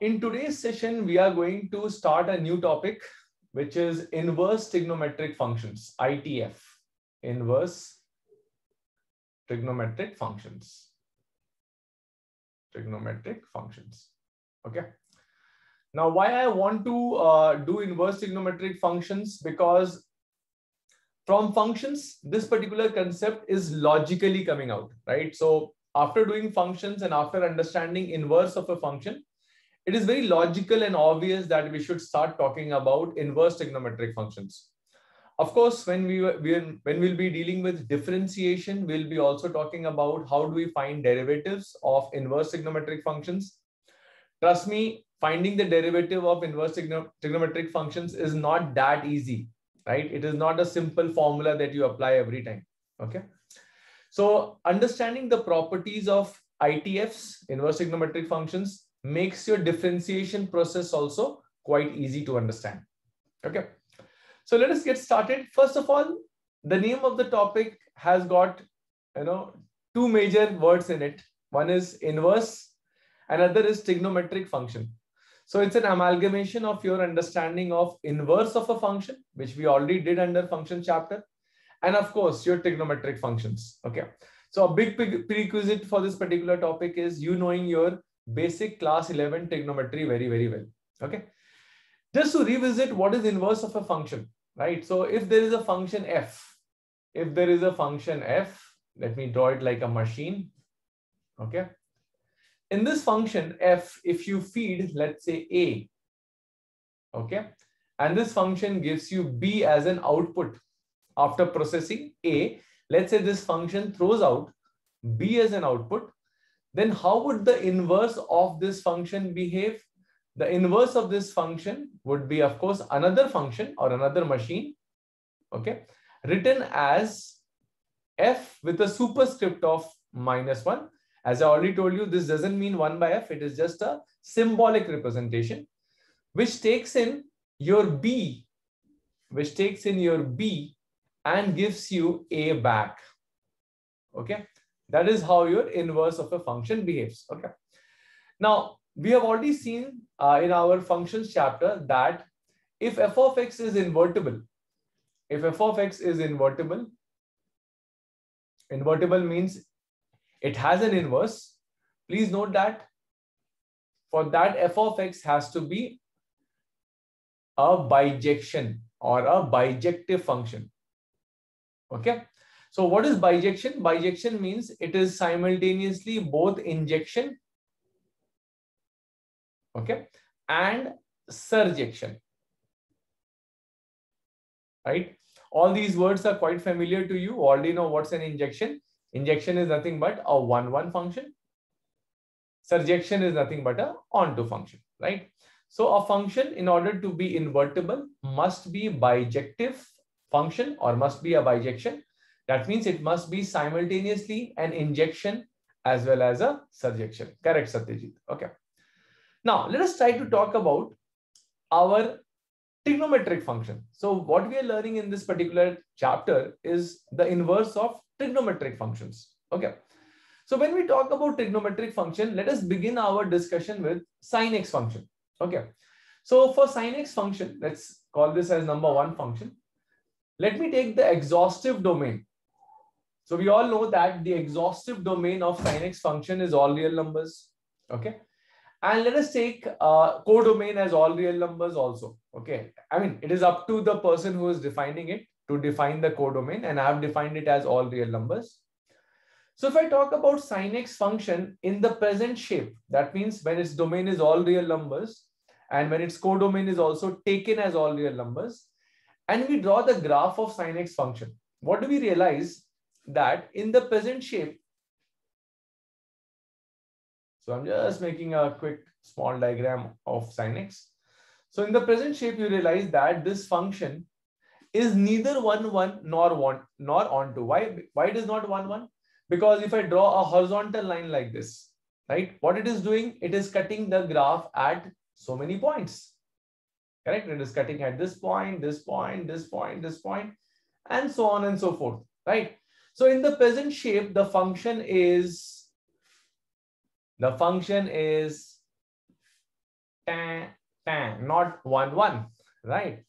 in today's session, we are going to start a new topic, which is inverse trigonometric functions, ITF, inverse trigonometric functions, okay? Now, why I want to do inverse trigonometric functions, because from functions, this particular concept is logically coming out, right? So after doing functions and after understanding inverse of a function, it is very logical and obvious that we should start talking about inverse trigonometric functions. Of course, when we'll be dealing with differentiation, we'll be also talking about how do we find derivatives of inverse trigonometric functions. Trust me, finding the derivative of inverse trigonometric functions is not that easy, right? It is not a simple formula that you apply every time, okay? So understanding the properties of ITFs, inverse trigonometric functions, makes your differentiation process also quite easy to understand, okay? So let us get started. First of all, the name of the topic has got, you know, two major words in it. One is inverse, another is trigonometric function. So it's an amalgamation of your understanding of inverse of a function, which we already did under function chapter, and of course your trigonometric functions. Okay. So a big prerequisite for this particular topic is you knowing your basic class 11 trigonometry very, very well. Okay. Just to revisit what is inverse of a function, right? So if there is a function f, let me draw it like a machine. Okay. In this function f, if you feed, let's say a, okay, and this function gives you b as an output after processing a, let's say this function throws out b as an output, then how would the inverse of this function behave? The inverse of this function would be, of course, another function or another machine, okay, written as f with a superscript of -1. As I already told you, this doesn't mean 1/f, it is just a symbolic representation, which takes in your b, and gives you a back, okay? That is how your inverse of a function behaves, okay? Now, we have already seen in our functions chapter that if f of x is invertible, invertible means it has an inverse. Please note that for that f of x has to be a bijection or a bijective function. Okay. So what is bijection? Bijection means it is simultaneously both injection, okay, and surjection, right? All these words are quite familiar to you. Already know what's an injection. Injection is nothing but a 1/1 function. Surjection is nothing but a onto function, right? So a function, in order to be invertible, must be bijective function or must be a bijection. That means it must be simultaneously an injection as well as a surjection. Correct, Satyajit. Okay. Now let us try to talk about our trigonometric function. So what we are learning in this particular chapter is the inverse of trigonometric functions. Okay. So when we talk about trigonometric function, let us begin our discussion with sine x function. Okay. So for sine x function, let's call this as number 1 function. Let me take the exhaustive domain. So we all know that the exhaustive domain of sine x function is all real numbers. Okay. And let us take codomain as all real numbers also. Okay. I mean, it is up to the person who is defining it to define the codomain, and I have defined it as all real numbers. So if I talk about sine x function in the present shape, that means when its domain is all real numbers and when its codomain is also taken as all real numbers, and we draw the graph of sine x function, what do we realize? That in the present shape, so I'm just making a quick small diagram of sine x. So in the present shape, you realize that this function is neither 1/1 nor onto. Why it is not 1/1? Because if I draw a horizontal line like this, right? What it is doing? It is cutting the graph at so many points. Correct? It is cutting at this point, this point, this point, this point, and so on and so forth, right? So in the present shape, the function is tan, tan, not 1, 1, right?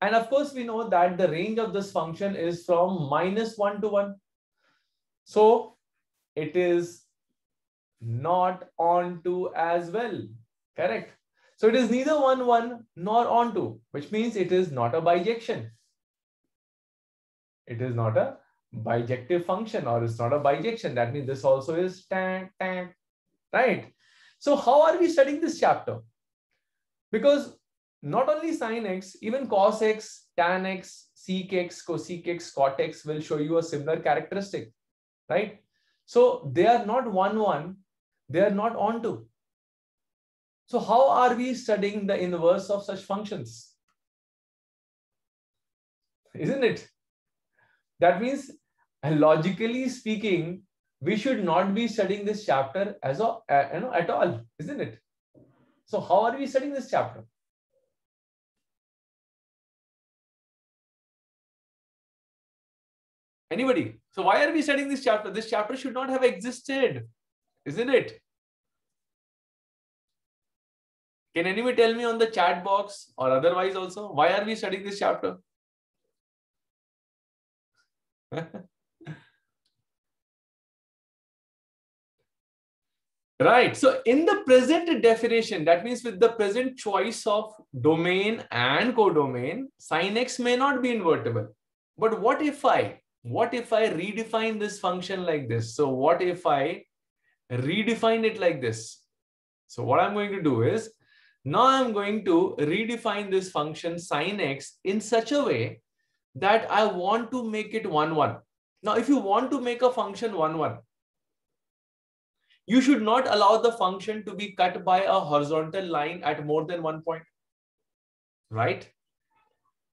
And of course, we know that the range of this function is from -1 to 1. So it is not onto as well, correct? So it is neither 1, 1 nor onto, which means it is not a bijection. It is not a bijective function, or it's not a bijection. That means this also is tan, tan, right? So how are we studying this chapter? Because not only sin x, even cos x, tan x, sec x, cosec x, cot x will show you a similar characteristic, right? So they are not 1, 1, they are not onto. So how are we studying the inverse of such functions? Isn't it? That means, logically speaking, we should not be studying this chapter as a, at all, isn't it? So how are we studying this chapter? Anybody? So why are we studying this chapter? This chapter should not have existed, isn't it? Can anybody tell me on the chat box or otherwise also, why are we studying this chapter? Right. So in the present definition, that means with the present choice of domain and codomain, sin x may not be invertible. But what if I redefine this function like this? So what if I redefine it like this? So what I'm going to do is, now I'm going to redefine this function sin x in such a way that I want to make it 1, 1. Now, if you want to make a function 1, 1, you should not allow the function to be cut by a horizontal line at more than one point, right?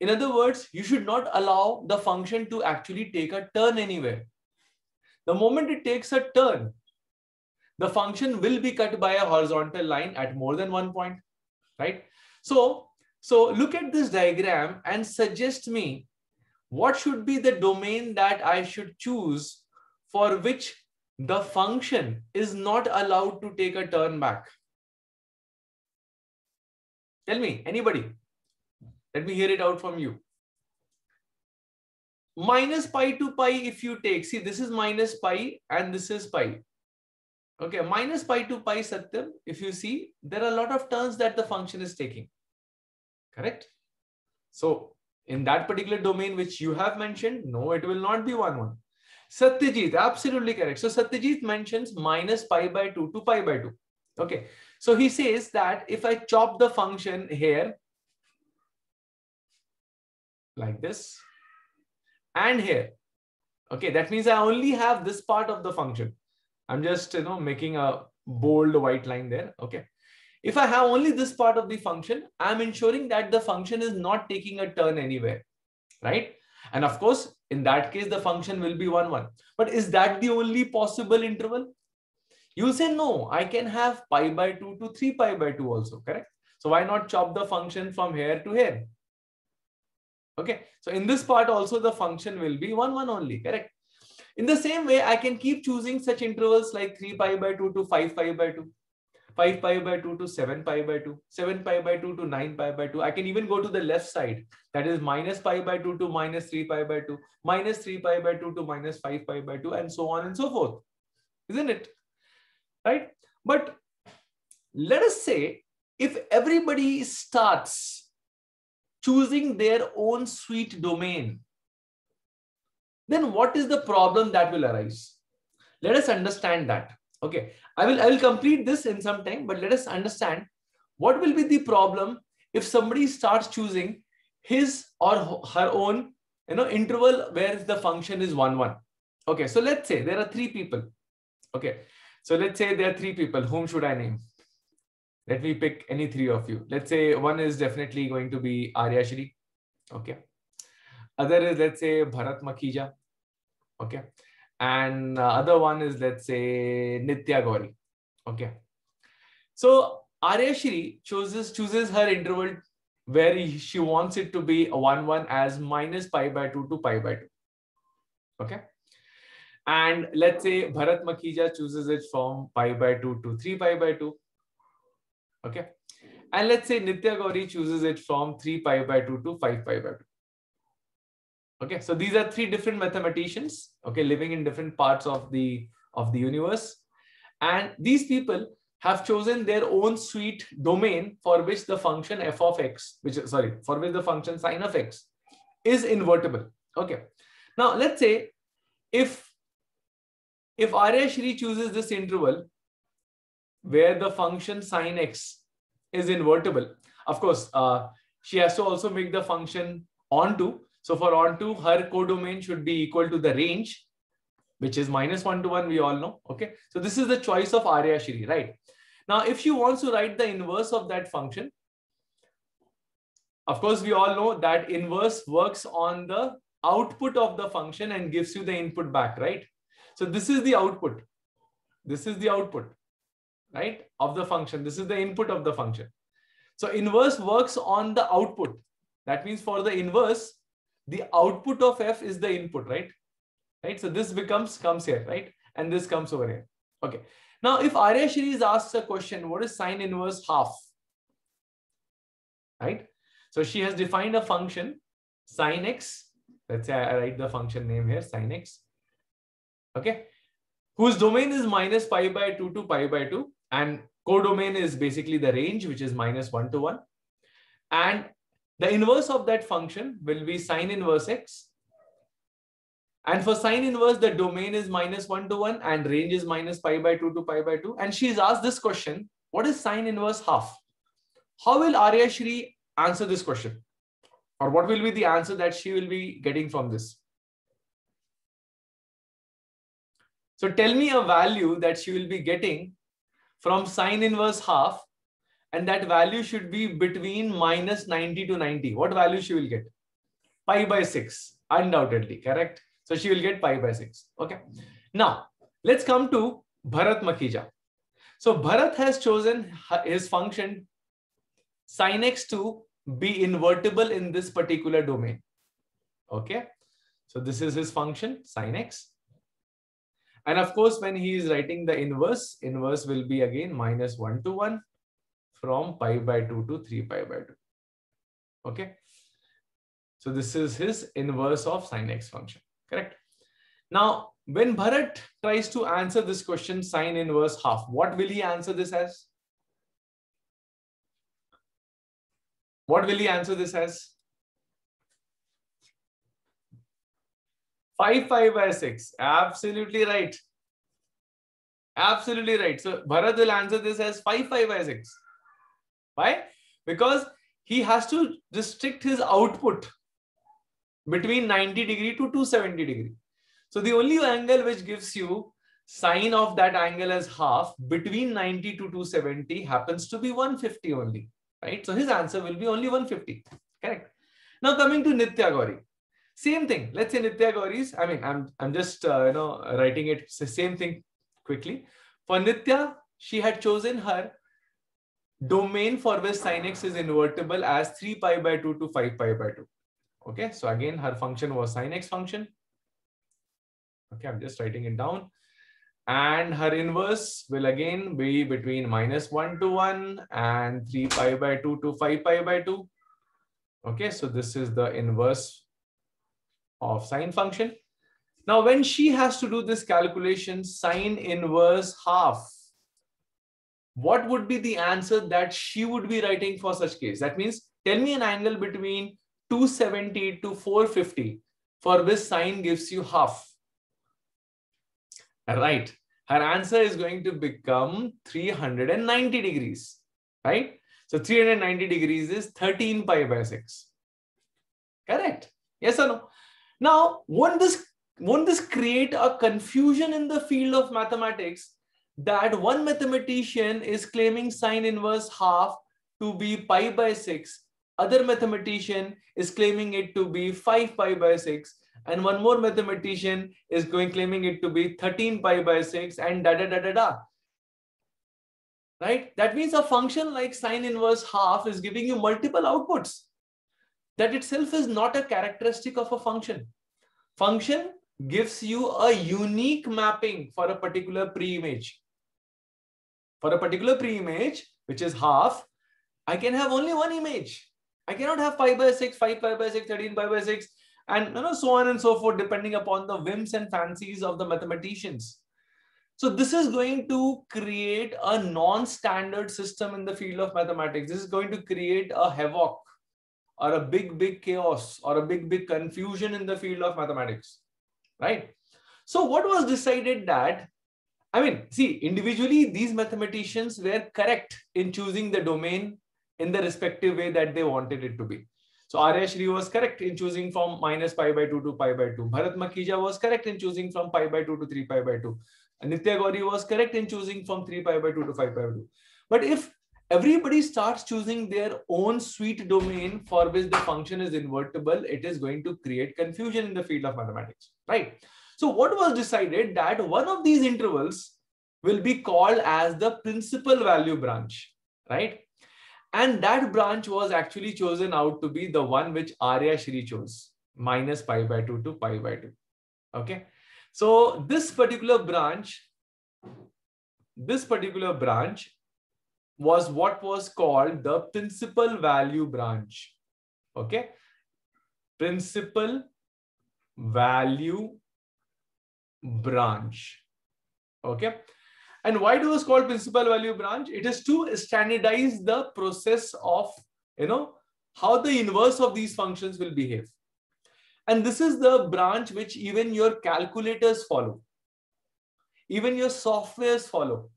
In other words, you should not allow the function to actually take a turn anywhere. The moment it takes a turn, the function will be cut by a horizontal line at more than one point, right? So look at this diagram and suggest me what should be the domain that I should choose for which the function is not allowed to take a turn back. Tell me, anybody. Let me hear it out from you. -π to π if you take, see this is -π and this is π. Okay, -π to π, Satyam, if you see, there are a lot of turns that the function is taking, correct? So in that particular domain which you have mentioned, no, it will not be 1, 1. Satyajit, absolutely correct. So Satyajit mentions -π/2 to π/2. Okay. So he says that if I chop the function here like this and here, okay, that means I only have this part of the function. I'm just, making a bold white line there. Okay. If I have only this part of the function, I'm ensuring that the function is not taking a turn anywhere, right? And of course, in that case, the function will be 1, 1. But is that the only possible interval? You say, no, I can have π/2 to 3π/2 also, correct? So why not chop the function from here to here? Okay. So in this part also, the function will be 1, 1 only, correct? In the same way, I can keep choosing such intervals like 3π/2 to 5π/2. 5π/2 to 7π/2, 7π/2 to 9π/2. I can even go to the left side. That is -π/2 to -3π/2, -3π/2 to -5π/2, and so on and so forth. Isn't it? Right? But let us say if everybody starts choosing their own sweet domain, then what is the problem that will arise? Let us understand that. Okay, I will complete this in some time, but let us understand what will be the problem if somebody starts choosing his or her own, interval where the function is 1, 1. Okay, so let's say there are 3 people. Okay, so let's say there are 3 people. Whom should I name? Let me pick any 3 of you. Let's say one is definitely going to be Aryashri. Okay, other is, let's say, Bharat Makhija. Okay. And other one is, let's say, Nitya Gauri. Okay. So Aryashri chooses her interval where she wants it to be a 1, 1 as -π/2 to π/2. Okay. And let's say Bharat Makhija chooses it from π/2 to 3π/2. Okay. And let's say Nitya Gauri chooses it from 3 pi by 2 to 5 pi by 2. Okay, so these are three different mathematicians, okay, living in different parts of the universe. And these people have chosen their own sweet domain for which the function f of x, for which the function sine of x is invertible. Okay, now let's say if Arya Shri chooses this interval where the function sine x is invertible, of course, she has to also make the function onto. So for onto, her codomain should be equal to the range, which is -1 to 1, we all know. Okay. So this is the choice of Arya Shri, right? Now, if she wants to write the inverse of that function, of course, we all know that inverse works on the output of the function and gives you the input back, right? So this is the output. This is the output, right, of the function. This is the input of the function. So inverse works on the output. That means for the inverse, the output of f is the input, right? Right. So this comes here, right? And this comes over here. Okay. Now, if Arya Shri is asked a question, what is sine inverse half? Right. So she has defined a function sine x. Let's say I write the function name here, sine x. Okay. Whose domain is -π by 2 to pi by 2, and codomain is basically the range, which is -1 to 1, and the inverse of that function will be sine inverse x. And for sine inverse, the domain is -1 to 1 and range is -π by 2 to pi by 2. And she is asked this question, what is sine inverse half? How will Arya Shri answer this question? Or what will be the answer that she will be getting from this? So tell me a value that she will be getting from sine inverse half. And that value should be between -90 to 90. What value she will get? Pi by 6, undoubtedly, correct? So she will get pi by 6, okay? Now, let's come to Bharat Makhija. So Bharat has chosen his function sine x to be invertible in this particular domain, okay? So this is his function sine x. And of course, when he is writing the inverse, inverse will be again -1 to 1. From pi by 2 to 3 pi by 2. Okay. So this is his inverse of sine x function. Correct. Now, when Bharat tries to answer this question, sine inverse half, what will he answer this as? What will he answer this as? 5 pi by 6. Absolutely right. Absolutely right. So Bharat will answer this as 5 pi by 6. Why? Because he has to restrict his output between 90 degree to 270 degree. So the only angle which gives you sine of that angle as half between 90 to 270 happens to be 150 only, right? So his answer will be only 150, correct? Now coming to Nitya Gauri, same thing. Let's say Nitya Gauri's, I mean, I'm just, writing it, it's the same thing quickly. For Nitya, she had chosen her domain for which sine x is invertible as 3 pi by 2 to 5 pi by 2. Okay, so again, her function was sine x function. Okay, I'm just writing it down. And her inverse will again be between -1 to 1 and 3 pi by 2 to 5 pi by 2. Okay, so this is the inverse of sine function. Now, when she has to do this calculation, sine inverse half, what would be the answer that she would be writing for such case? That means, tell me an angle between 270 to 450 for which sine gives you half. Right. Her answer is going to become 390 degrees, right? So 390 degrees is 13 pi by 6. Correct. Yes or no? Now, won't this create a confusion in the field of mathematics? That one mathematician is claiming sine inverse half to be pi by 6. Other mathematician is claiming it to be 5 pi by 6. And one more mathematician is claiming it to be 13 pi by 6 and da-da-da-da-da. Right? That means a function like sine inverse half is giving you multiple outputs. That itself is not a characteristic of a function. Function gives you a unique mapping for a particular pre-image. for a particular pre-image, which is half, I can have only one image. I cannot have 5 by 6, 5 pi by 6, 13 pi by 6, and so on and so forth, depending upon the whims and fancies of the mathematicians. So this is going to create a non-standard system in the field of mathematics. This is going to create a havoc or a big chaos or a big confusion in the field of mathematics, right? So what was decided that, I mean, see, individually, these mathematicians were correct in choosing the domain in the respective way that they wanted it to be. So Arya Shri was correct in choosing from -π/2 to π/2. Bharat Makhija was correct in choosing from π/2 to 3 π/2. Nitya Gauri was correct in choosing from 3 π/2 to 5 π/2. But if everybody starts choosing their own sweet domain for which the function is invertible, it is going to create confusion in the field of mathematics, right? So what was decided that one of these intervals will be called as the principal value branch, right? And that branch was actually chosen out to be the one which Arya Shri chose, -π/2 to π/2. Okay. So this particular branch was what was called the principal value branch. Okay. Principal value branch. Okay. And why it was called principal value branch? It is to standardize the process of, how the inverse of these functions will behave. And this is the branch which even your calculators follow. Even your softwares follow.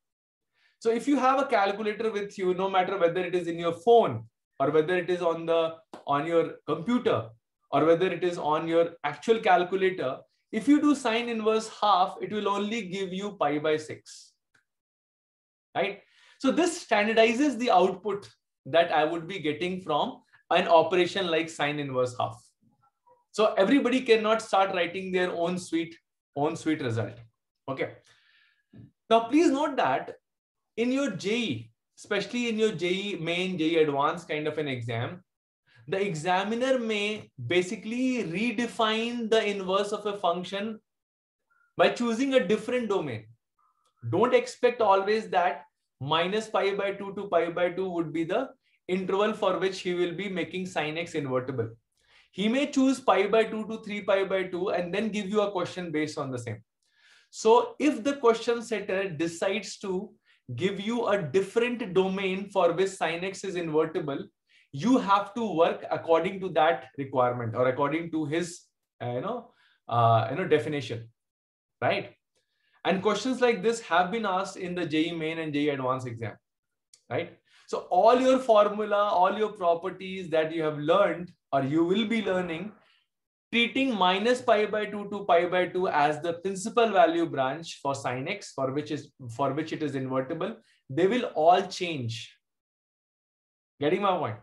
So if you have a calculator with you, no matter whether it is in your phone or whether it is on your computer or whether it is on your actual calculator, if you do sine inverse half, it will only give you π/6. Right? So this standardizes the output that I would be getting from an operation like sine inverse half. So everybody cannot start writing their own sweet result. Okay. Now, please note that in your JEE, especially in your JEE Main, JEE Advanced kind of an exam, the examiner may basically redefine the inverse of a function by choosing a different domain. Don't expect always that -π/2 to π/2 would be the interval for which he will be making sin x invertible. He may choose π/2 to 3 π/2 and then give you a question based on the same. So if the question setter decides to give you a different domain for which sin x is invertible, you have to work according to that requirement or according to his definition, right? And questions like this have been asked in the JEE Main and JEE Advanced exam, right? So all your formula, all your properties that you have learned or you will be learning, treating -π/2 to π/2 as the principal value branch for sin x, for which it is invertible, they will all change. Getting my point?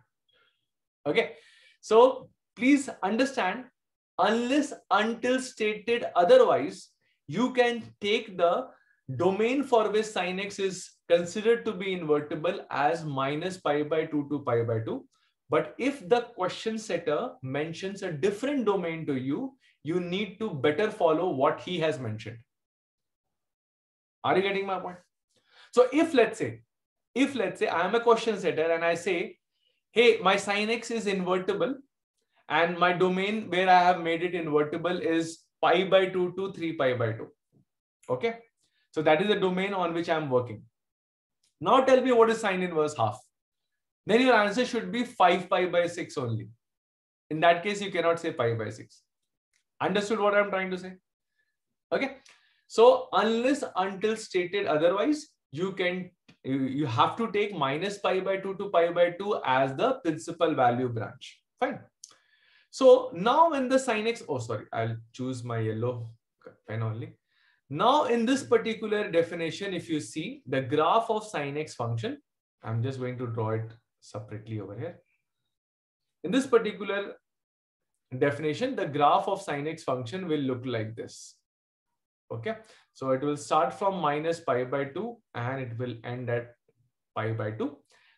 Okay. So please understand, unless until stated otherwise, you can take the domain for which sin x is considered to be invertible as -π/2 to π/2. But if the question setter mentions a different domain to you, you need to better follow what he has mentioned. Are you getting my point? So if let's say I am a question setter and I say, hey, my sin x is invertible and my domain where I have made it invertible is π/2 to 3 π/2. Okay. So that is the domain on which I'm working. Now tell me what is sine inverse half. Then your answer should be 5 π/6 only. In that case, you cannot say π/6. Understood what I'm trying to say? Okay. So unless until stated otherwise, you have to take -π/2 to π/2 as the principal value branch. Fine. So now when the sin x, oh, sorry, I'll choose my yellow pen only. Now in this particular definition, if you see the graph of sin x function, I'm just going to draw it separately over here. In this particular definition, the graph of sin x function will look like this. Okay. So it will start from -π/2 and it will end at π/2.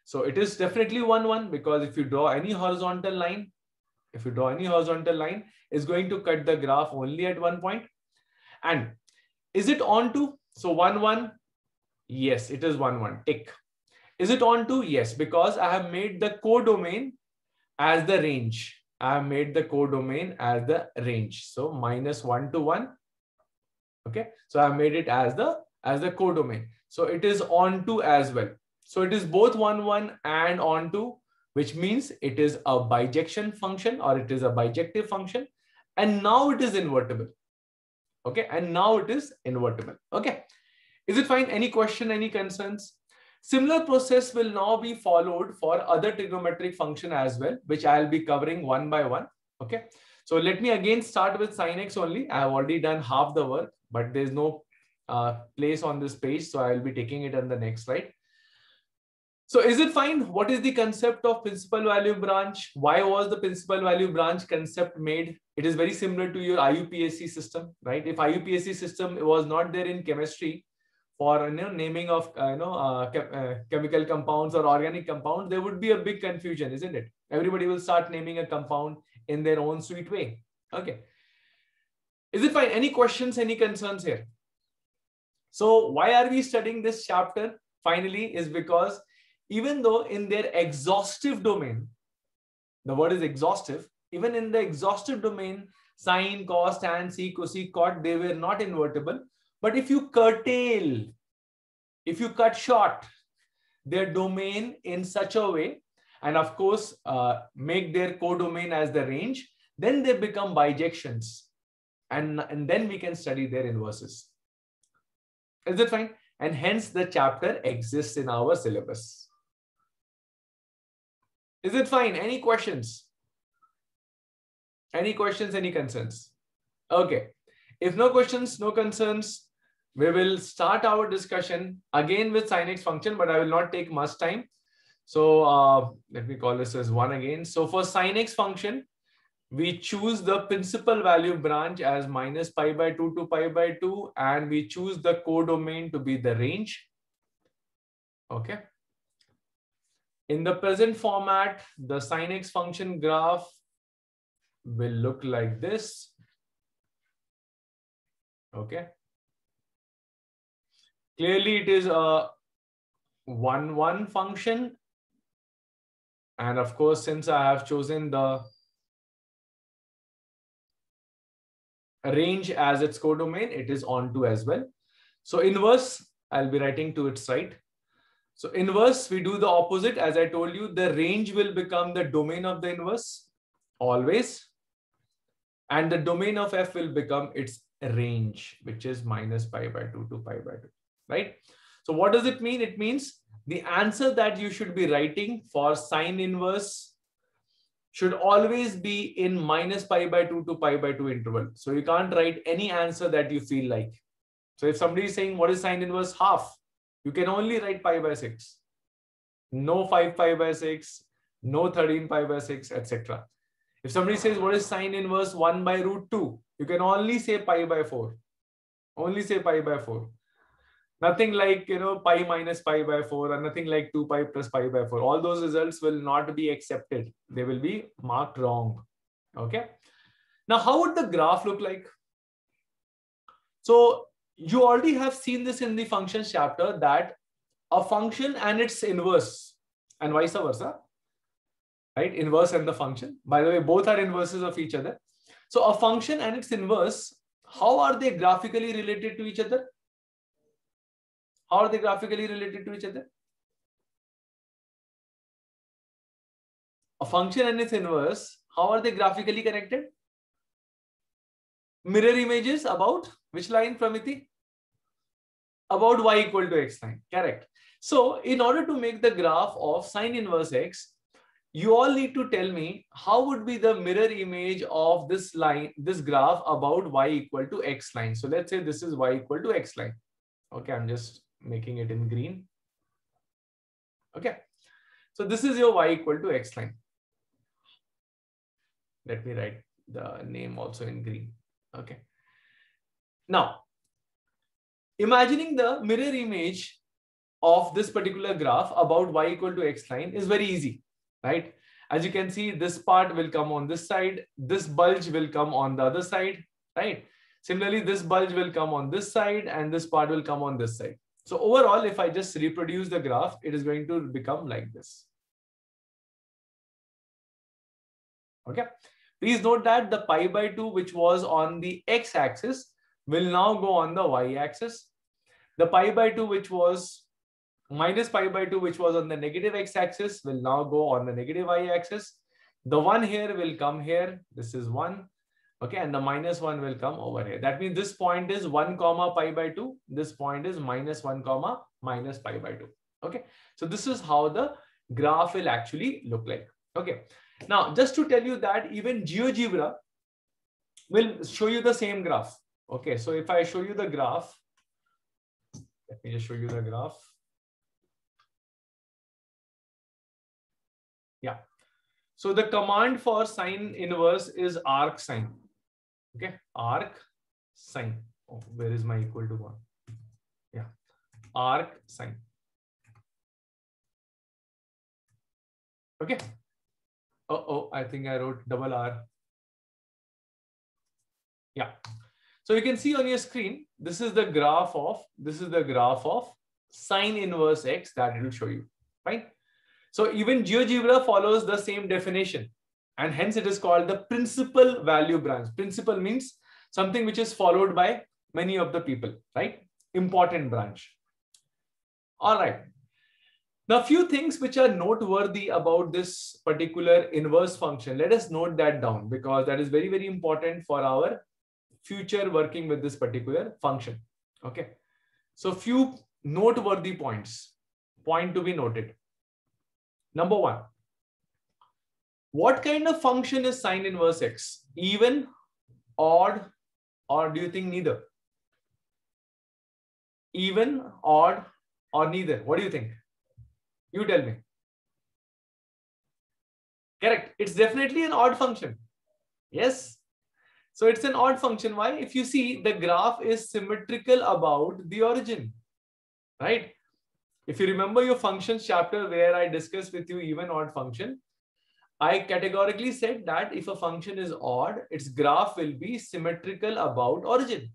So it is definitely 1, 1, because if you draw any horizontal line, it's going to cut the graph only at one point. And is it on to? So 1, 1, Yes, it is 1, 1. Tick. Is it on 2? Yes, because I have made the codomain as the range. I have made the codomain as the range. So -1 to 1. Okay, so I have made it as the codomain. So it is on 2 as well. So it is both 1, 1 and on 2, which means it is a bijection function, or it is a bijective function. And now it is invertible. Okay, and now it is invertible. Okay, is it fine? Any question? Any concerns? Similar process will now be followed for other trigonometric function as well, which I'll be covering one by one. Okay, so let me again start with sin x only. I have already done half the work, but there's no place on this page, so I'll be taking it on the next slide. So is it fine? What is the concept of principal value branch? Why was the principal value branch concept made? It is very similar to your IUPAC system, right? If IUPAC system was not there in chemistry, for naming of chemical compounds or organic compounds, there would be a big confusion, isn't it? Everybody will start naming a compound in their own sweet way. Okay. Is it fine? Any questions, any concerns here? So why are we studying this chapter finally is because even though in their exhaustive domain, the word is exhaustive, even in the exhaustive domain, sine, cos, tan, sec, cosec, cot, they were not invertible. But if you curtail, if you cut short their domain in such a way, and of course make their codomain as the range, then they become bijections. And then we can study their inverses. Is it fine? And hence the chapter exists in our syllabus. Is it fine? Any questions? Any questions, any concerns? Okay. If no questions, no concerns, we will start our discussion again with sin x function, but I will not take much time. So let me call this as 1 again. So for sin x function, we choose the principal value branch as -π/2 to π/2, and we choose the codomain to be the range. Okay. In the present format, the sin x function graph will look like this. Okay. Clearly, it is a 1, 1 function. And of course, since I have chosen the range as its codomain, it is on 2 as well. So inverse, I'll be writing to its right. So inverse, we do the opposite. As I told you, the range will become the domain of the inverse always. And the domain of f will become its range, which is -π/2 to π/2, right? So what does it mean? It means the answer that you should be writing for sine inverse should always be in -π/2 to π/2 interval. So you can't write any answer that you feel like. So if somebody is saying, what is sine inverse half? You can only write π/6, no 5 π/6, no 13 π/6, etc. If somebody says, what is sine inverse 1/√2? You can only say π/4, only say π/4. Nothing like, π - π/4 or nothing like 2π + π/4. All those results will not be accepted. They will be marked wrong. Okay. Now, how would the graph look like? So you already have seen this in the functions chapter, that a function and its inverse and vice versa, right? Inverse and the function, by the way, both are inverses of each other. So a function and its inverse, how are they graphically related to each other? How are they graphically related to each other? A function and its inverse, how are they graphically connected? Mirror images about which line, Pramithi? About y = x line, correct. So in order to make the graph of sine inverse x, you all need to tell me how would be the mirror image of this line, this graph about y = x line. So let's say this is y = x line. Okay, I'm just making it in green. Okay, so this is your y = x line. Let me write the name also in green. Okay. Now, imagining the mirror image of this particular graph about y = x line is very easy. Right? As you can see, this part will come on this side. This bulge will come on the other side, right? Similarly, this bulge will come on this side and this part will come on this side. So overall, if I just reproduce the graph, it is going to become like this. Okay. Please note that the pi/2, which was on the x-axis, will now go on the y-axis. The pi/2, which was minus pi/2, which was on the negative x-axis, will now go on the negative y-axis. The 1 here will come here. This is 1. Okay, and the minus 1 will come over here. That means this point is 1, pi/2. This point is -1, minus pi/2. Okay, so this is how the graph will actually look like. Okay, now just to tell you that even GeoGebra will show you the same graph. Okay, so if I show you the graph, let me just show you the graph. Yeah. So the command for sine inverse is arc sine. Okay, arc sine. Oh, where is my equal to 1? Yeah, arc sine. Okay. Oh, I think I wrote double R. Yeah. So you can see on your screen, this is the graph of sine inverse x that it will show you, right? So even GeoGebra follows the same definition, and hence it is called the principal value branch. Principal means something which is followed by many of the people, right? Important branch. All right. Now, a few things which are noteworthy about this particular inverse function. Let us note that down, because that is very, very important for our future working with this particular function. Okay. So few noteworthy points, point to be noted. Number one, what kind of function is sine inverse x? Even, odd, or do you think neither? Even, odd, or neither? What do you think? You tell me. Correct. It's definitely an odd function. Yes. So it's an odd function. Why? If you see, the graph is symmetrical about the origin, right? If you remember your functions chapter where I discussed with you even odd function, I categorically said that if a function is odd, its graph will be symmetrical about origin,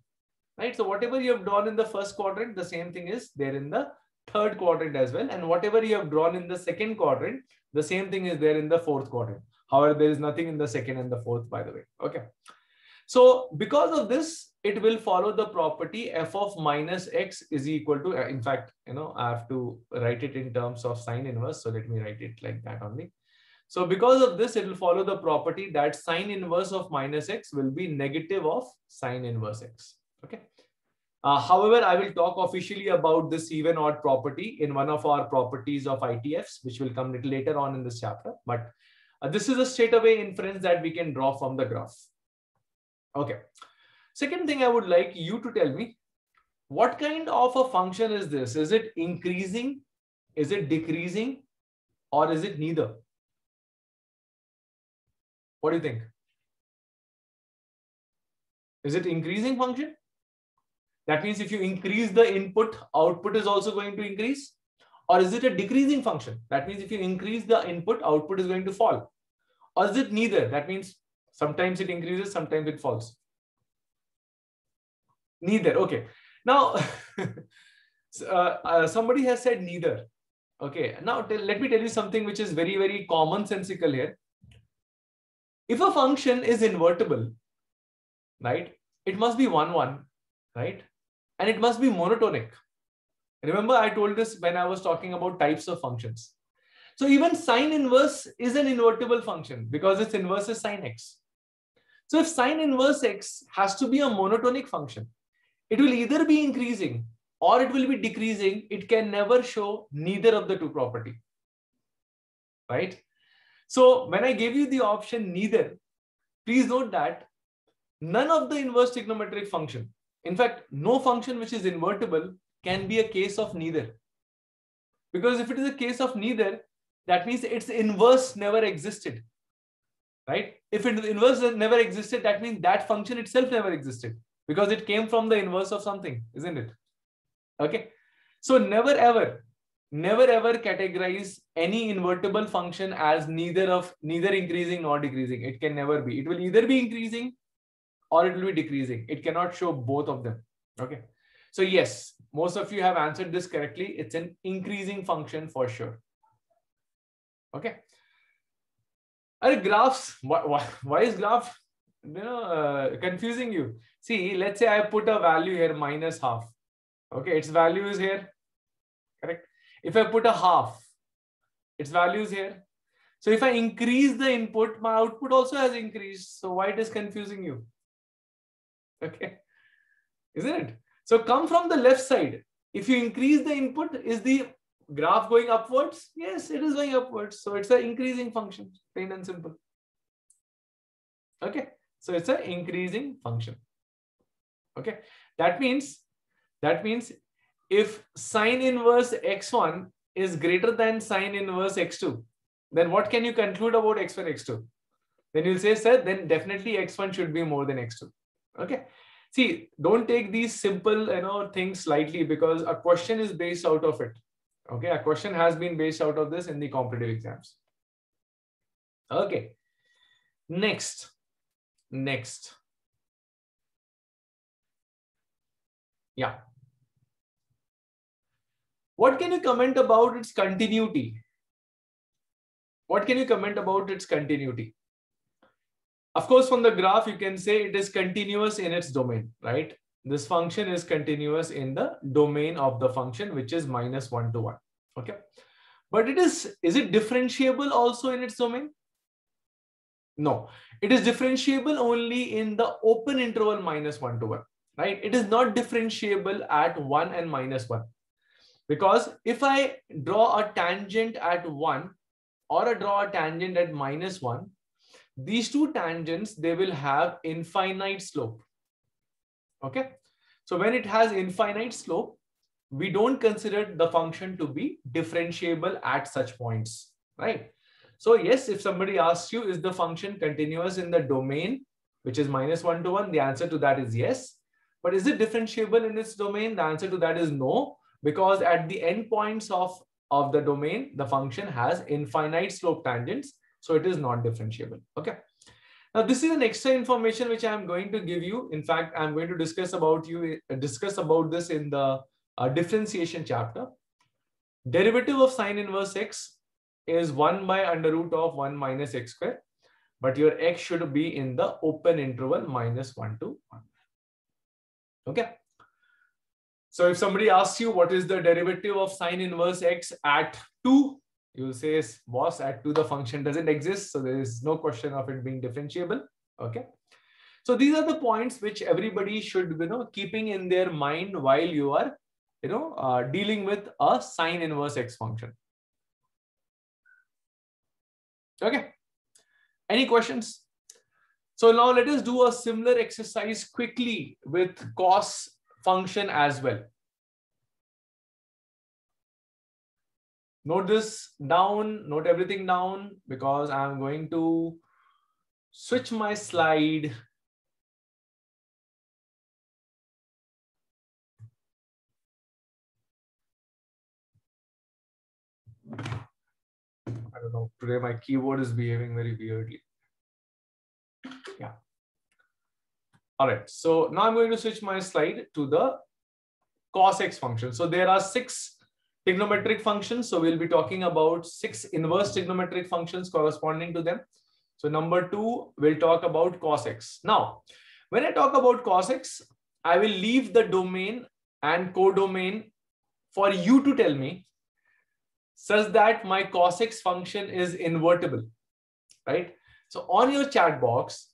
right? So whatever you have drawn in the first quadrant, the same thing is there in the third quadrant as well. And whatever you have drawn in the second quadrant, the same thing is there in the fourth quadrant. However, there is nothing in the second and the fourth, by the way. Okay. So because of this, it will follow the property f(-x) is equal to, in fact, you know, I have to write it in terms of sine inverse. So let me write it like that only. So because of this, it will follow the property that sine inverse of -x will be negative of sine inverse x. Okay. However, I will talk officially about this even odd property in one of our properties of ITFs, which will come little later on in this chapter. But this is a straightaway inference that we can draw from the graph. Okay. Second thing I would like you to tell me, what kind of a function is this? Is it increasing? Is it decreasing? Or is it neither? What do you think? Is it increasing function? That means if you increase the input, output is also going to increase. Or is it a decreasing function? That means if you increase the input, output is going to fall. Or is it neither? That means sometimes it increases, sometimes it falls. Neither. Okay. Now, somebody has said neither. Okay. Now, let me tell you something which is very, very commonsensical here. If a function is invertible, right, it must be 1-1, right? And it must be monotonic. Remember, I told this when I was talking about types of functions. So even sine inverse is an invertible function because its inverse is sine x. So if sine inverse x has to be a monotonic function, it will either be increasing or it will be decreasing. It can never show neither of the two property, right? So when I gave you the option neither, please note that none of the inverse trigonometric function, in fact, no function which is invertible can be a case of neither. Because if it is a case of neither, that means its inverse never existed, right? If its inverse never existed, that means that function itself never existed because it came from the inverse of something, isn't it? Okay. So never ever categorize any invertible function as neither increasing nor decreasing. It can never be. It will either be increasing or it will be decreasing. It cannot show both of them. Okay. So yes, Most of you have answered this correctly. It's an increasing function for sure. Okay. Are graphs, why is graph, you know, confusing you? See, let's say I put a value here, -half. Okay, its value is here, correct? If I put a half, its value is here. So if I increase the input, my output also has increased. So why it is confusing you? Okay, isn't it? So come from the left side. If you increase the input, is the graph going upwards? Yes, it is going upwards. So it's an increasing function, plain and simple. Okay, so it's an increasing function. Okay, that means if sine inverse x1 is greater than sine inverse x2, then what can you conclude about x1, x2? Then you'll say, sir, then definitely x1 should be more than x2. Okay. See, don't take these simple, you know, things lightly, because a question is based out of it. Okay, a question has been based out of this in the competitive exams. Okay, next. Yeah. What can you comment about its continuity? Of course, from the graph, you can say it is continuous in its domain, right? This function is continuous in the domain of the function, which is -1 to 1. Okay. But is it differentiable also in its domain? No, it is differentiable only in the open interval -1 to 1, right? It is not differentiable at 1 and -1, because if I draw a tangent at 1 or I draw a tangent at -1, these two tangents, they will have infinite slope. Okay. So when it has infinite slope, we don't consider the function to be differentiable at such points, right? So yes, if somebody asks you, is the function continuous in the domain, which is -1 to 1? The answer to that is yes. But is it differentiable in its domain? The answer to that is no, because at the end points of the domain, the function has infinite slope tangents. So it is not differentiable. Okay. Now, this is an extra information which I am going to give you. In fact, I'm going to discuss about this in the differentiation chapter. Derivative of sine inverse x is 1/√of 1 minus x square, but your x should be in the open interval -1 to 1. Okay. So if somebody asks you what is the derivative of sine inverse x at 2, you will say, boss, at 2 the function doesn't exist. So there is no question of it being differentiable. Okay. So these are the points which everybody should, you know, keeping in their mind while you are, you know, dealing with a sine inverse x function. Okay. Any questions? So now let us do a similar exercise quickly with cos function as well. Note this down, note everything down, because I'm going to switch my slide. I don't know, today my keyboard is behaving very weirdly. Yeah. All right, so now I'm going to switch my slide to the cos x function. So there are 6 trigonometric functions. So we'll be talking about 6 inverse trigonometric functions corresponding to them. So number 2, we'll talk about cos x. Now, when I talk about cos x, I will leave the domain and codomain for you to tell me, such that my cos x function is invertible, right? So on your chat box,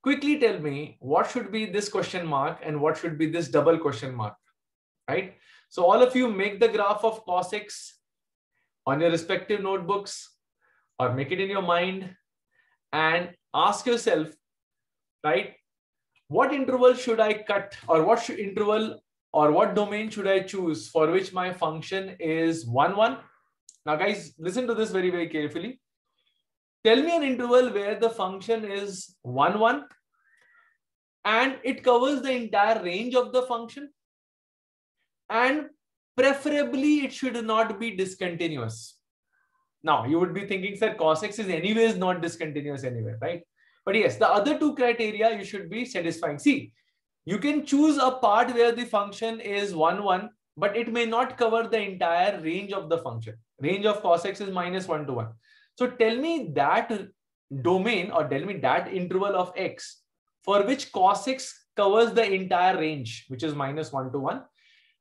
quickly tell me what should be this question mark and what should be this double question mark, right? So all of you make the graph of cos x on your respective notebooks or make it in your mind and ask yourself, right, what interval should I cut, or what interval or what domain should I choose for which my function is 1, 1. Now guys, listen to this very, very carefully. Tell me an interval where the function is 1, 1 and it covers the entire range of the function. And preferably, it should not be discontinuous. Now, you would be thinking, sir, cos x is anyways not discontinuous anywhere, right? But yes, the other 2 criteria you should be satisfying. See, you can choose a part where the function is 1, 1 but it may not cover the entire range of the function. Range of cos x is -1 to 1. So tell me that domain, or tell me that interval of x for which cos x covers the entire range, which is -1 to 1.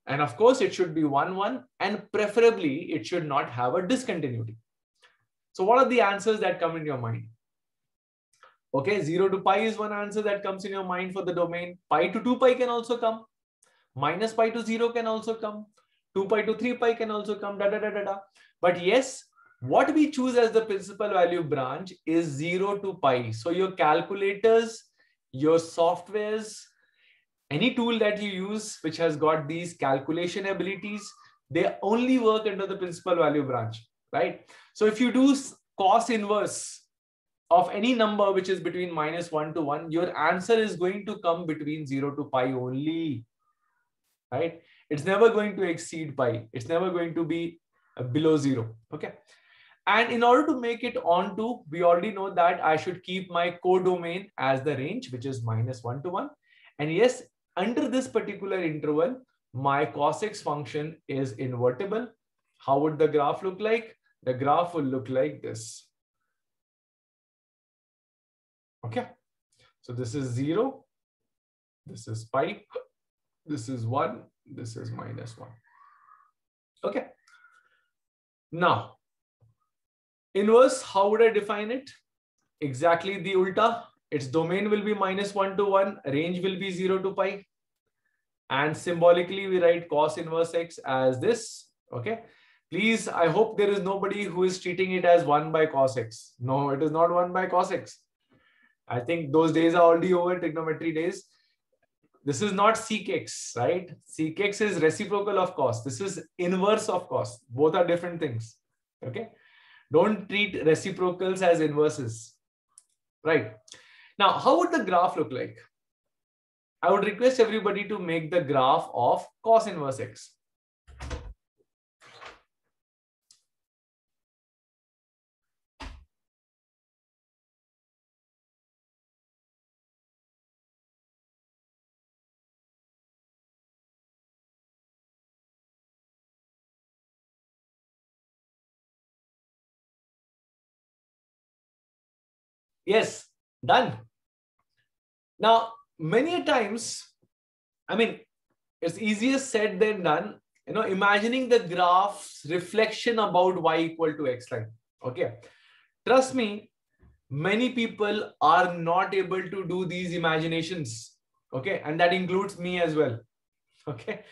And of course it should be 1, 1, and preferably it should not have a discontinuity. So what are the answers that come in your mind? Okay, 0 to pi is one answer that comes in your mind for the domain. Pi to 2 pi can also come. Minus pi to 0 can also come. 2 pi to 3 pi can also come. But yes, what we choose as the principal value branch is 0 to pi. So your calculators, your softwares, any tool that you use which has got these calculation abilities, they only work under the principal value branch, right? So if you do cos inverse of any number which is between -1 to 1, your answer is going to come between 0 to pi only, right? It's never going to exceed pi. It's never going to be below 0. Okay. And in order to make it onto, we already know that I should keep my codomain as the range, which is -1 to 1. And yes, under this particular interval, my cos x function is invertible. How would the graph look like? The graph will look like this. Okay. So this is 0. This is pi. This is 1. This is -1. Okay. Now, inverse, how would I define it? Exactly the ulta. Its domain will be -1 to 1. Range will be 0 to pi. And symbolically, we write cos inverse x as this. Okay. Please, I hope there is nobody who is treating it as 1 by cos x. No, it is not 1 by cos x. I think those days are already over, trigonometry days. This is not sec x, right? Sec x is reciprocal of cos. This is inverse of cos. Both are different things. Okay. Don't treat reciprocals as inverses, right? Now, how would the graph look like? I would request everybody to make the graph of cos inverse x. Yes, done. Now, many times, I mean, it's easier said than done, you know, imagining the graph's reflection about y = x line. Okay. Trust me, many people are not able to do these imaginations. Okay. And that includes me as well. Okay.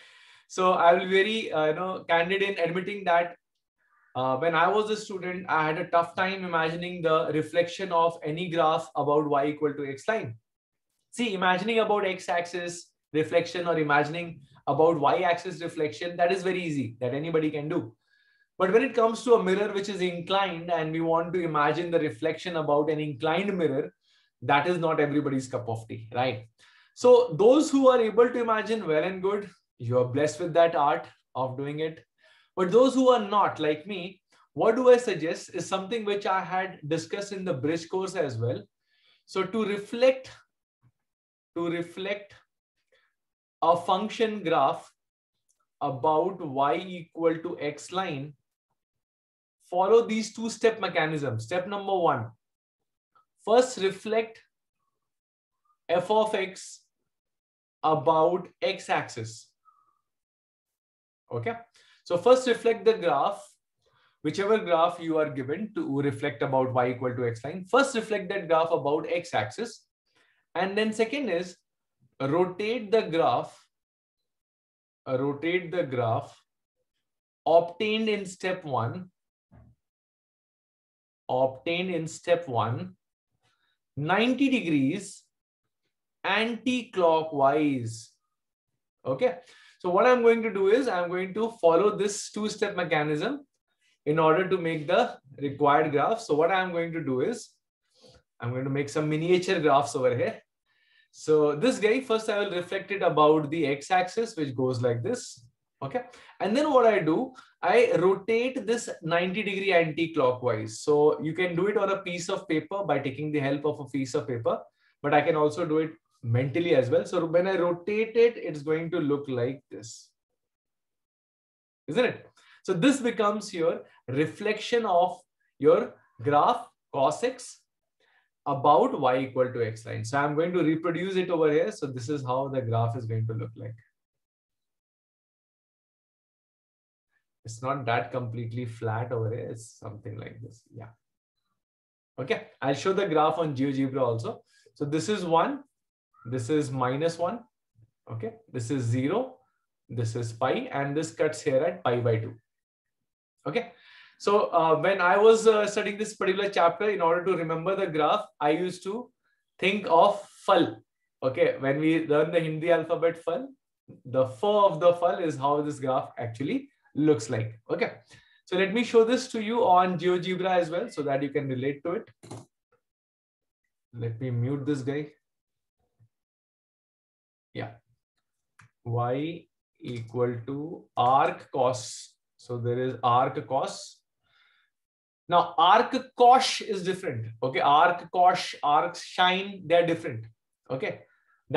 So I will be very, candid in admitting that when I was a student, I had a tough time imagining the reflection of any graph about y = x line. See, imagining about x-axis reflection or imagining about y-axis reflection, that is very easy, that anybody can do. But when it comes to a mirror which is inclined and we want to imagine the reflection about an inclined mirror, that is not everybody's cup of tea, right? So those who are able to imagine, well and good, you are blessed with that art of doing it. But those who are not, like me, what do I suggest is something which I had discussed in the bridge course as well. So to reflect a function graph about y = x line, follow these two-step mechanisms. Step number 1, first reflect f of x about x-axis. Okay. So first reflect the graph, whichever graph you are given to reflect about y = x line. First reflect that graph about x-axis. And then second is rotate the graph obtained in step 1. Obtained in step 1, 90 degrees anti-clockwise. Okay. So what I'm going to do is I'm going to follow this two-step mechanism in order to make the required graph. So what I'm going to do is I'm going to make some miniature graphs over here. So this guy, first I will reflect it about the x-axis, which goes like this. Okay. And then what I do, I rotate this 90-degree anti-clockwise. So you can do it on a piece of paper by taking the help of a piece of paper, but I can also do it mentally as well. So when I rotate it, it's going to look like this. isn't it? So this becomes your reflection of your graph cos x about y equal to x line. So I'm going to reproduce it over here. So this is how the graph is going to look like. It's not that completely flat over here. It's something like this. Yeah. Okay. I'll show the graph on GeoGebra also. So this is 1. This is -1. Okay. This is 0. This is pi. And this cuts here at π/2. Okay. So when I was studying this particular chapter, in order to remember the graph, I used to think of fal. Okay, when we learn the Hindi alphabet fal, the fur of the fal is how this graph actually looks like. Okay, so let me show this to you on GeoGebra as well so that you can relate to it. Let me mute this guy. Yeah, y equal to arc cos. So there is arc cos. Now, arc cosh is different. Okay, arc cosh, arc shine, they're different. Okay,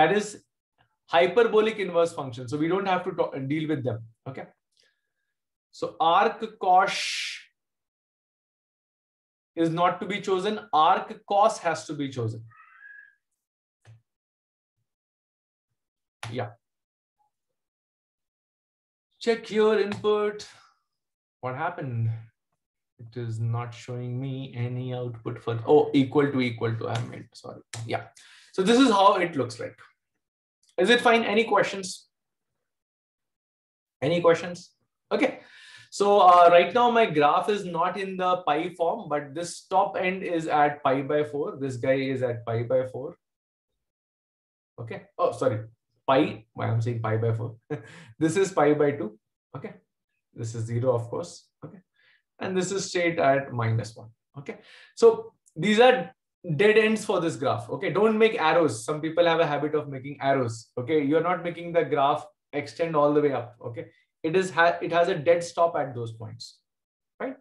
that is hyperbolic inverse function. So we don't have to deal with them. Okay, so arc cosh is not to be chosen. Arc cos has to be chosen. Yeah. Check your input. What happened? It is not showing me any output for, oh, equal to I meant, sorry. Yeah. So this is how it looks like. Is it fine? Any questions? Any questions? Okay. So right now my graph is not in the pi form, but this top end is at π/4. This guy is at π/4. Okay. Oh, sorry. Pi, why I'm saying π/4. This is π/2. Okay. This is 0, of course. Okay. And this is straight at -1. Okay. So these are dead ends for this graph. Okay. Don't make arrows. Some people have a habit of making arrows. Okay. You're not making the graph extend all the way up. Okay. It has a dead stop at those points. Right.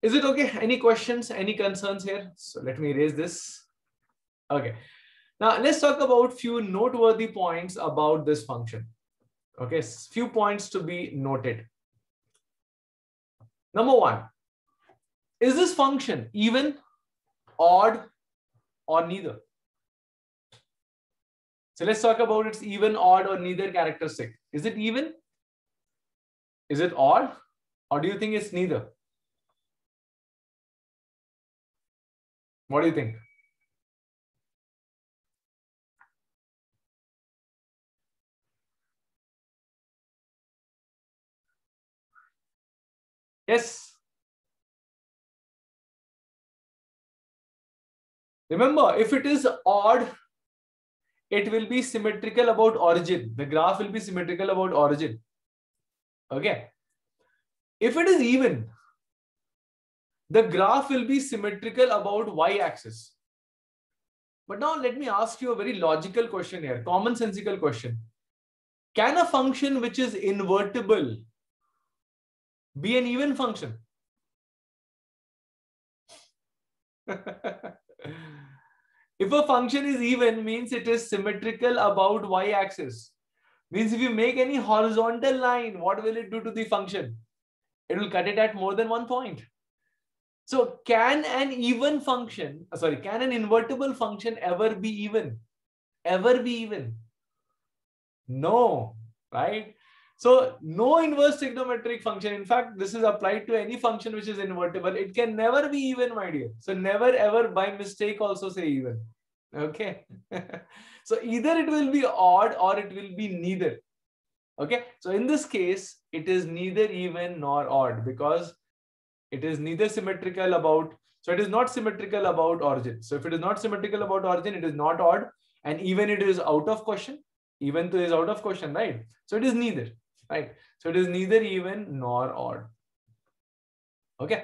Is it okay? Any questions? Any concerns here? So let me erase this. Okay. Now let's talk about few noteworthy points about this function. Okay, few points to be noted. Number one, is this function even, odd, or neither? So let's talk about its even, odd, or neither characteristic. Is it even? Is it odd? Or do you think it's neither? What do you think? Yes. Remember, if it is odd, it will be symmetrical about origin. The graph will be symmetrical about origin. Okay. If it is even, the graph will be symmetrical about y-axis. But now let me ask you a very logical question here, commonsensical question. Can a function which is invertible be an even function? If a function is even, means it is symmetrical about y-axis. Means if you make any horizontal line, what will it do to the function? It will cut it at more than one point. So can an even function, sorry, can an invertible function ever be even? Ever be even? No, right? So no inverse trigonometric function. In fact, this is applied to any function which is invertible. It can never be even, my dear. So never ever by mistake also say even. Okay. So either it will be odd or it will be neither. Okay. So in this case, it is neither even nor odd because it is neither symmetrical about, so it is not symmetrical about origin. So if it is not symmetrical about origin, it is not odd, and even it is out of question. Even though it is out of question, right? So it is neither. Right. So it is neither even nor odd. Okay.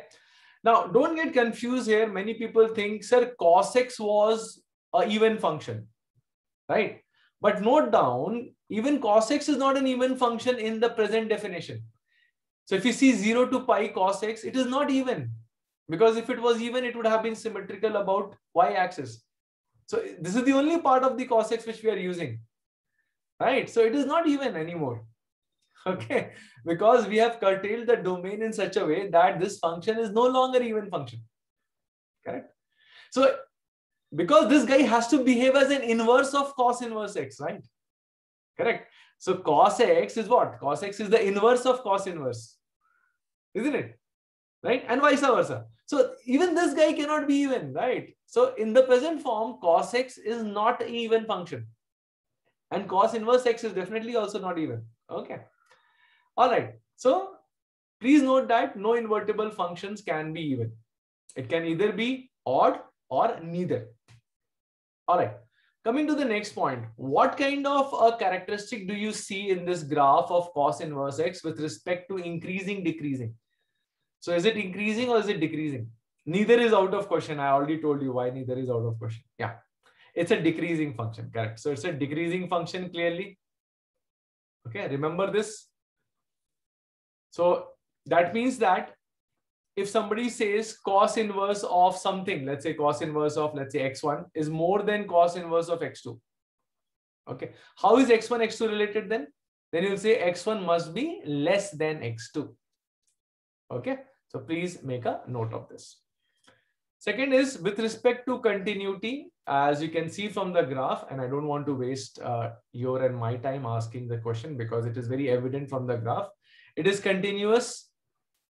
Now don't get confused here. Many people think, sir, cos x was an even function, right? But note down, even cos x is not an even function in the present definition. So if you see 0 to π cos x, it is not even, because if it was even, it would have been symmetrical about y-axis. So this is the only part of the cos x which we are using, right? So it is not even anymore. Okay, because we have curtailed the domain in such a way that this function is no longer even function. Correct? So because this guy has to behave as an inverse of cos inverse x, right? Correct. So cos x is what? Cos x is the inverse of cos inverse, isn't it? Right? And vice versa. So even this guy cannot be even, right? So in the present form, cos x is not an even function. And cos inverse x is definitely also not even. Okay. All right. So please note that no invertible functions can be even. It can either be odd or neither. All right. Coming to the next point, what kind of a characteristic do you see in this graph of cos inverse x with respect to increasing, decreasing? So is it increasing or is it decreasing? Neither is out of question. I already told you why neither is out of question. Yeah. It's a decreasing function. Correct. So it's a decreasing function clearly. Okay. Remember this. So that means that if somebody says cos inverse of something, let's say cos inverse of, let's say x1 is more than cos inverse of x2. Okay. How is x1, x2 related then? Then you'll say x1 must be less than x2. Okay. So please make a note of this. Second is with respect to continuity, as you can see from the graph, and I don't want to waste your and my time asking the question because it is very evident from the graph. It is continuous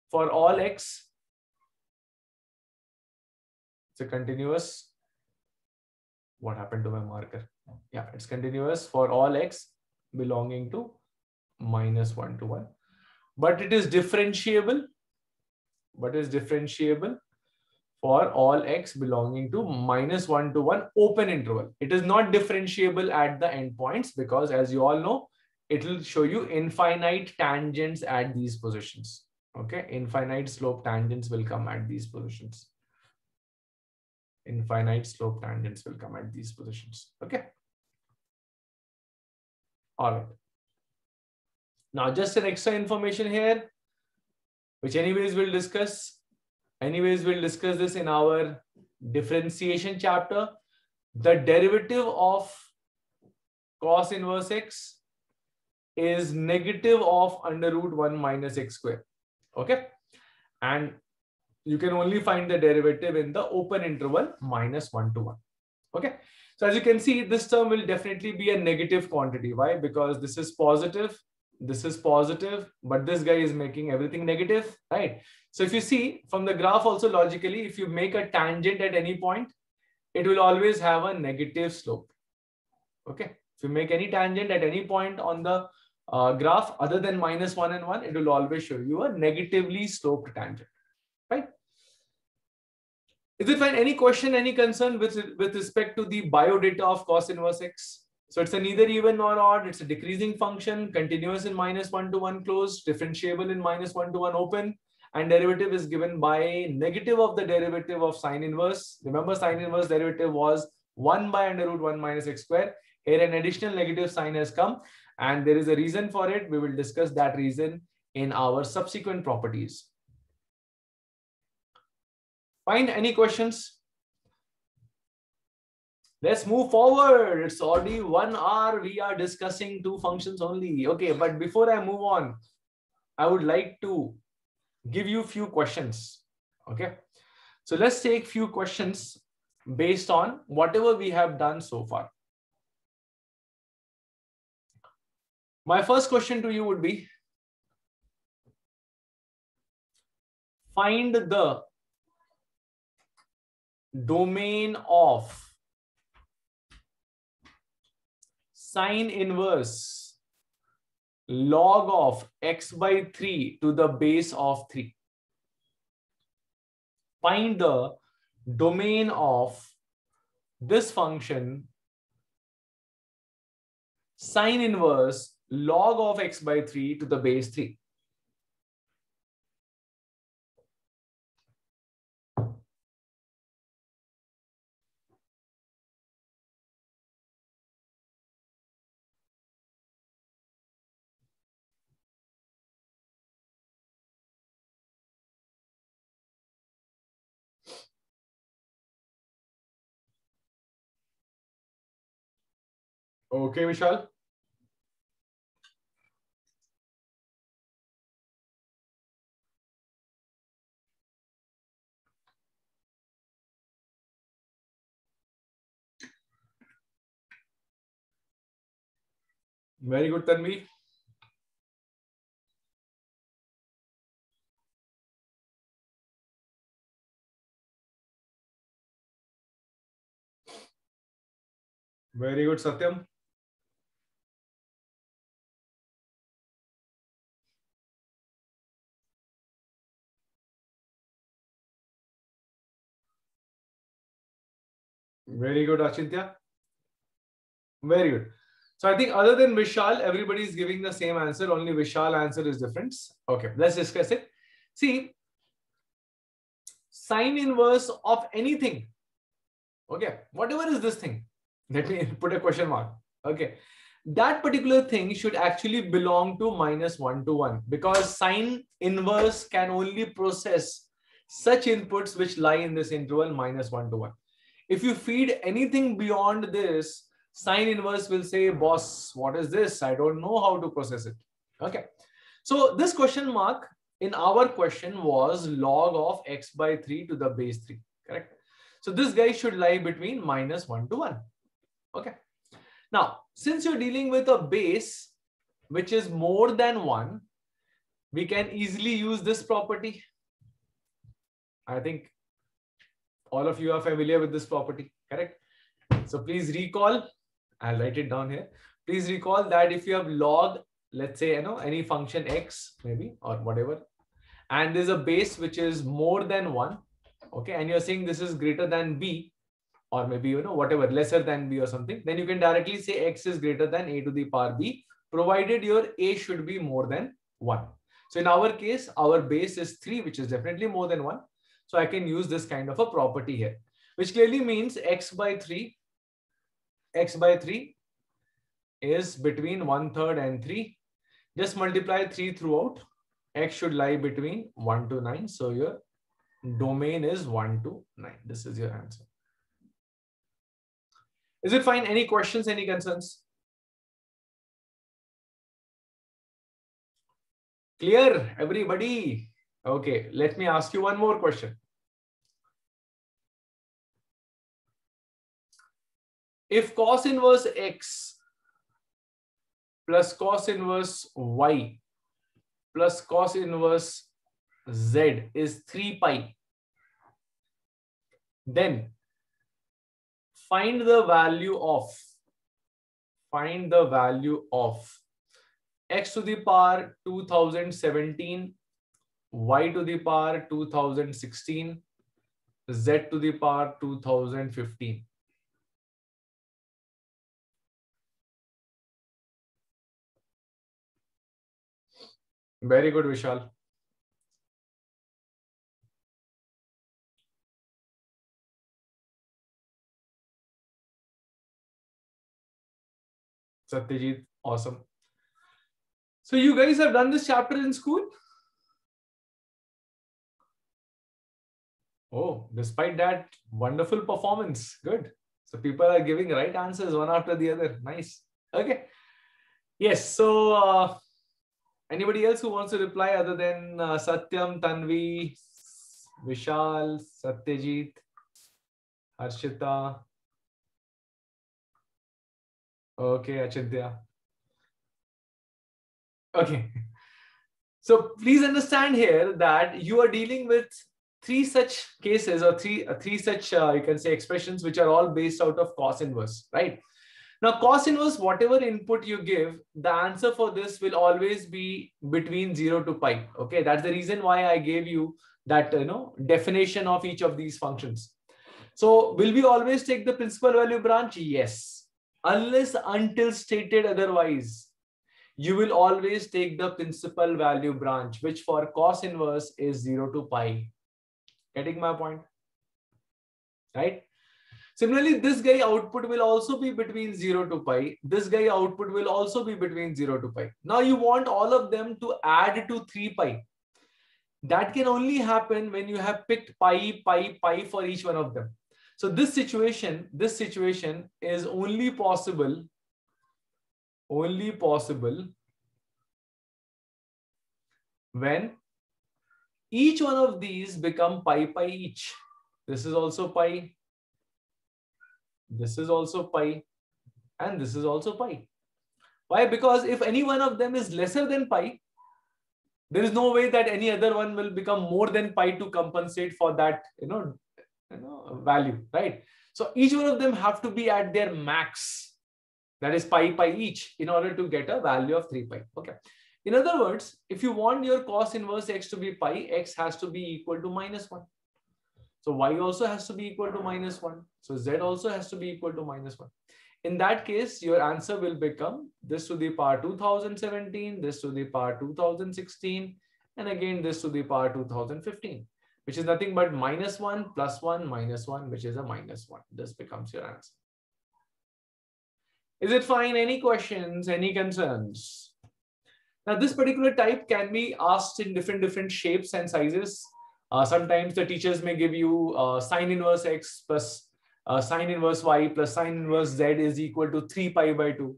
for all x. It's a continuous. What happened to my marker? Yeah, it's continuous for all x belonging to -1 to 1. But it is differentiable. But it is differentiable for all x belonging to -1 to 1 open interval. It is not differentiable at the endpoints because, as you all know, it will show you infinite tangents at these positions. Okay, infinite slope tangents will come at these positions. Infinite slope tangents will come at these positions. Okay. All right. Now, just an extra information here, which anyways we'll discuss. Anyways, we'll discuss this in our differentiation chapter. The derivative of cos inverse x is negative of √1 - x². Okay. And you can only find the derivative in the open interval -1 to 1. Okay. So as you can see, this term will definitely be a negative quantity. Why? Because this is positive. This is positive, but this guy is making everything negative, right? So if you see from the graph also logically, if you make a tangent at any point, it will always have a negative slope. Okay. If you make any tangent at any point on the graph other than -1 and 1, it will always show you a negatively sloped tangent, right? Is it fine? Any question, any concern with respect to the biodata of cos inverse x? So it's a neither even nor odd. It's a decreasing function, continuous in -1 to 1 closed, differentiable in -1 to 1 open, and derivative is given by negative of the derivative of sine inverse. Remember, sine inverse derivative was 1/√1 - x². Here an additional negative sign has come, and there is a reason for it. We will discuss that reason in our subsequent properties. Fine, any questions? Let's move forward. It's already 1 hour. We are discussing two functions only. Okay, but before I move on, I would like to give you a few questions. Okay, so let's take a few questions based on whatever we have done so far. My first question to you would be, find the domain of sine inverse log of x/3 to the base of 3. Find the domain of this function sine inverse log of x/3 to the base 3. Okay, Vishal. Very good, Tanvi. Very good, Satyam. Very good, Achintya. Very good. So I think other than Vishal, everybody is giving the same answer. Only Vishal answer is different. Okay, let's discuss it. See, sine inverse of anything. Okay, whatever is this thing. Let me put a question mark. Okay, that particular thing should actually belong to -1 to 1 because sine inverse can only process such inputs which lie in this interval -1 to 1. If you feed anything beyond this, sine inverse will say, boss, what is this? I don't know how to process it. Okay. So this question mark in our question was log of x/3 to the base 3. Correct. So this guy should lie between -1 to 1. Okay. Now, since you're dealing with a base which is more than 1, we can easily use this property. I think all of you are familiar with this property, correct? So please recall, I'll write it down here. Please recall that if you have log, let's say, you know, any function x maybe or whatever, and there's a base which is more than 1, okay, and you're saying this is greater than b or maybe, you know, whatever, lesser than b or something, then you can directly say x is greater than a to the power b, provided your a should be more than 1. So in our case, our base is 3, which is definitely more than 1. So I can use this kind of a property here, which clearly means x by 3 is between 1/3 and 3. Just multiply 3 throughout. X should lie between 1 to 9. So your domain is 1 to 9. This is your answer. Is it fine? Any questions, any concerns? Clear, everybody? Okay, let me ask you one more question. If cos inverse x plus cos inverse y plus cos inverse z is 3 pi, then find the value of x⁴ y⁴ z⁴ Very good, Vishal. Satyajit, awesome. So you guys have done this chapter in school? Oh, despite that wonderful performance. Good. So people are giving right answers one after the other. Nice. Okay. Yes. So anybody else who wants to reply other than Satyam, Tanvi, Vishal, Satyajit, Harshita. Okay, Achintya. Okay. So please understand here that you are dealing with three such cases or three such you can say expressions which are all based out of cos inverse, right? Now cos inverse, whatever input you give, the answer for this will always be between 0 to pi. Okay, that's the reason why I gave you that, you know, definition of each of these functions. So will we always take the principal value branch? Yes, unless until stated otherwise. You will always take the principal value branch, which for cos inverse is 0 to pi. Getting my point, right? Similarly, this guy output will also be between 0 to pi. This guy output will also be between 0 to pi. Now you want all of them to add to 3 pi. That can only happen when you have picked pi, pi, pi for each one of them. So this situation is only possible when each one of these become pi pi each. This is also pi. This is also pi. And this is also pi. Why? Because if any one of them is lesser than pi, there is no way that any other one will become more than pi to compensate for that, value, right? So each one of them have to be at their max, that is pi pi each, in order to get a value of 3 pi. Okay. In other words, if you want your cos inverse x to be pi, x has to be equal to -1. So y also has to be equal to -1. So z also has to be equal to -1. In that case, your answer will become this to the power 2017, this to the power 2016, and again this to the power 2015, which is nothing but -1 + 1 - 1, which is a -1. This becomes your answer. Is it fine? Any questions? Any concerns? Now, this particular type can be asked in different shapes and sizes. Sometimes the teachers may give you sine inverse x plus sine inverse y plus sine inverse z is equal to 3 pi by 2,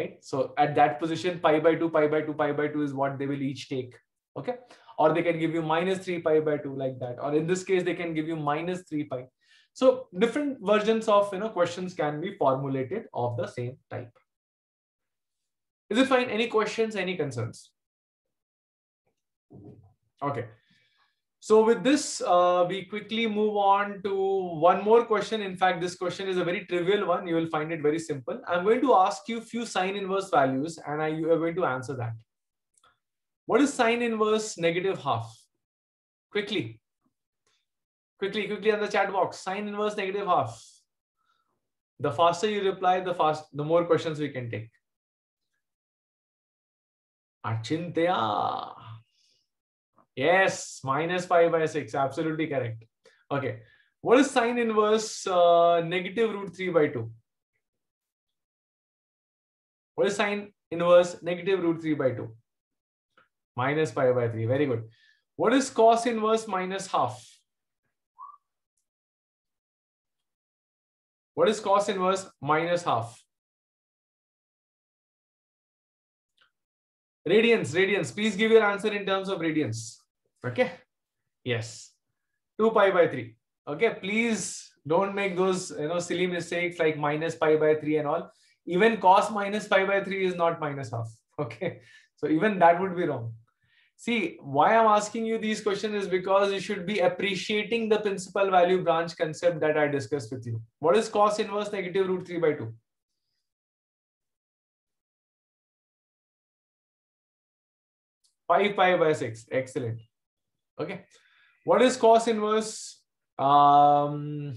right? So at that position, pi by 2 is what they will each take, okay? Or they can give you -3 pi by 2 like that, or in this case, they can give you -3 pi. So different versions of questions can be formulated of the same type. Is it fine? Any questions? Any concerns? Okay. So with this, we quickly move on to one more question. In fact, this question is a very trivial one. You will find it very simple. I'm going to ask you a few sine inverse values and you are going to answer that. What is sine inverse -half? Quickly on the chat box. Sine inverse -half. The faster you reply, the more questions we can take. Achintya. Yes, -5/6. Absolutely correct. Okay. What is sine inverse -√3/2? What is sine inverse -√3/2? -π/3. Very good. What is cos inverse -half? What is cos inverse -half? Radians. Please give your answer in terms of radians. Okay. Yes. 2 pi by 3. Okay. Please don't make those, silly mistakes like -π/3 and all. Even cos -π/3 is not -half. Okay. So even that would be wrong. See, why I'm asking you these questions is because you should be appreciating the principal value branch concept that I discussed with you. What is cos inverse -√3/2? -5/6. Excellent. Okay. What is cos inverse -√2?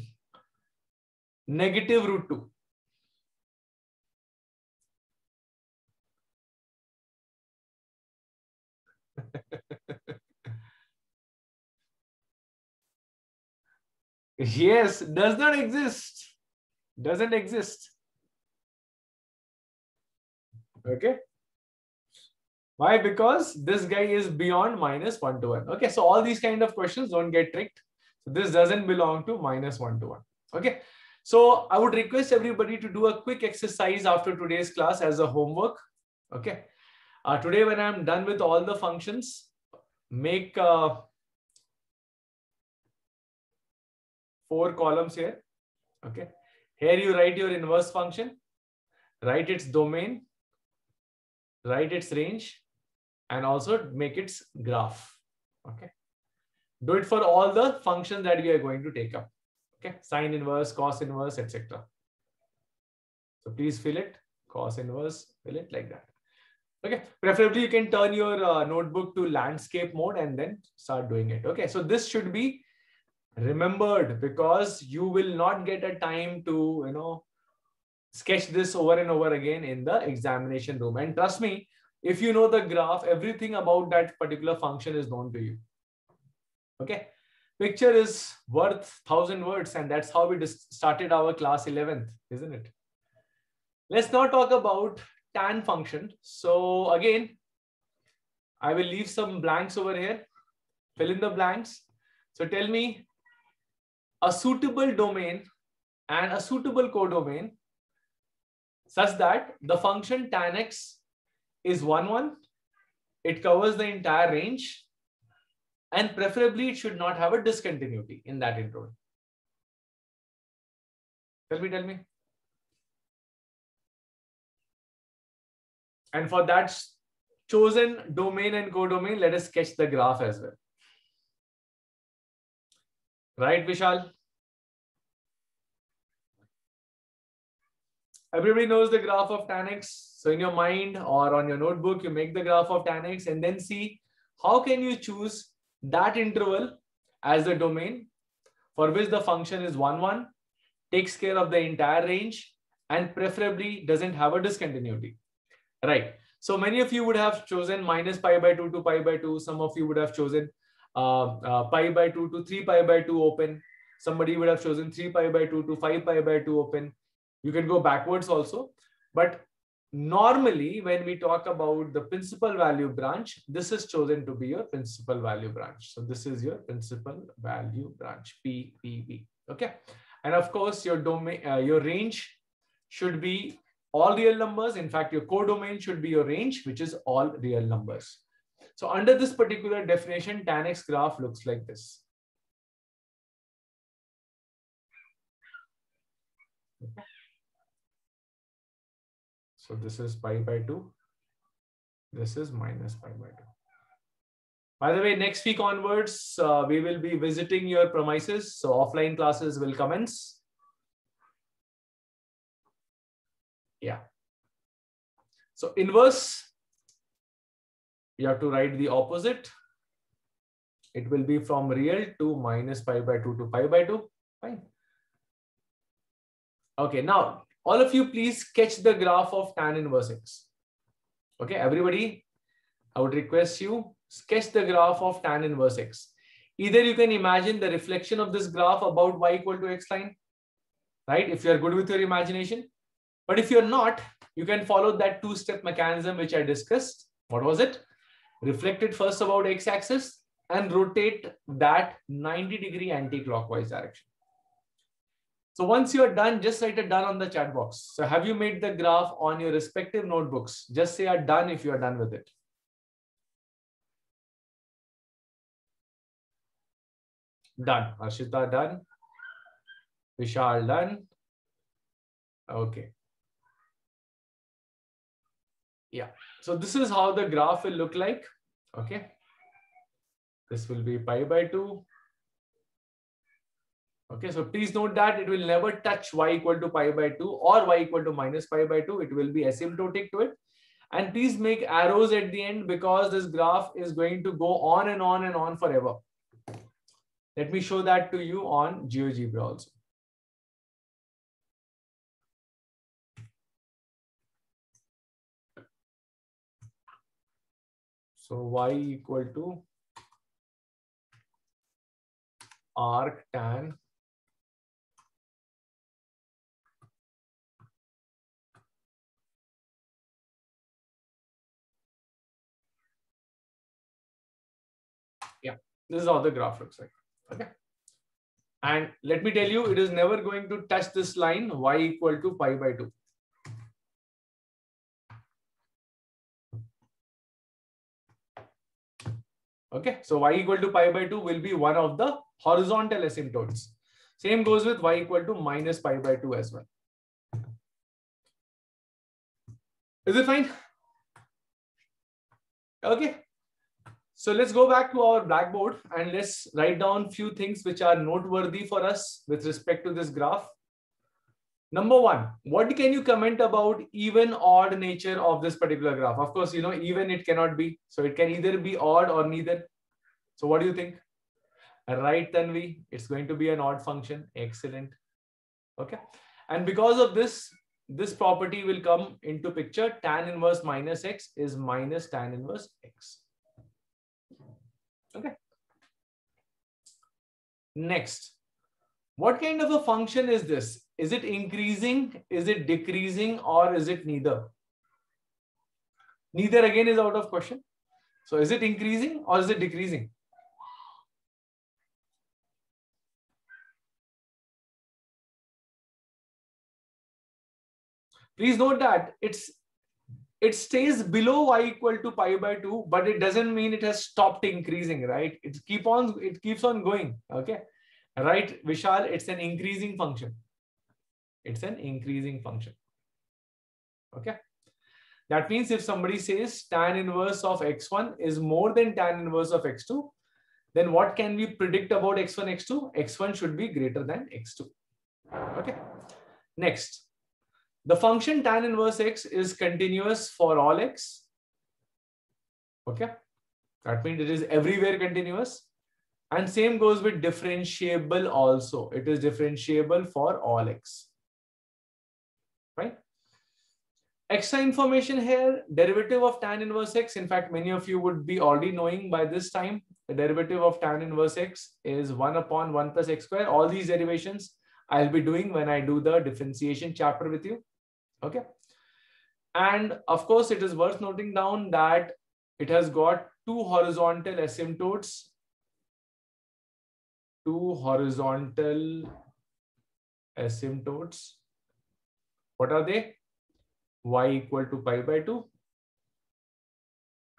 Yes, does not exist. Doesn't exist. Okay. Why? Because this guy is beyond -1 to 1. Okay, so all these kind of questions, don't get tricked. So this doesn't belong to -1 to 1. Okay, so I would request everybody to do a quick exercise after today's class as a homework. Okay, today when I'm done with all the functions, make 4 columns here. Okay, here you write your inverse function, write its domain, write its range, and also make its graph. Okay. Do it for all the functions that we are going to take up. Okay. Sine inverse, cos inverse, etc. So please fill it. Cos inverse, fill it like that. Okay. Preferably you can turn your notebook to landscape mode and then start doing it. Okay. So this should be remembered because you will not get a time to, sketch this over and over again in the examination room. And trust me, if you know the graph, everything about that particular function is known to you. Okay. Picture is worth 1,000 words. And that's how we just started our class 11th, isn't it? Let's now talk about tan function. So again, I will leave some blanks over here. Fill in the blanks. So tell me a suitable domain and a suitable codomain such that the function tan x is 1, 1. It covers the entire range. And preferably, it should not have a discontinuity in that interval. Tell me. And for that chosen domain and codomain, let us sketch the graph as well. Right, Vishal? Everybody knows the graph of tan x. So in your mind or on your notebook, you make the graph of tan x and then see how can you choose that interval as the domain for which the function is 1,1, takes care of the entire range, and preferably doesn't have a discontinuity. Right. So many of you would have chosen -π/2 to π/2. Some of you would have chosen π/2 to 3 π/2 open. Somebody would have chosen 3 π/2 to 5 π/2 open. You can go backwards also. But normally, when we talk about the principal value branch, this is chosen to be your principal value branch. So this is your principal value branch, PVB. Okay. And of course, your domain, your range should be all real numbers. In fact, your codomain should be your range, which is all real numbers. So under this particular definition, tan x graph looks like this. Okay. So this is π/2. This is -π/2. By the way, next week onwards, we will be visiting your premises. So offline classes will commence. Yeah. So inverse, you have to write the opposite. It will be from real to -π/2 to π/2. Fine. Okay, now, all of you, please sketch the graph of tan inverse x. Okay, everybody, I would request you sketch the graph of tan inverse x. Either you can imagine the reflection of this graph about y = x line, right? If you are good with your imagination, but if you're not, you can follow that two-step mechanism which I discussed. What was it? Reflect it first about x-axis and rotate that 90-degree anti-clockwise direction. So once you are done, just write a done on the chat box. So have you made the graph on your respective notebooks? Just say I'm done if you are done with it. Done. Harshita done. Vishal done. Okay. Yeah. So this is how the graph will look like. Okay. This will be π/2. Okay, so please note that it will never touch y = π/2 or y = -π/2. It will be asymptotic to it. And please make arrows at the end because this graph is going to go on and on and on forever. Let me show that to you on GeoGebra also. So y = arc tan . This is how the graph looks like. Okay. And let me tell you, it is never going to touch this line y = π/2. Okay. So y = π/2 will be one of the horizontal asymptotes. Same goes with y = -π/2 as well. Is it fine? Okay. So let's go back to our blackboard and let's write down few things which are noteworthy for us with respect to this graph. Number one, what can you comment about even odd nature of this particular graph? Of course, you know, even it cannot be. So it can either be odd or neither. So what do you think? Right, Tanvi, it's going to be an odd function. Excellent. Okay. And because of this, this property will come into picture. Tan inverse -x is -tan inverse x. Okay. Next, what kind of a function is this? Is it increasing? Is it decreasing? Or is it neither? Neither again is out of question. So is it increasing or is it decreasing? Please note that it stays below y = π/2, but it doesn't mean it has stopped increasing, right? It keeps on going. Okay. Right, Vishal, it's an increasing function. It's an increasing function. Okay. That means if somebody says tan inverse of x1 is more than tan inverse of x2, then what can we predict about x1, x2? x1 should be greater than x2. Okay. Next, the function tan inverse x is continuous for all x. Okay. That means it is everywhere continuous. And same goes with differentiable also. It is differentiable for all x. Right? Extra information here, derivative of tan inverse x. In fact, many of you would be already knowing by this time, the derivative of tan inverse x is 1 upon 1 plus x square. All these derivations I'll be doing when I do the differentiation chapter with you. Okay. And of course, it is worth noting down that it has got two horizontal asymptotes. What are they? Y equal to pi by 2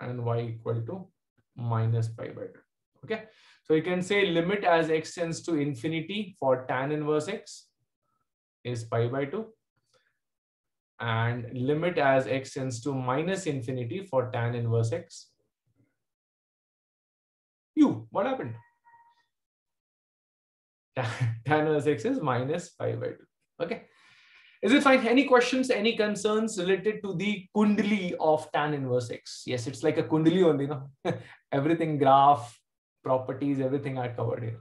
and y equal to minus pi by 2. Okay. So you can say limit as x tends to infinity for tan inverse x is pi by 2. And limit as x tends to minus infinity for tan inverse x. What happened? Tan inverse x is minus pi by 2. Okay. Is it fine? Any questions, any concerns related to the kundali of tan inverse x? Yes, it's like a kundali only, no? Everything, graph, properties, everything are covered here.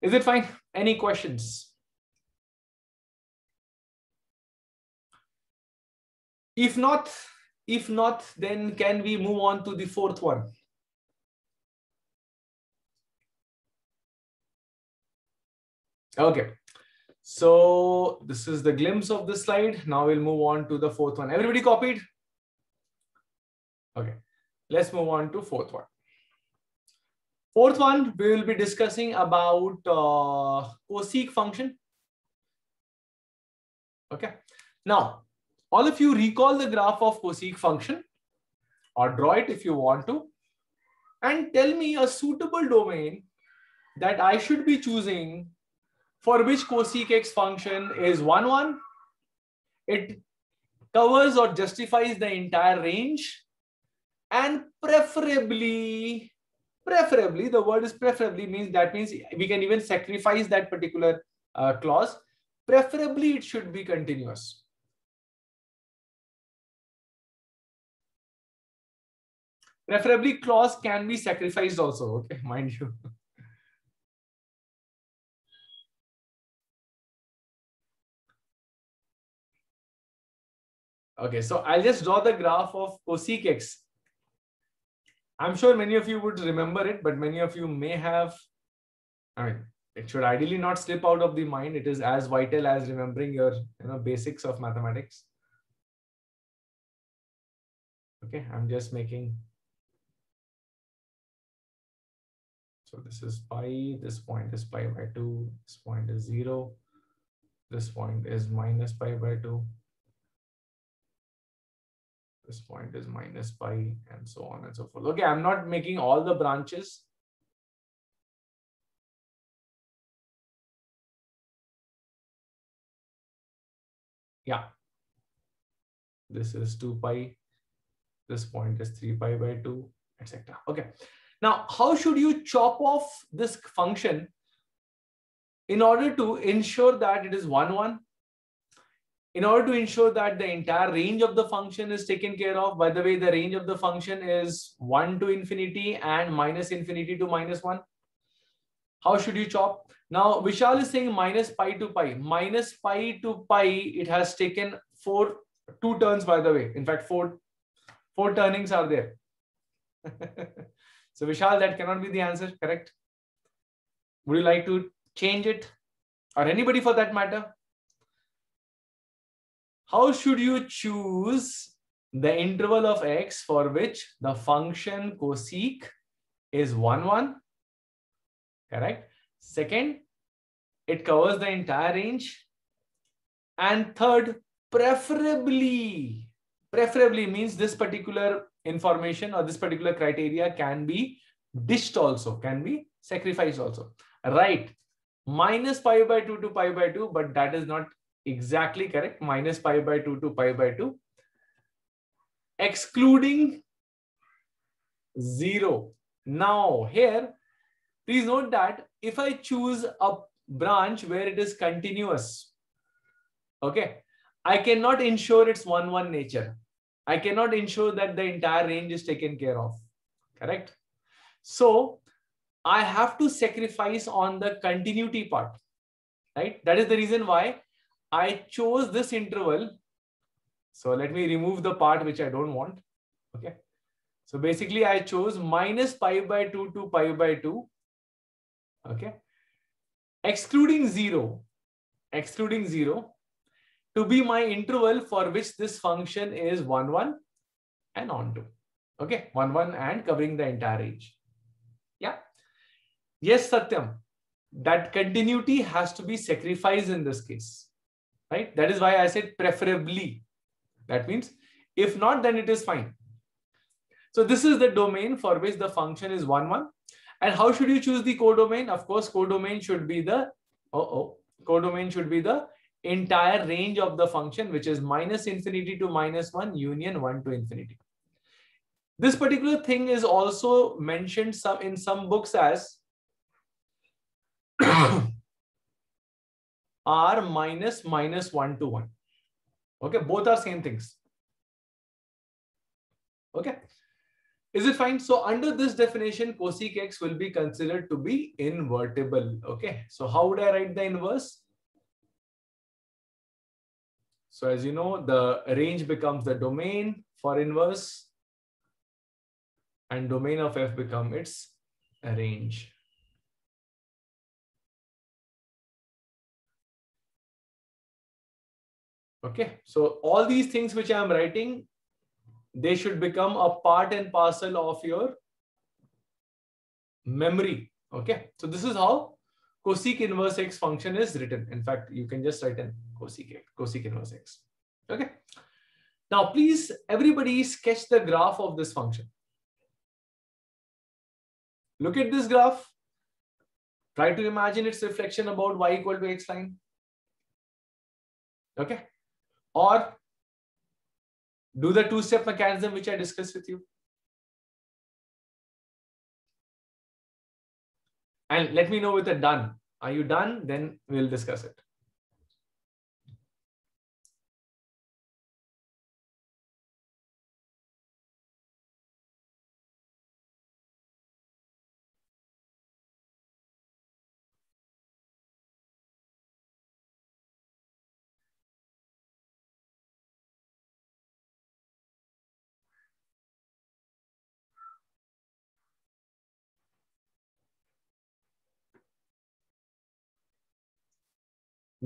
Is it fine? Any questions? If not, then can we move on to the fourth one? Okay. So this is the glimpse of this slide. Now we'll move on to the fourth one. Everybody copied? Okay, let's move on to fourth one. Fourth one, we will be discussing about cosec function. Okay, now all of you recall the graph of cosec function or draw it if you want to, and tell me a suitable domain that I should be choosing for which cosec x function is 1, 1. It covers or justifies the entire range, and preferably, the word is preferably, means that means we can even sacrifice that particular clause. Preferably, it should be continuous. Preferably clause can be sacrificed also, okay, mind you. Okay, so I'll just draw the graph of cosec x. I'm sure many of you would remember it, but many of you may have, I mean, it should ideally not slip out of the mind. It is as vital as remembering your basics of mathematics. Okay, I'm just making, so this is pi, this point is pi by 2, this point is 0, this point is minus pi by 2. This point is minus pi, and so on and so forth. Okay, I'm not making all the branches. Yeah. This is 2 pi. This point is 3 pi by 2, etc. Okay. Now, how should you chop off this function in order to ensure that it is 1, 1? In order to ensure that the entire range of the function is taken care of. By the way, the range of the function is 1 to infinity and minus infinity to minus 1. How should you chop? Now, Vishal is saying minus pi to pi. Minus pi to pi, it has taken two turns, by the way. In fact, four turnings are there. So Vishal, that cannot be the answer, correct? Would you like to change it? Or anybody for that matter? How should you choose the interval of x for which the function cosec is 1, 1? Correct. Second, it covers the entire range. And third, preferably. Preferably means this particular information or this particular criteria can be dished also, can be sacrificed also. Right. Minus pi by 2 to pi by 2, but that is not exactly correct. Minus pi by 2 to pi by 2. excluding 0. Now here, please note that if I choose a branch where it is continuous, okay, I cannot ensure its 1-1 nature. I cannot ensure that the entire range is taken care of, correct? So I have to sacrifice on the continuity part, right? That is the reason why I chose this interval. So let me remove the part which I don't want, okay? So basically I chose -π/2 to π/2, okay? Excluding zero to be my interval for which this function is 1-1 and on to, okay? 1-1 and covering the entire range. Yeah. Yes, Satyam, that continuity has to be sacrificed in this case, right? That is why I said preferably. That means if not, then it is fine. So this is the domain for which the function is 1-1. And how should you choose the codomain? Of course, codomain should be the entire range of the function, which is -∞ to -1 union 1 to infinity. This particular thing is also mentioned in some books as R−−1 to 1. Okay, both are same things. Okay, is it fine? So under this definition, cosec x will be considered to be invertible. Okay, so how would I write the inverse? So as you know, the range becomes the domain for inverse, and domain of f becomes its range. Okay, so all these things which I am writing, they should become a part and parcel of your memory. Okay, so this is how cosec inverse x function is written. In fact, you can just write in cosec inverse x. Okay. Now, please, everybody sketch the graph of this function. Look at this graph. Try to imagine its reflection about y = x line. Okay. Or do the two-step mechanism which I discussed with you. And let me know with a done. Are you done? Then we'll discuss it.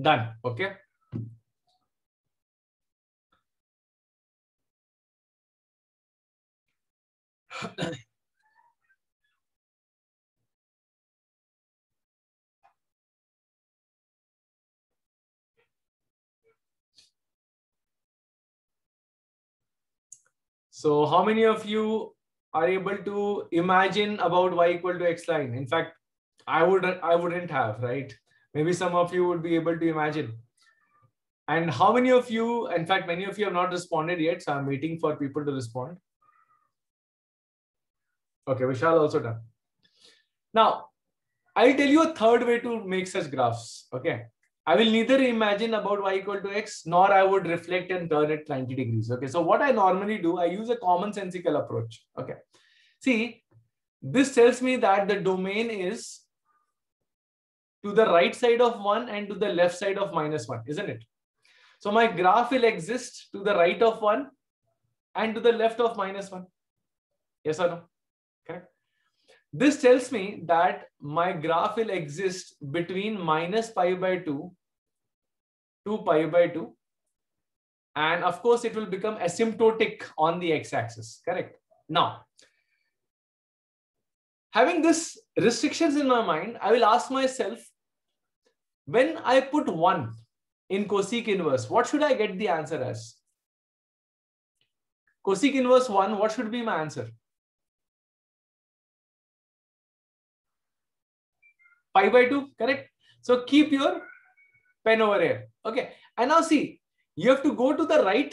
Done. Okay. So how many of you are able to imagine about y = x line? In fact, I wouldn't have, right? Maybe some of you would be able to imagine. And how many of you, in fact, many of you have not responded yet. So I'm waiting for people to respond. Okay, Vishal also done. Now, I'll tell you a third way to make such graphs. Okay. I will neither imagine about y = x, nor I would reflect and turn it 90 degrees. Okay. So what I normally do, I use a commonsensical approach. Okay. See, this tells me that the domain is to the right side of 1 and to the left side of -1, isn't it? So my graph will exist to the right of 1 and to the left of -1. Yes or no? Correct. This tells me that my graph will exist between -π/2 to π/2. And of course, it will become asymptotic on the x-axis. Correct. Now, having these restrictions in my mind, I will ask myself, when I put 1 in cosec inverse, what should I get the answer as? Cosec inverse 1, what should be my answer? π/2, correct? So keep your pen over here. Okay. And now see, you have to go to the right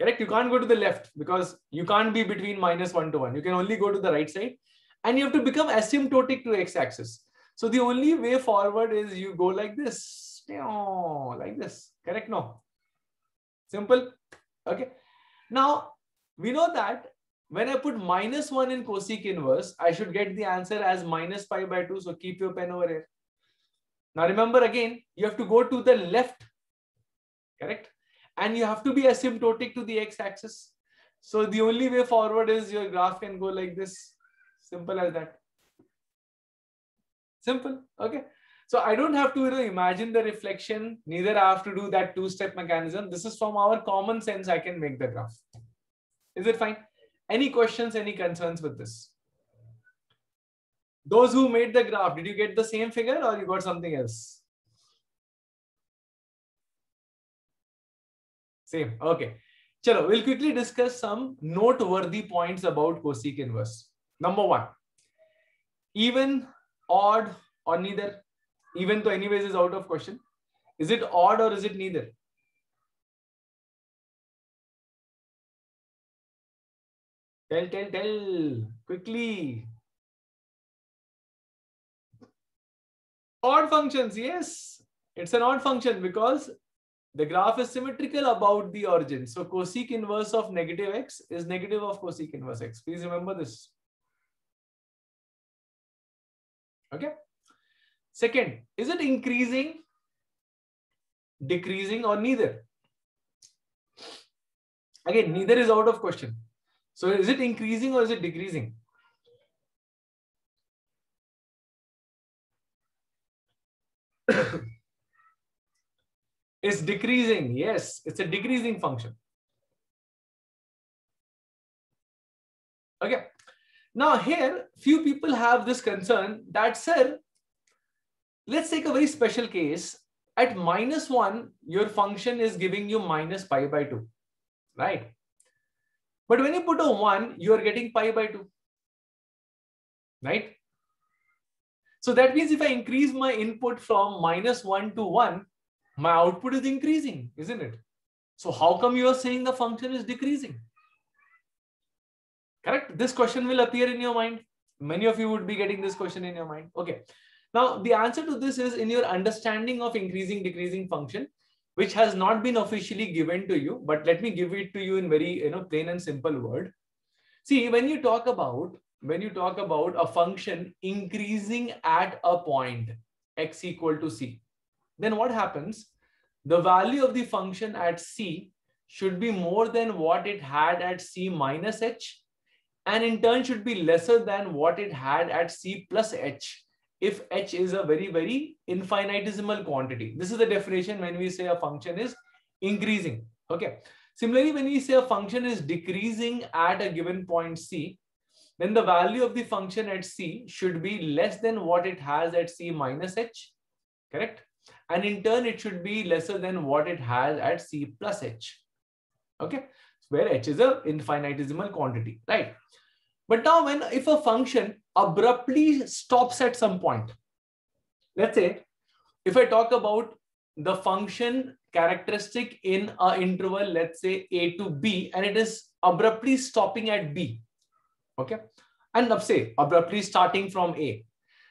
correct? You can't go to the left because you can't be between -1 to 1. You can only go to the right side, and you have to become asymptotic to x-axis. So the only way forward is you go like this, correct? No, simple. Okay. Now we know that when I put -1 in cosec inverse, I should get the answer as -π/2. So keep your pen over here. Now remember again, you have to go to the left, correct? And you have to be asymptotic to the x-axis. So the only way forward is your graph can go like this. Simple as that. Simple. Okay. So I don't have to imagine the reflection. Neither I have to do that two-step mechanism. This is from our common sense. I can make the graph. Is it fine? Any questions, any concerns with this? Those who made the graph, did you get the same figure or you got something else? Same. Okay. Chalo, we'll quickly discuss some noteworthy points about cosec inverse. Number one, even, odd, or neither. Even though anyways is out of question. Is it odd or is it neither? Tell quickly. Odd functions, yes. It's an odd function because the graph is symmetrical about the origin. So cosec inverse of -x is negative of cosec inverse x. Please remember this. Okay. Second, is it increasing, decreasing, or neither? Again, neither is out of question. So is it increasing or is it decreasing? It's decreasing. Yes, it's a decreasing function. Okay. Now here, few people have this concern that, sir, let's take a very special case. At -1, your function is giving you -π/2, right? But when you put a 1, you are getting π/2, right? So that means if I increase my input from -1 to 1, my output is increasing, isn't it? So how come you are saying the function is decreasing? Correct? This question will appear in your mind. Many of you would be getting this question in your mind. Okay. Now the answer to this is in your understanding of increasing, decreasing function, which has not been officially given to you, but let me give it to you in very, plain and simple word. See, when you talk about a function increasing at a point x = c, then what happens? The value of the function at c should be more than what it had at c - h, and in turn should be lesser than what it had at c + h, if h is a very, very infinitesimal quantity. This is the definition when we say a function is increasing. Okay. Similarly, when we say a function is decreasing at a given point c, then the value of the function at c should be less than what it has at c - h, correct? And in turn, it should be lesser than what it has at c + h, okay? Where h is an infinitesimal quantity, right? But now if a function abruptly stops at some point, let's say, if I talk about the function characteristic in an interval, let's say a to b, and it is abruptly stopping at b, okay? And let's say abruptly starting from a.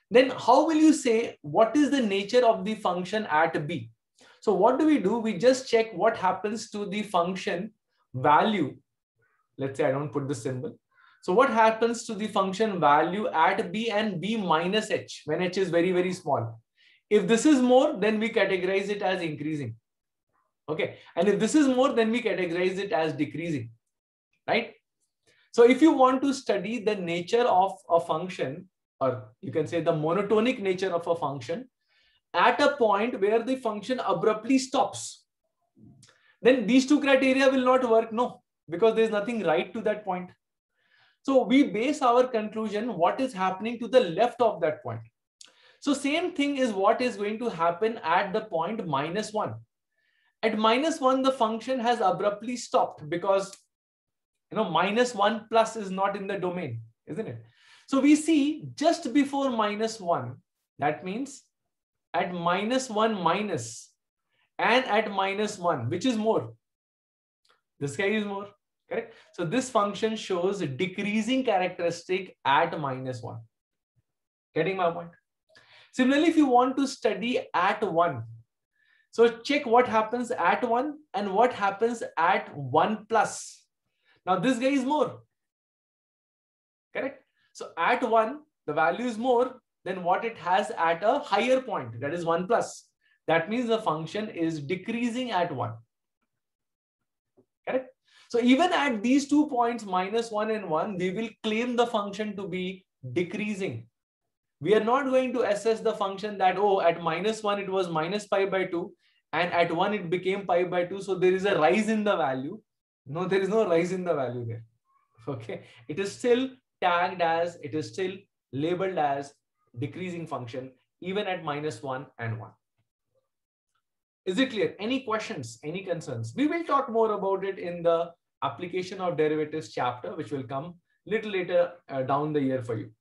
Then how will you say what is the nature of the function at b? So what do? We just check what happens to the function value. Let's say I don't put the symbol. So what happens to the function value at b and b - h when h is very, very small? If this is more, then we categorize it as increasing. Okay. And if this is more, then we categorize it as decreasing, right? So if you want to study the nature of a function, or you can say the monotonic nature of a function at a point where the function abruptly stops, then these two criteria will not work. No, because there's nothing right to that point. So we base our conclusion, what is happening to the left of that point. So same thing is what is going to happen at the point -1. At -1, the function has abruptly stopped because, -1+ is not in the domain, isn't it? So we see just before -1, that means at -1 minus and at -1, which is more. the sky is more, correct? So this function shows a decreasing characteristic at -1. Getting my point? Similarly, if you want to study at 1, so check what happens at 1 and what happens at 1+. Now this guy is more, correct? So at 1, the value is more than what it has at a higher point, that is 1+. That means the function is decreasing at 1. Correct? So even at these 2 points, -1 and 1, we will claim the function to be decreasing. We are not going to assess the function that, oh, at -1, it was -π/2 and at 1, it became π/2. So there is a rise in the value. No, there is no rise in the value there. Okay. It is still tagged as, it is still labeled as decreasing function, even at -1 and 1. Is it clear? Any questions, any concerns? We will talk more about it in the application of derivatives chapter, which will come little later down the year for you.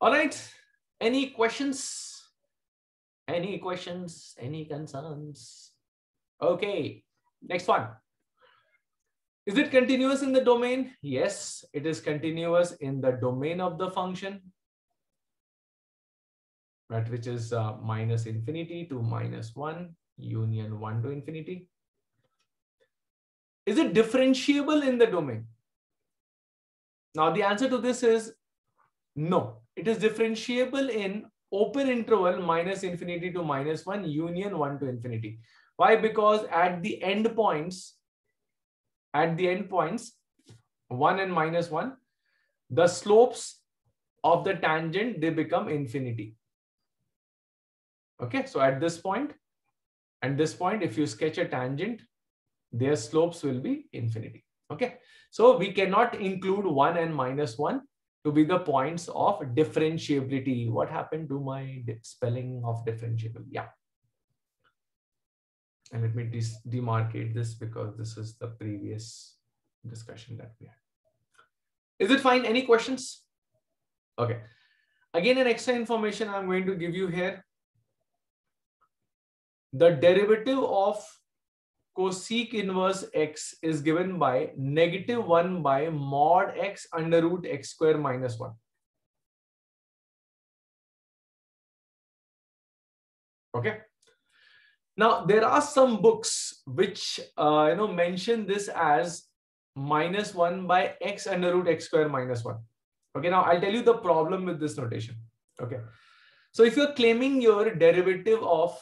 All right. Any questions? Any questions? Any concerns? Okay. Next one. Is it continuous in the domain? Yes, it is continuous in the domain of the function, right, which is -∞ to -1 union 1 to infinity. Is it differentiable in the domain? Now the answer to this is no. It is differentiable in open interval -∞ to -1 union 1 to infinity. Why? Because at the end points, 1 and -1, the slopes of the tangent, they become infinity. Okay, so at this point, if you sketch a tangent, their slopes will be infinity. Okay, so we cannot include 1 and -1 to be the points of differentiability. What happened to my spelling of differentiable? Yeah. And let me demarcate this because this is the previous discussion that we had. Is it fine? Any questions? Okay. Again, an extra information I'm going to give you here. The derivative of cosec inverse x is given by -1/(x√x²-1. Okay. Now there are some books which mention this as -1/(x√x²-1. Okay. Now I'll tell you the problem with this notation. Okay. So if you're claiming your derivative of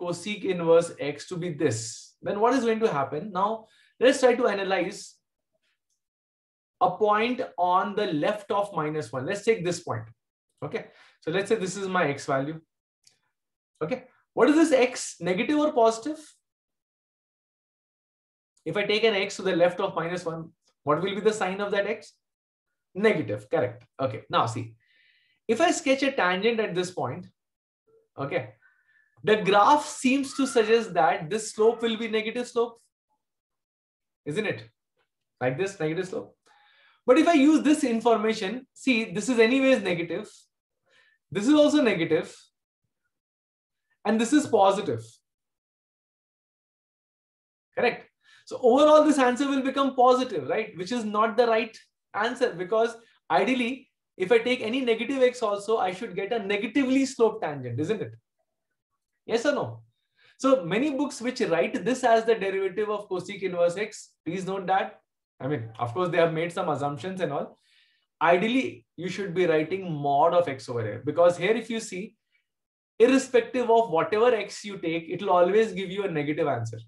cosec inverse x to be this, then what is going to happen? Now let's try to analyze a point on the left of -1. Let's take this point. Okay, so let's say this is my x value. Okay, what is this x, negative or positive? If I take an x to the left of -1, what will be the sign of that x? Negative, correct. Okay, now see, if I sketch a tangent at this point, okay, the graph seems to suggest that this slope will be negative slope, isn't it? Like this, negative slope. But if I use this information, see, this is anyways negative. This is also negative. And this is positive. Correct. So overall, this answer will become positive, right? Which is not the right answer, because ideally, if I take any negative x also, I should get a negatively sloped tangent, isn't it? Yes or no? So many books which write this as the derivative of cosec inverse x, please note that. I mean, of course, they have made some assumptions and all. Ideally, you should be writing mod of x over here, because here, if you see, irrespective of whatever x you take, it will always give you a negative answer.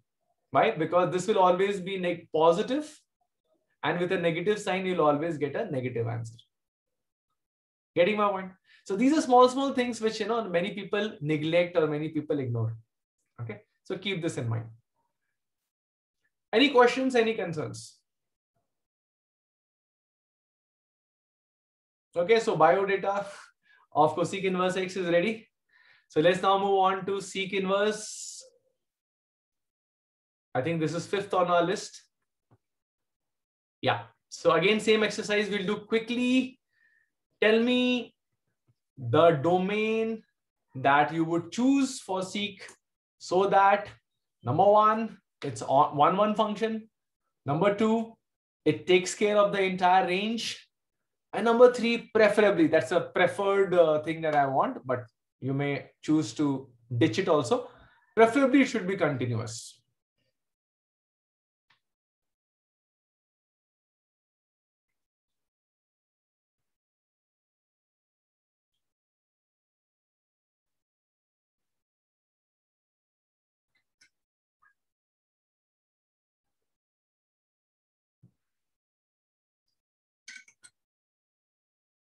Why? Because this will always be positive, and with a negative sign, you'll always get a negative answer. Getting my point? So these are small things which, you know, many people neglect or many people ignore. Okay. So keep this in mind. Any questions, any concerns? Okay. So biodata of cosec inverse x is ready. So let's now move on to sec inverse. I think this is 5th on our list. Yeah. So again, same exercise we'll do quickly. Tell me the domain that you would choose for sec so that Number one, it's on 1-1 function. Number two, it takes care of the entire range. And number three, preferably, that's a preferred thing that I want, but you may choose to ditch it also. Preferably, it should be continuous.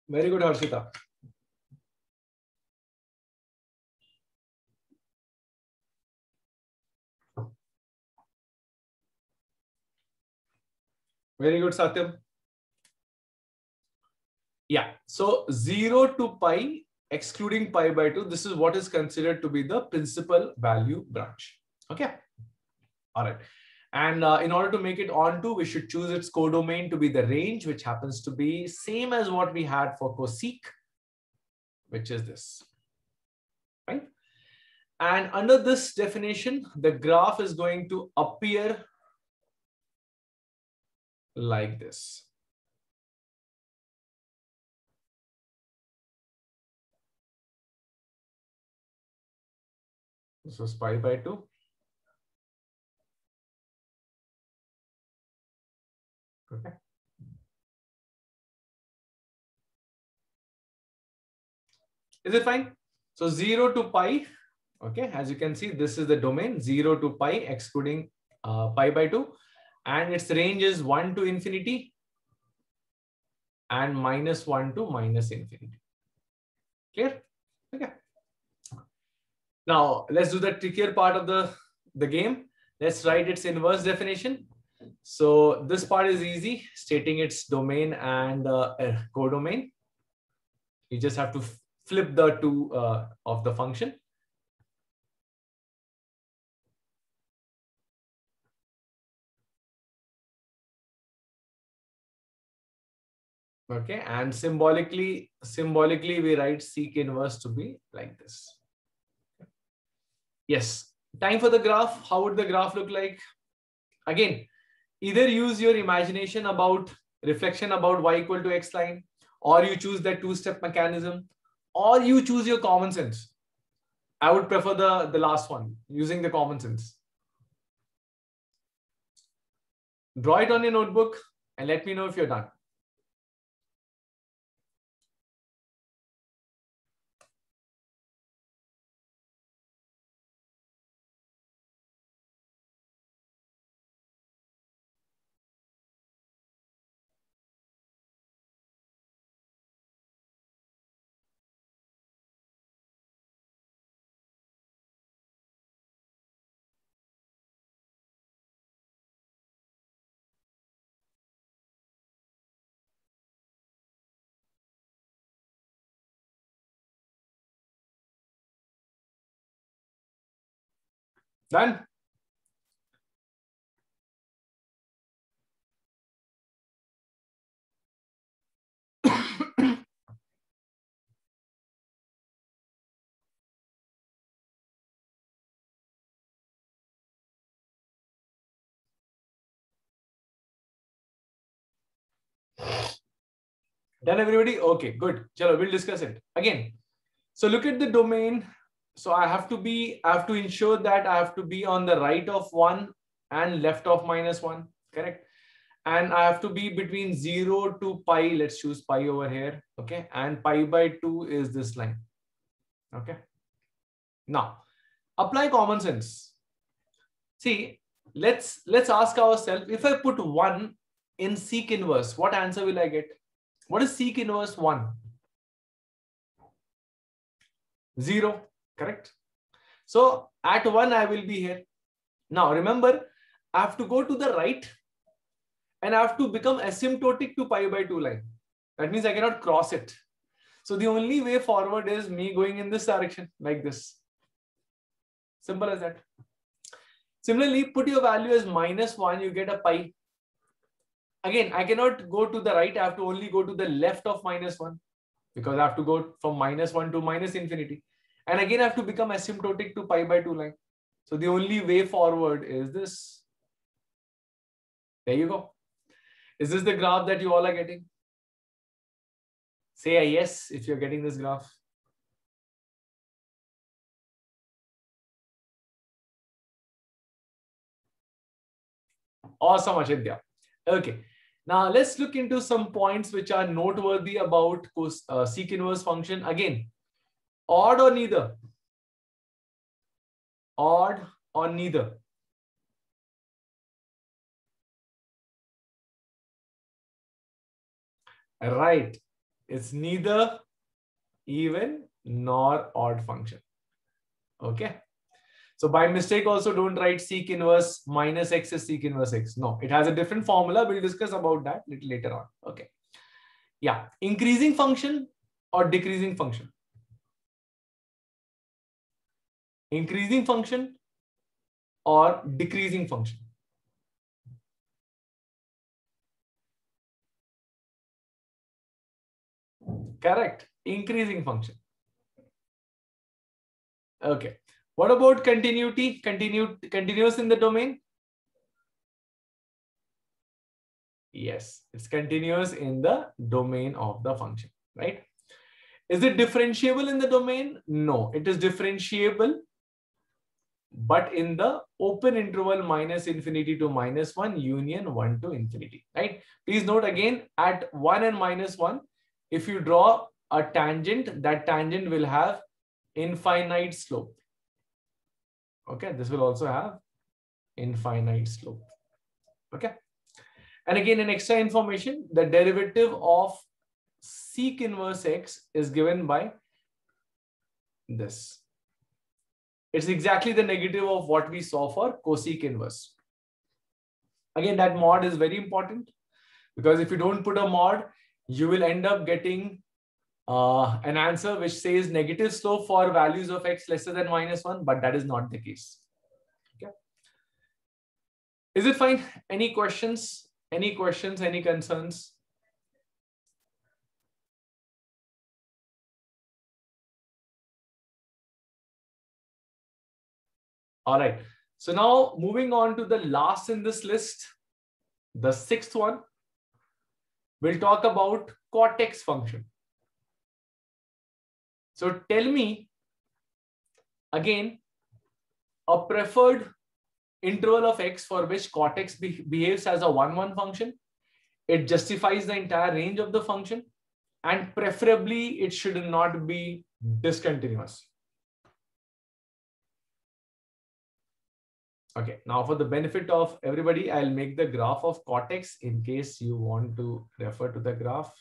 Very good, Harshita. Very good, Satyam. Yeah, so 0 to pi, excluding pi by 2, this is what is considered to be the principal value branch. Okay. All right. And in order to make it onto, we should choose its codomain to be the range, which happens to be same as what we had for cosec, which is this, right? And under this definition, the graph is going to appear like this. This is pi by 2. Okay. Is it fine? So 0 to pi, okay, as you can see, this is the domain 0 to pi, excluding pi by 2, and its range is 1 to infinity and minus 1 to minus infinity. Clear? Okay. Now let's do the trickier part of the game. Let's write its inverse definition. So this part is easy, stating its domain and codomain. You just have to flip the two of the function. Okay, and symbolically we write sec inverse to be like this. Yes, time for the graph. How would the graph look like? Again, either use your imagination about reflection about y equal to x line, or you choose that two-step mechanism, or you choose your common sense. I would prefer the last one, using the common sense. Draw it on your notebook and let me know if you're done. Done. Done, everybody? Okay, good. Chalo, we'll discuss it again. So look at the domain. So I have to ensure that I have to be on the right of 1 and left of minus 1, correct? And I have to be between 0 to pi. Let's choose pi over here. Okay. And pi by 2 is this line. Okay. Now apply common sense. See, let's ask ourselves, if I put 1 in sec inverse, what answer will I get? What is sec inverse 1? 0. Correct. So at 1, I will be here. Now remember, I have to go to the right and I have to become asymptotic to pi by 2 line. That means I cannot cross it. So the only way forward is me going in this direction like this. Simple as that. Similarly, put your value as minus 1, you get a pi. Again, I cannot go to the right. I have to only go to the left of minus 1, because I have to go from minus 1 to minus infinity. And again, I have to become asymptotic to pi by 2 line. So the only way forward is this. There you go. Is this the graph that you all are getting? Say a yes if you're getting this graph. Awesome, Ashidya. Okay. Now let's look into some points which are noteworthy about sec inverse function. Again, odd or neither. Odd or neither. Right. It's neither even nor odd function. Okay. So by mistake also don't write sec inverse minus x is sec inverse x. No, it has a different formula. We'll discuss about that little later on. Okay. Yeah. Increasing function or decreasing function? Increasing function or decreasing function? Correct. Increasing function. Okay. What about continuity? Continuous in the domain? Yes, it's continuous in the domain of the function, right? Is it differentiable in the domain? No, it is differentiable, but in the open interval -∞ to -1 union 1 to infinity, right? Please note again, at 1 and -1, if you draw a tangent, that tangent will have infinite slope. Okay, this will also have infinite slope. Okay. And again, an extra information, the derivative of sec inverse x is given by this. It's exactly the negative of what we saw for cosec inverse. Again, that mod is very important because if you don't put a mod, you will end up getting an answer which says negative slope for values of x lesser than -1, but that is not the case. Okay. Is it fine? Any questions? Any questions? Any concerns? All right. So now moving on to the last in this list, the 6th one. We'll talk about cortex function. So tell me again a preferred interval of x for which cortex behaves as a 1-1 function. It justifies the entire range of the function and preferably it should not be discontinuous. Okay, now for the benefit of everybody, I'll make the graph of cortex in case you want to refer to the graph.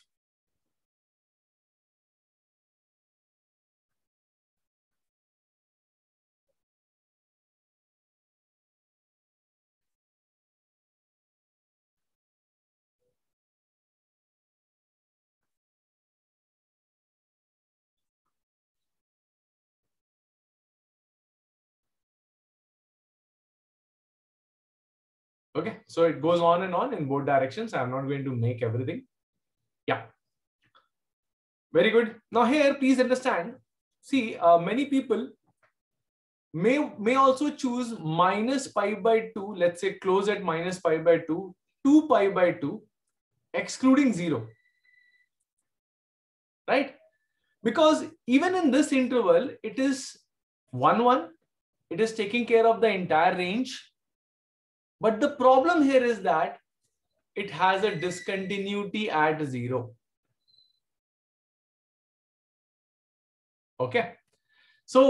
Okay, so it goes on and on in both directions. I'm not going to make everything. Yeah. Very good. Now here, please understand. See, many people may also choose -π/2. Let's say close at -π/2, 2π/2, excluding 0. Right? Because even in this interval, it is 1-1. It is taking care of the entire range. But the problem here is that it has a discontinuity at 0. Okay. So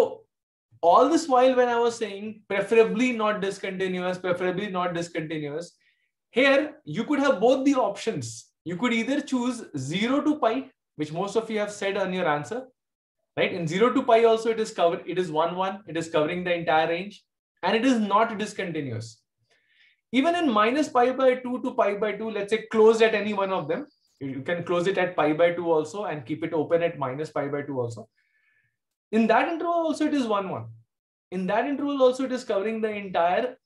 all this while when I was saying preferably not discontinuous, here you could have both the options. You could either choose 0 to π, which most of you have said on your answer, right? In 0 to π also it is covered. It is 1-1. It is covering the entire range and it is not discontinuous. Even in -π/2 to π/2, let's say close at any one of them. You can close it at π/2 also and keep it open at -π/2 also. In that interval also it is 1-1. In that interval also it is covering the entire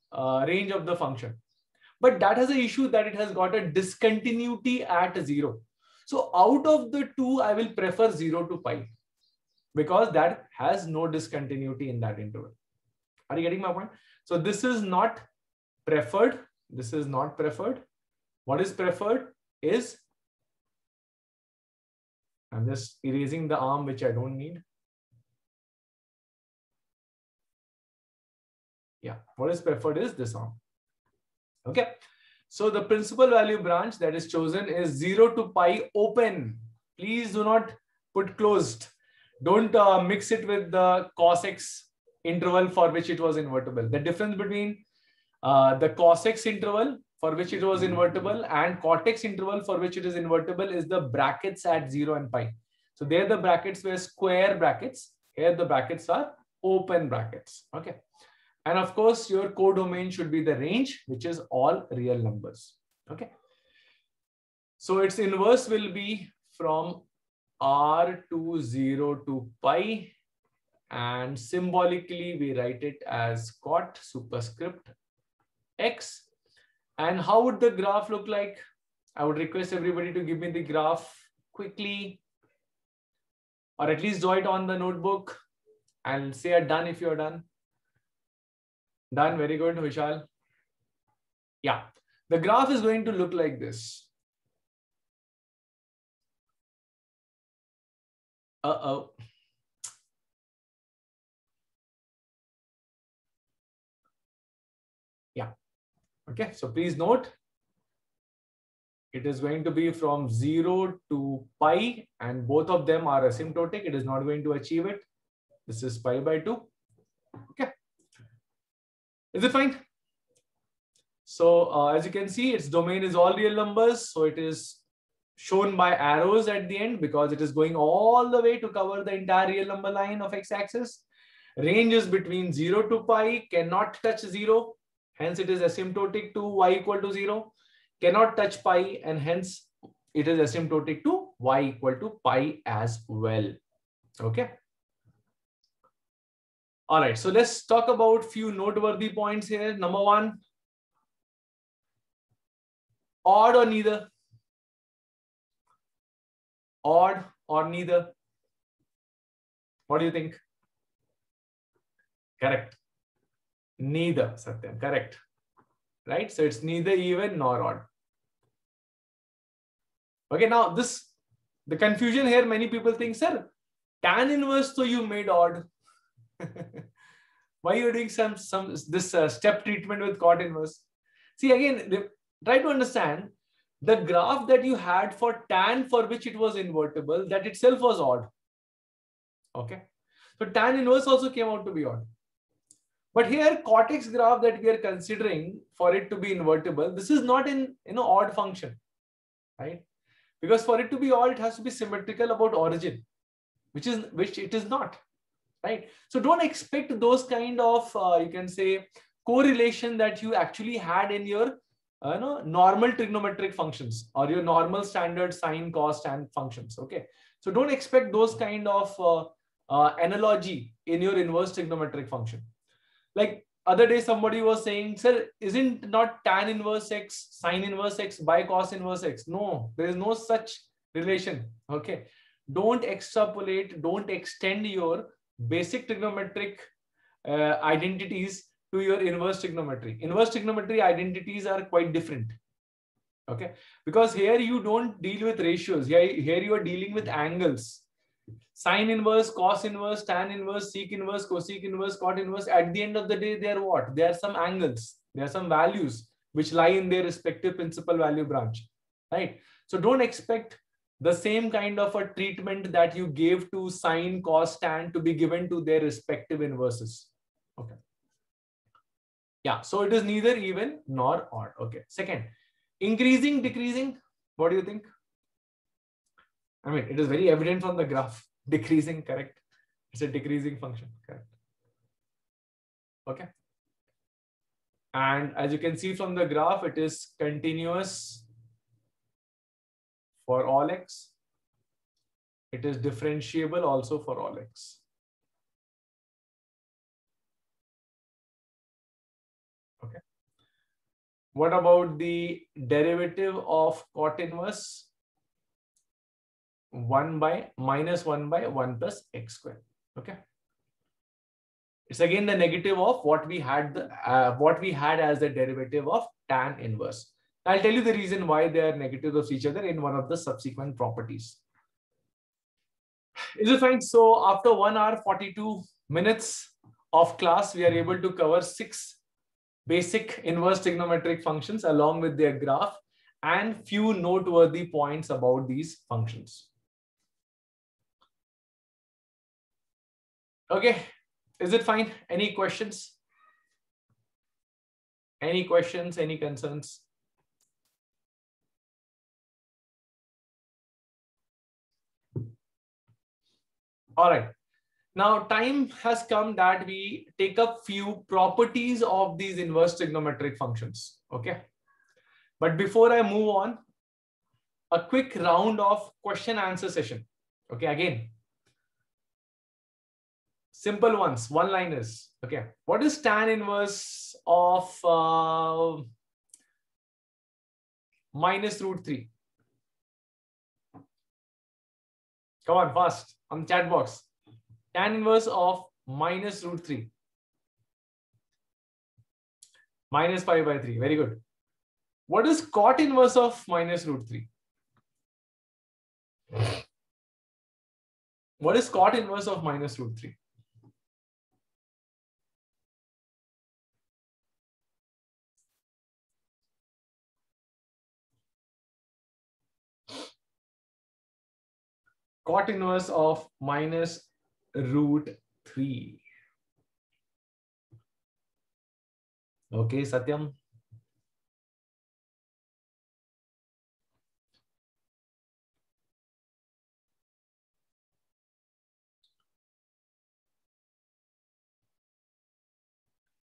range of the function. But that has an issue that it has got a discontinuity at 0. So out of the two, I will prefer 0 to π because that has no discontinuity in that interval. Are you getting my point? So this is not preferred. This is not preferred. What is preferred is, I'm just erasing the arm which I don't need. Yeah, what is preferred is this arm. Okay, so the principal value branch that is chosen is 0 to pi open. Please do not put closed. Don't mix it with the cos x interval for which it was invertible. The difference between the cos x interval for which it was invertible and cot x interval for which it is invertible is the brackets at 0 and pi. So there the brackets were square brackets. Here the brackets are open brackets. Okay. And of course, your codomain should be the range, which is all real numbers. Okay. So its inverse will be from R to 0 to pi. And symbolically, we write it as cot superscript x. And how would the graph look like? I would request everybody to give me the graph quickly, or at least draw it on the notebook and say done if you're done. Done, very good, Vishal. Yeah, the graph is going to look like this. Uh-oh. Yeah, okay, so please note, it is going to be from 0 to pi and both of them are asymptotic. It is not going to achieve it. This is pi by 2, okay. Is it fine? So as you can see, its domain is all real numbers. So it is shown by arrows at the end because it is going all the way to cover the entire real number line of x-axis. Range is between 0 to pi, cannot touch 0. Hence, it is asymptotic to y equal to 0. Cannot touch pi and hence it is asymptotic to y equal to pi as well. Okay. All right, so let's talk about few noteworthy points here. Number one, odd or neither. Odd or neither. What do you think? Correct. Neither, Satyam, correct. Right, so it's neither even nor odd. Okay, now this, the confusion here, many people think, sir, tan inverse, so you made odd. Why you are doing this step treatment with cot inverse? See, again, try to understand the graph that you had for tan for which it was invertible, that itself was odd. Okay. So tan inverse also came out to be odd. But here cot x graph that we are considering for it to be invertible, this is not in, you know, odd function, right? Because for it to be odd, it has to be symmetrical about origin, which it is not. Right. So don't expect those kind of, you can say, correlation that you actually had in your normal trigonometric functions or your normal standard sine, cos, tan functions. Okay. So don't expect those kind of analogy in your inverse trigonometric function. Like other day, somebody was saying, sir, isn't not tan inverse x, sine inverse x by cos inverse x? No, there is no such relation. Okay. Don't extrapolate, don't extend your basic trigonometric identities to your inverse trigonometry. Inverse trigonometry identities are quite different. Okay. Because here you don't deal with ratios. Here you are dealing with angles. Sine inverse, cos inverse, tan inverse, sec inverse, cosec inverse, cot inverse. At the end of the day, they are what? They are some angles. They are some values which lie in their respective principal value branch. Right. So don't expect the same kind of a treatment that you gave to sine, cos, tan to be given to their respective inverses. Okay. Yeah, so it is neither even nor odd. Okay. Second, increasing, decreasing. What do you think? I mean, it is very evident from the graph. Decreasing, correct. It's a decreasing function, correct. Okay. And as you can see from the graph, it is continuous. For all x, it is differentiable also for all x. Okay. What about the derivative of cot inverse? 1 by minus 1 by 1 plus x square. Okay. It's again the negative of what we had as the derivative of tan inverse. I'll tell you the reason why they are negatives of each other in one of the subsequent properties. Is it fine? So after 1 hour, 42 minutes of class, we are able to cover 6 basic inverse trigonometric functions along with their graph and few noteworthy points about these functions. Okay, is it fine? Any questions? Any questions? Any concerns? All right. Now time has come that we take up few properties of these inverse trigonometric functions. Okay. But before I move on, a quick round of question answer session. Okay. Again, simple ones, one-liners. Okay. What is tan inverse of -√3? Come on, fast on the chat box. Tan inverse of -√3. -π/3. Very good. What is cot inverse of -√3? What is cot inverse of -√3? Cot inverse of -√3. Okay, Satyam.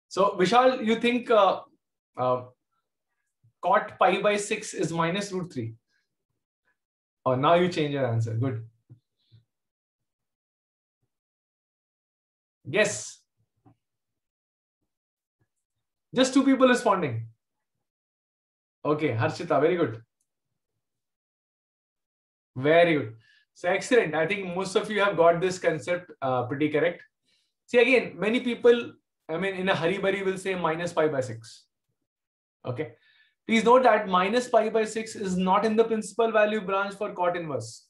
So Vishal, you think cot π/6 is -√3? Oh, now you change your answer. Good. Yes. Just 2 people responding. Okay, Harshita, very good. Very good. So excellent. I think most of you have got this concept pretty correct. See, again, many people, I mean, in a hurry-burry will say -π/6. Okay. Please note that -π/6 is not in the principal value branch for cot inverse.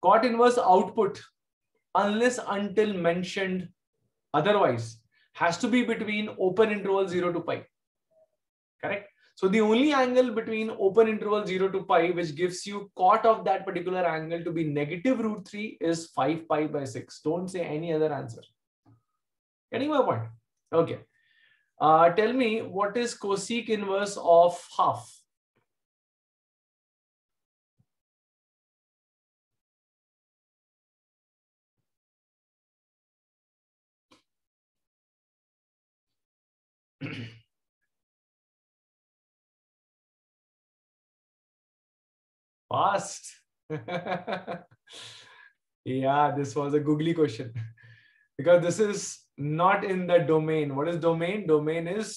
Cot inverse output, unless until mentioned otherwise, has to be between open interval 0 to π. Correct? So the only angle between open interval 0 to π, which gives you cot of that particular angle to be -√3, is 5π/6. Don't say any other answer. Getting my point? Okay. Tell me, what is cosec inverse of 1/2? Fast. Yeah, this was a googly question because this is not in the domain. What is domain? Domain is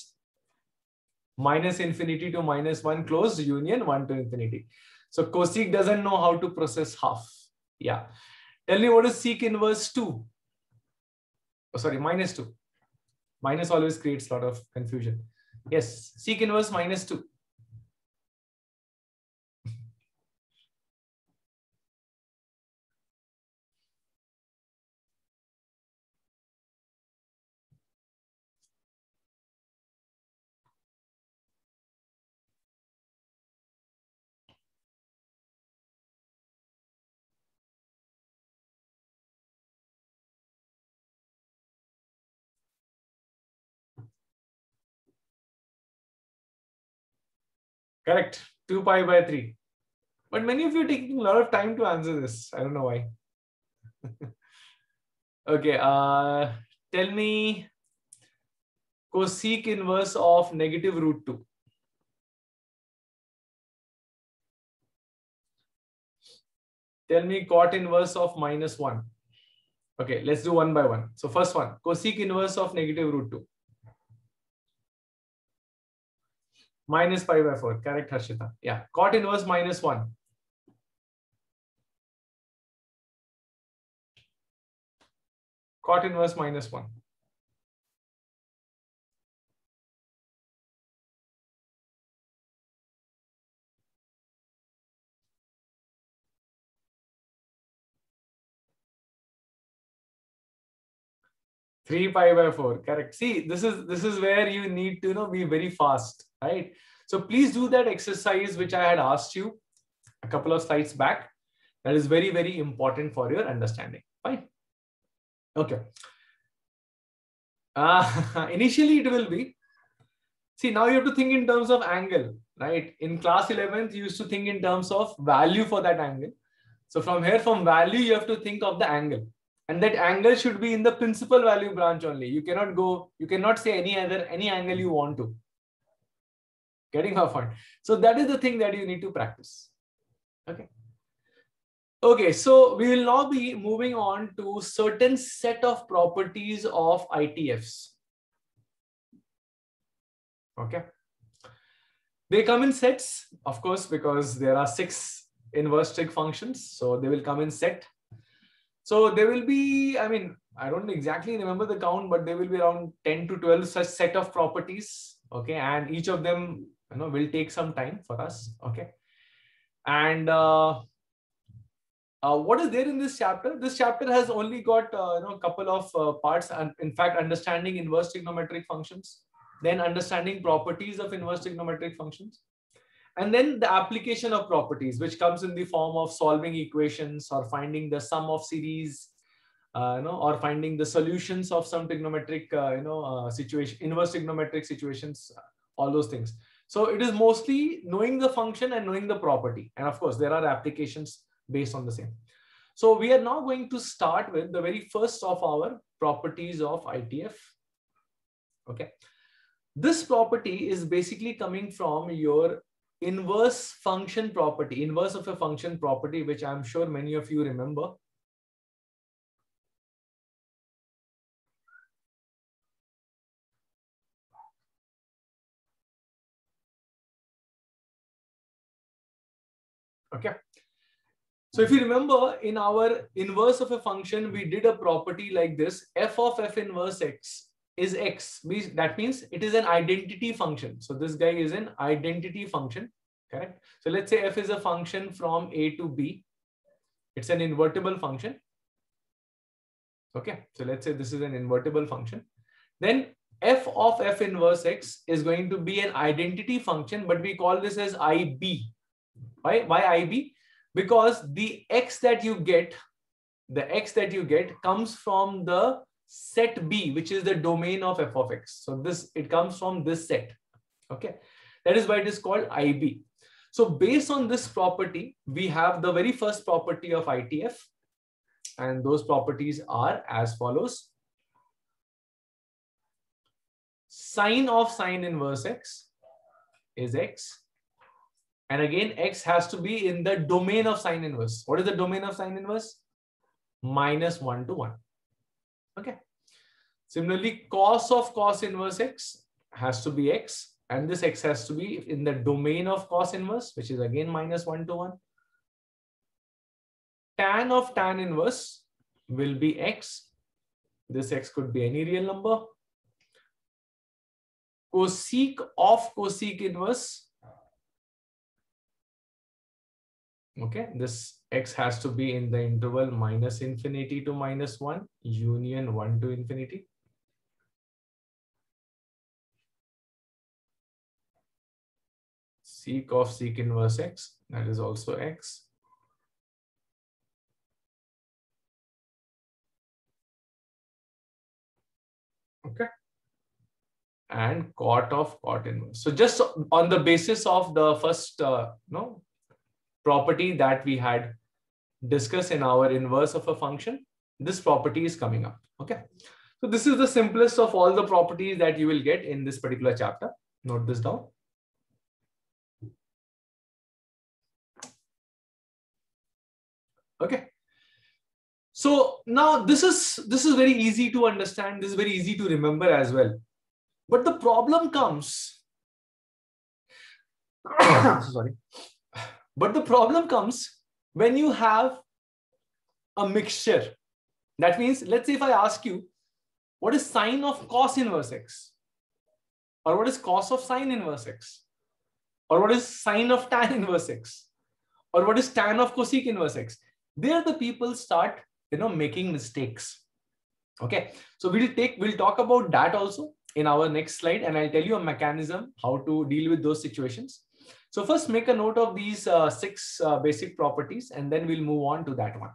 -∞ to -1 closed union 1 to infinity. So cosec doesn't know how to process 1/2. Yeah. Tell me, what is sec inverse 2? Oh, sorry, -2. Minus always creates a lot of confusion. Yes, sec inverse -2. Correct, 2π/3. But many of you are taking a lot of time to answer this. I don't know why. Okay, tell me cosec inverse of -√2. Tell me cot inverse of -1. Okay, let's do one by one. So first one, cosec inverse of -√2. -π/4. Correct, Harshita. Yeah. Cot inverse -1. Cot inverse -1. 3 pi by 4, correct. See, this is where you need to, you know, be very fast, right? So please do that exercise which I had asked you a couple of slides back. That is very, very important for your understanding. Fine. Okay. Initially it will be, see, now you have to think in terms of angle, right? In class 11th, you used to think in terms of value for that angle. So from here, from value, you have to think of the angle. And that angle should be in the principal value branch only. You cannot go, you cannot say any angle you want to. Getting my point? So that is the thing that you need to practice. Okay. Okay, so we will now be moving on to certain set of properties of ITFs. Okay. They come in sets, of course, because there are 6 inverse trig functions. So they will come in set. So there will be, I mean, I don't exactly remember the count, but there will be around 10 to 12 such set of properties. Okay. And each of them, you know, will take some time for us. Okay. And, what is there in this chapter? This chapter has only got you know, a couple of parts, and in fact, understanding inverse trigonometric functions, then understanding properties of inverse trigonometric functions, and then the application of properties, which comes in the form of solving equations or finding the sum of series, you know, or finding the solutions of some trigonometric, you know, situation, inverse trigonometric situations, all those things. So it is mostly knowing the function and knowing the property, and of course, there are applications based on the same. So we are now going to start with the very first of our properties of ITF. Okay. This property is basically coming from your inverse function property, inverse of a function property, which I'm sure many of you remember. Okay. So if you remember, in our inverse of a function, we did a property like this: f of f inverse x is x. That means it is an identity function. So this guy is an identity function, correct? So let's say f is a function from a to b. It's an invertible function. Okay, so let's say this is an invertible function. Then f of f inverse x is going to be an identity function, but we call this as IB. Why? Why IB? Because the x that you get, comes from the set B, which is the domain of f of x. So this, it comes from this set. Okay. That is why it is called IB. So based on this property, we have the very first property of ITF. And those properties are as follows. Sine of sine inverse x is x. And again, x has to be in the domain of sine inverse. What is the domain of sine inverse? -1 to 1. Okay. Similarly, cos of cos inverse x has to be x. And this x has to be in the domain of cos inverse, which is again -1 to 1. Tan of tan inverse will be x. This x could be any real number. Cosec of cosec inverse. Okay, this x has to be in the interval -∞ to -1 union 1 to infinity. Sec of sec inverse x, that is also x. Okay. And cot of cot inverse. So just on the basis of the first, no, property that we had discussed in our inverse of a function, this property is coming up. Okay. So this is the simplest of all the properties that you will get in this particular chapter. Note this down. Okay. So now this is very easy to understand. This is very easy to remember as well. But the problem comes. Sorry. But the problem comes when you have a mixture. That means, let's say if I ask you, what is sine of cos inverse x? Or what is cos of sine inverse x? Or what is sine of tan inverse x? Or what is tan of cosec inverse x? There the people start, you know, making mistakes. Okay, so we'll talk about that also in our next slide, and I'll tell you a mechanism how to deal with those situations. So first make a note of these six basic properties, and then we'll move on to that one.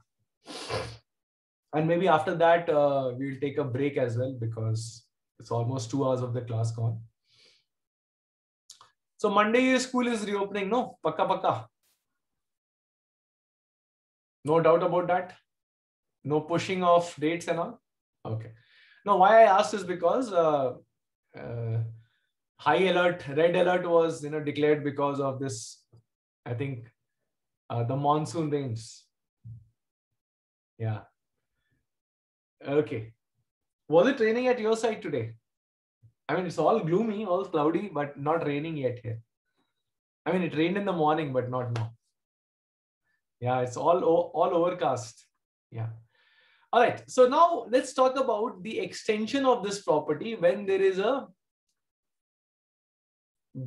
And maybe after that, we'll take a break as well, because it's almost 2 hours of the class gone. So Monday school is reopening, no? Pakka pakka. No doubt about that. No pushing of dates and all. Okay. Now, why I asked is because high alert, red alert was declared because of this, I think, the monsoon rains. Yeah. Okay. Was it raining at your side today? I mean, it's all gloomy, all cloudy, but not raining yet here. I mean, it rained in the morning, but not now. Yeah, it's all overcast. Yeah. All right. So now let's talk about the extension of this property when there is a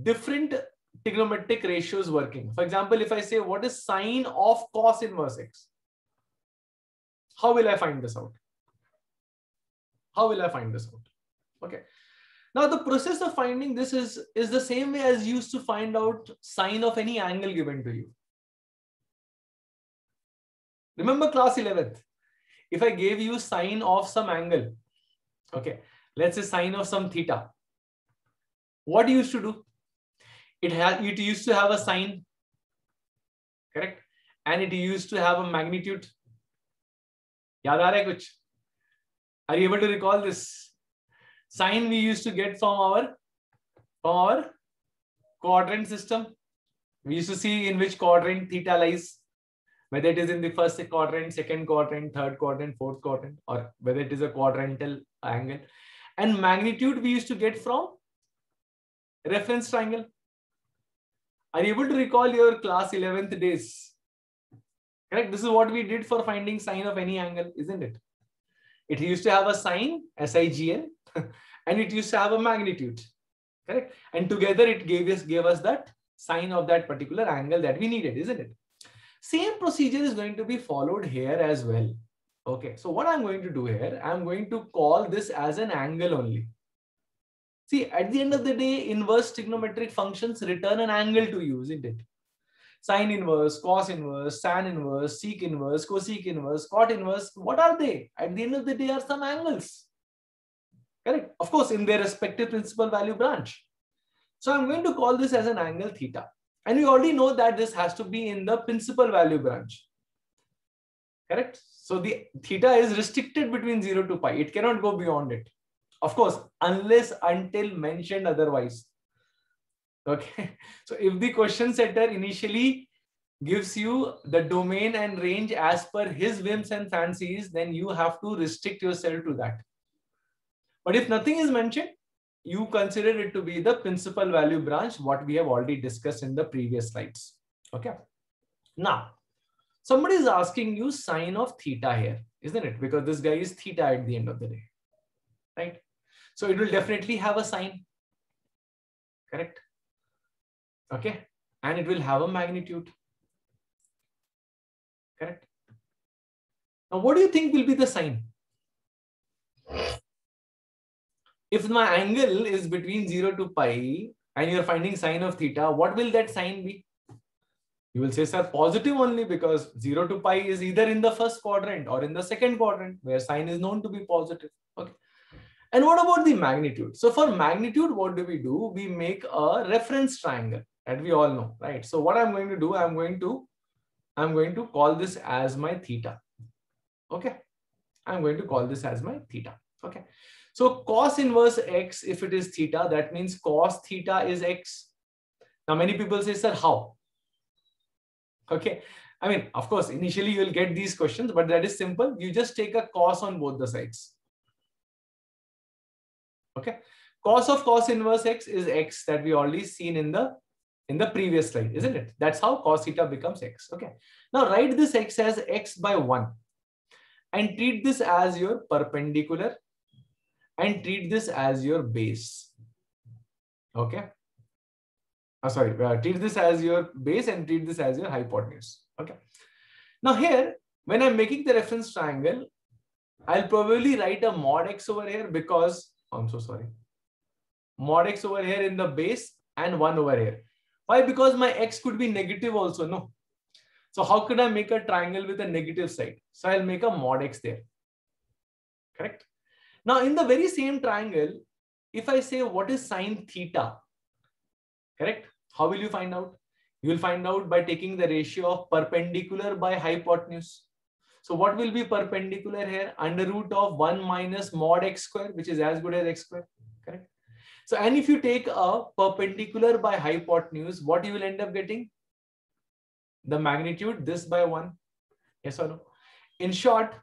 different trigonometric ratios working. For example, if I say, what is sine of cos inverse x? How will I find this out? How will I find this out? Okay. Now the process of finding this is the same way as used to find out sine of any angle given to you. Remember class 11th. If I gave you sine of some angle, okay, let's say sine of some theta, what you used to do? It used to have a sine, correct? And it used to have a magnitude. Yaad aa raha hai kuch? Are you able to recall this? Sine we used to get from our quadrant system. We used to see in which quadrant theta lies, whether it is in the first quadrant, second quadrant, third quadrant, fourth quadrant, or whether it is a quadrantal angle. And magnitude we used to get from reference triangle. Are you able to recall your class 11th days? Correct? This is what we did for finding sine of any angle, isn't it? It used to have a sine, S-I-G-N, and it used to have a magnitude, correct? And together it gave us that sine of that particular angle that we needed, isn't it? Same procedure is going to be followed here as well. Okay, so what I'm going to do here, I'm going to call this as an angle only. See, at the end of the day, inverse trigonometric functions return an angle to you, isn't it? Sine inverse, cos inverse, tan inverse, sec inverse, cosec inverse, cot inverse, what are they? At the end of the day are some angles. Correct? Of course, in their respective principal value branch. So I'm going to call this as an angle theta. And we already know that this has to be in the principal value branch. Correct? So the theta is restricted between 0 to pi. It cannot go beyond it. Of course, unless until mentioned otherwise. Okay, so if the question setter initially gives you the domain and range as per his whims and fancies, then you have to restrict yourself to that. But if nothing is mentioned, you consider it to be the principal value branch, what we have already discussed in the previous slides. Okay, now somebody is asking you sine of theta here, isn't it? Because this guy is theta at the end of the day, right? So it will definitely have a sine, correct? Okay, and it will have a magnitude, correct? Now, what do you think will be the sine? If my angle is between 0 to pi and you're finding sine of theta, what will that sine be? You will say, sir, positive only, because 0 to pi is either in the first quadrant or in the second quadrant where sine is known to be positive. Okay. And what about the magnitude? So for magnitude, what do? We make a reference triangle that we all know, right? So what I'm going to do, I'm going to call this as my theta. Okay. I'm going to call this as my theta. Okay. So cos inverse x, if it is theta, that means cos theta is x. Now many people say, sir, how? Okay. I mean, of course, initially you'll get these questions, but that is simple. You just take a cos on both the sides. Okay, cos of cos inverse x is x that we already seen in the previous slide, isn't it? That's how cos theta becomes x. Okay, now write this x as x by 1 and treat this as your perpendicular and treat this as your base. Okay, treat this as your base and treat this as your hypotenuse. Okay, now here when I'm making the reference triangle, I'll probably write a mod x over here because, I'm so sorry, mod x over here in the base and 1 over here. Why? Because my x could be negative also, no? So how could I make a triangle with a negative side? So I'll make a mod x there. Correct? Now in the very same triangle, if I say what is sine theta, correct? How will you find out? You will find out by taking the ratio of perpendicular by hypotenuse. So what will be perpendicular here? Under root of 1 minus mod x square, which is as good as x square. Correct? So, and if you take a perpendicular by hypotenuse, what you will end up getting? The magnitude, this by 1. Yes or no? In short,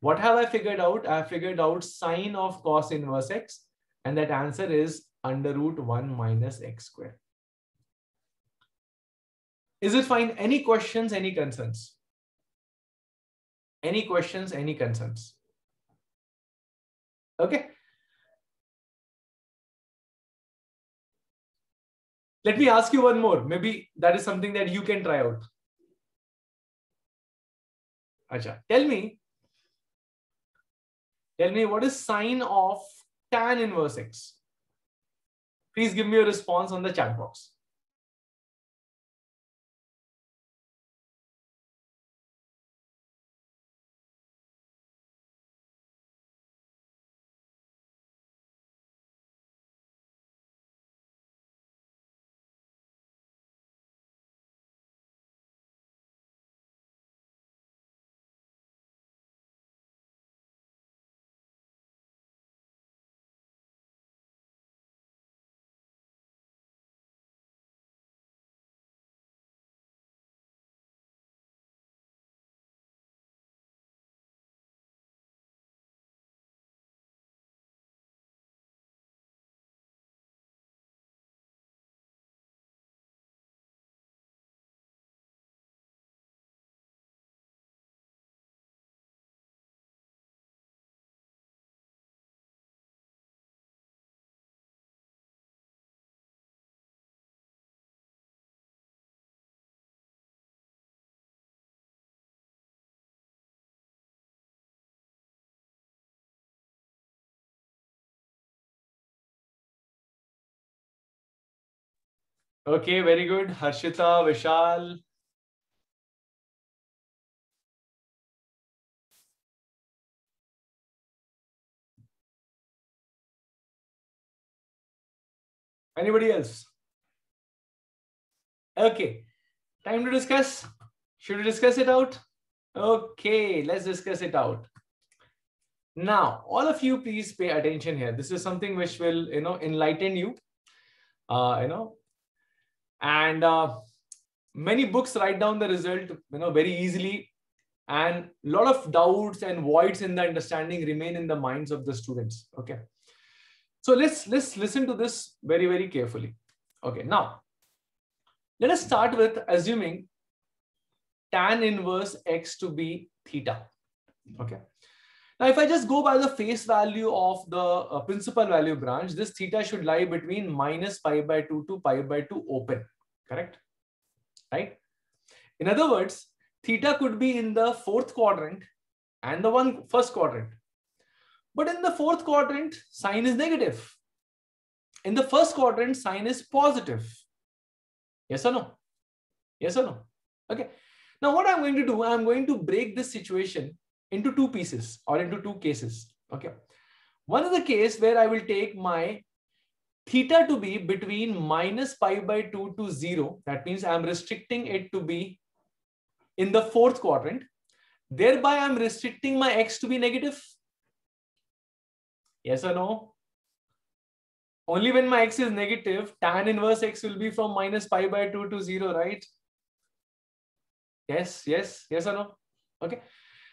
what have I figured out? I have figured out sine of cos inverse x, and that answer is under root 1 minus x square. Is it fine? Any questions, any concerns? Any questions, any concerns? Okay. Let me ask you one more. Maybe that is something that you can try out. Acha, tell me what is sine of tan inverse x? Please give me a response on the chat box. Okay, very good. Harshita, Vishal. Anybody else? Okay, time to discuss. Should we discuss it out? Okay, let's discuss it out. Now, all of you, please pay attention here. This is something which will, enlighten you, And many books write down the result, very easily. And a lot of doubts and voids in the understanding remain in the minds of the students. Okay. So let's listen to this very, very carefully. Okay. Now, let us start with assuming tan inverse x to be theta. Okay. Now, if I just go by the face value of the principal value branch, this theta should lie between minus pi by 2 to pi by 2 open, correct? Right? In other words, theta could be in the fourth quadrant and the first quadrant. But in the fourth quadrant, sine is negative. In the first quadrant, sine is positive. Yes or no? Yes or no? Okay. Now, what I'm going to do, I'm going to break this situation into two pieces or into two cases. Okay. One is the case where I will take my theta to be between minus pi by 2 to 0. That means I'm restricting it to be in the fourth quadrant. Thereby, I'm restricting my x to be negative. Yes or no? Only when my x is negative, tan inverse x will be from minus pi by 2 to 0, right? Yes, yes, yes or no? Okay.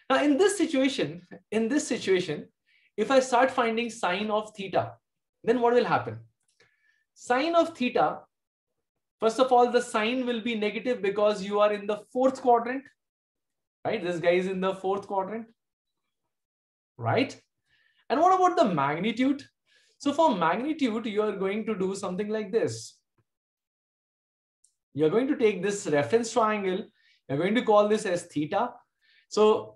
Now, in this situation, if I start finding sine of theta, then what will happen? Sine of theta, first of all, the sine will be negative because you are in the fourth quadrant, right? This guy is in the fourth quadrant, right? And what about the magnitude? So for magnitude, you are going to do something like this. You're going to take this reference triangle. You're going to call this as theta. So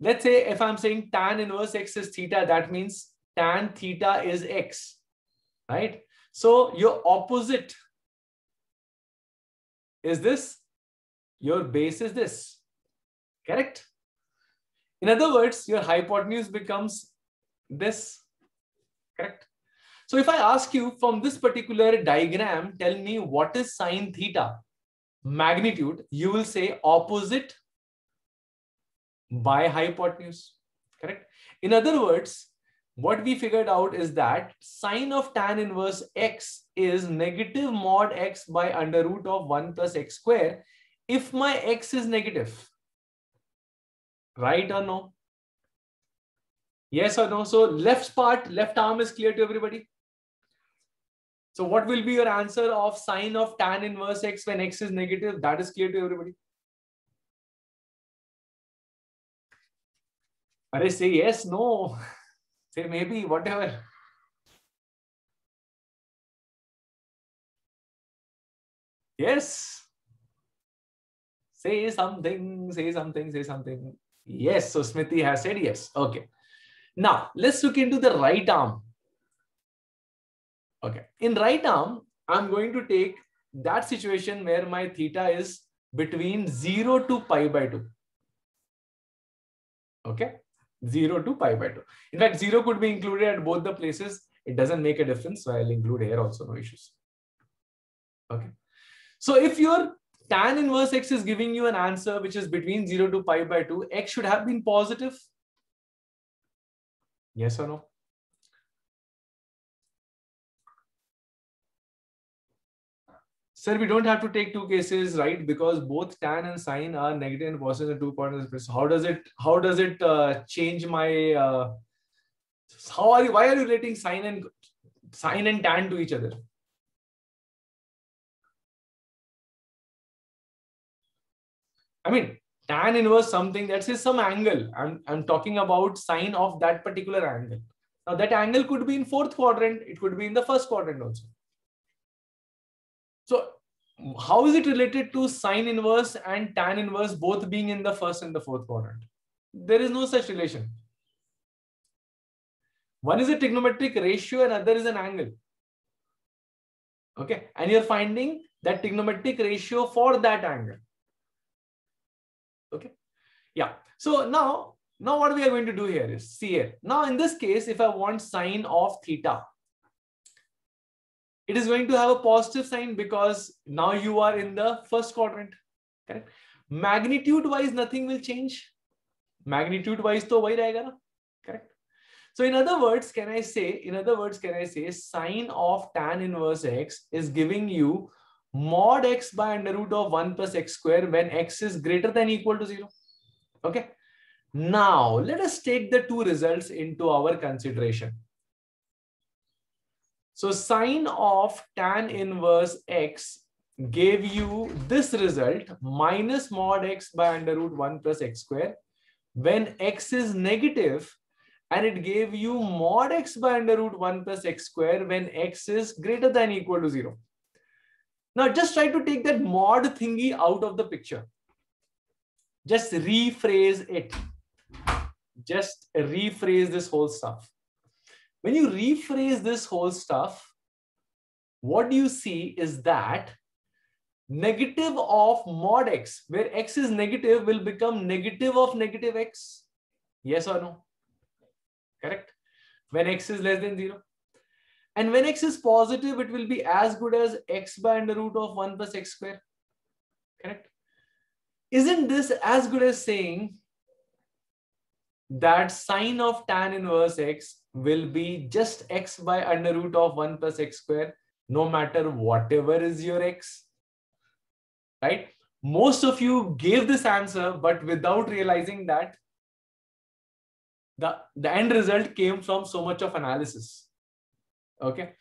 Let's say if I'm saying tan inverse x is theta, that means tan theta is x, right? So your opposite is this, your base is this, correct? In other words, your hypotenuse becomes this, correct? So if I ask you from this particular diagram, tell me what is sine theta magnitude, you will say opposite by hypotenuse, correct? In other words, what we figured out is that sine of tan inverse x is negative mod x by under root of 1 plus x square if my x is negative. Right or no? Yes or no? So left part, left arm is clear to everybody. So what will be your answer of sine of tan inverse x when x is negative? That is clear to everybody. Arey, say yes, no. Say maybe, whatever. Yes. Say something, say something, say something. Yes, so Smriti has said yes. Okay. Now, let's look into the right arm. Okay. In right arm, I'm going to take that situation where my theta is between 0 to pi by 2. Okay. 0 to pi by 2. In fact, 0 could be included at both the places. It doesn't make a difference. So I'll include here also, no issues. Okay. So if your tan inverse x is giving you an answer which is between 0 to pi by 2, x should have been positive. Yes or no? Sir, we don't have to take two cases, right? Because both tan and sine are negative and positive in 2 points. So how does it change my? Why are you relating sine and tan to each other? I mean, tan inverse something, that is some angle. I'm talking about sine of that particular angle. Now that angle could be in 4th quadrant. It could be in the 1st quadrant also. So how is it related to sine inverse and tan inverse both being in the 1st and the 4th quadrant? There is no such relation. One is a trigonometric ratio and other is an angle. Okay. And you're finding that trigonometric ratio for that angle. Okay. Yeah. So now what we are going to do here is see here. Now in this case, if I want sine of theta, it is going to have a positive sign because now you are in the 1st quadrant. Correct? Magnitude wise, nothing will change. Magnitude wise, to wahi rahega na. Correct. So in other words, can I say sine of tan inverse x is giving you mod x by under root of 1 plus x square when x is greater than equal to 0. Okay. Now let us take the two results into our consideration. So sine of tan inverse x gave you this result minus mod x by under root 1 plus x square when x is negative, and it gave you mod x by under root 1 plus x square when x is greater than equal to 0. Now just try to take that mod thingy out of the picture. Just rephrase it. Just rephrase this whole stuff. When you rephrase this whole stuff, what you see is that negative of mod x, where x is negative, will become negative of negative x. Yes or no? Correct? When x is less than 0. And when x is positive, it will be as good as x by under root of 1 plus x square. Correct? Isn't this as good as saying that sine of tan inverse x will be just x by under root of 1 plus x square, no matter whatever is your x, right? Most of you gave this answer, but without realizing that the end result came from so much of analysis, okay?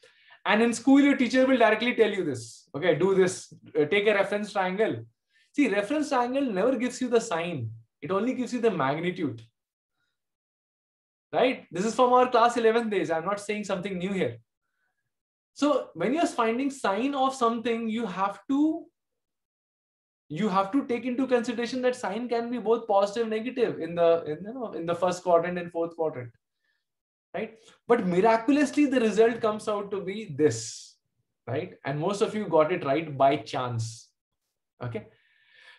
And in school, your teacher will directly tell you this, okay, do this, take a reference triangle. See, reference triangle never gives you the sign. It only gives you the magnitude. Right? This is from our class 11 days. I'm not saying something new here. So when you're finding sine of something, you have to you have to take into consideration that sine can be both positive and negative in the first quadrant and fourth quadrant, right? But miraculously, the result comes out to be this, right? And most of you got it right by chance. Okay.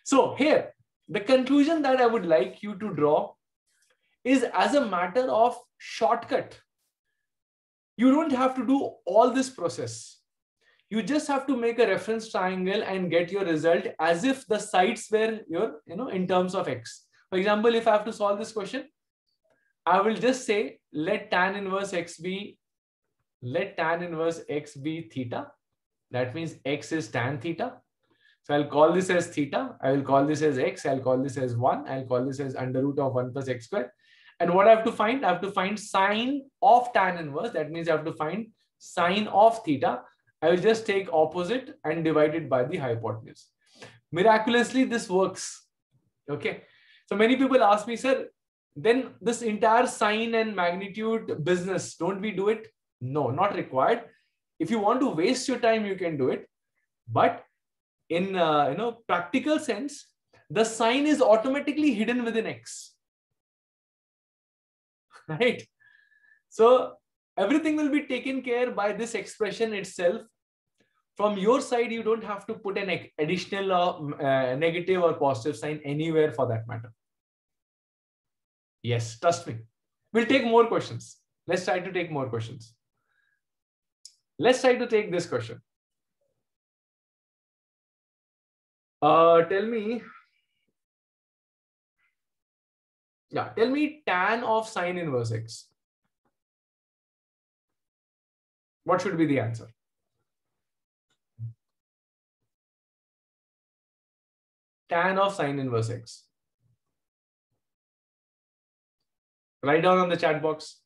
So here, the conclusion that I would like you to draw is, as a matter of shortcut, you don't have to do all this process. You just have to make a reference triangle and get your result as if the sides were your, in terms of x. For example, if I have to solve this question, I will just say, let tan inverse x be theta. That means x is tan theta. So I'll call this as theta. I will call this as x. I'll call this as 1. I'll call this as under root of 1 plus x squared. And what I have to find sine of tan inverse. That means I have to find sine of theta. I will just take opposite and divide it by the hypotenuse. Miraculously, this works. Okay. So many people ask me, sir, then this entire sine and magnitude business, don't we do it? No, not required. If you want to waste your time, you can do it. But in practical sense, the sine is automatically hidden within x. Right? So everything will be taken care by this expression itself. From your side, you don't have to put an additional negative or positive sign anywhere for that matter. Yes, trust me. We'll take more questions. Let's try to take more questions. Let's try to take this question. Tell me tan of sine inverse x. What should be the answer? Tan of sine inverse x. Write down on the chat box.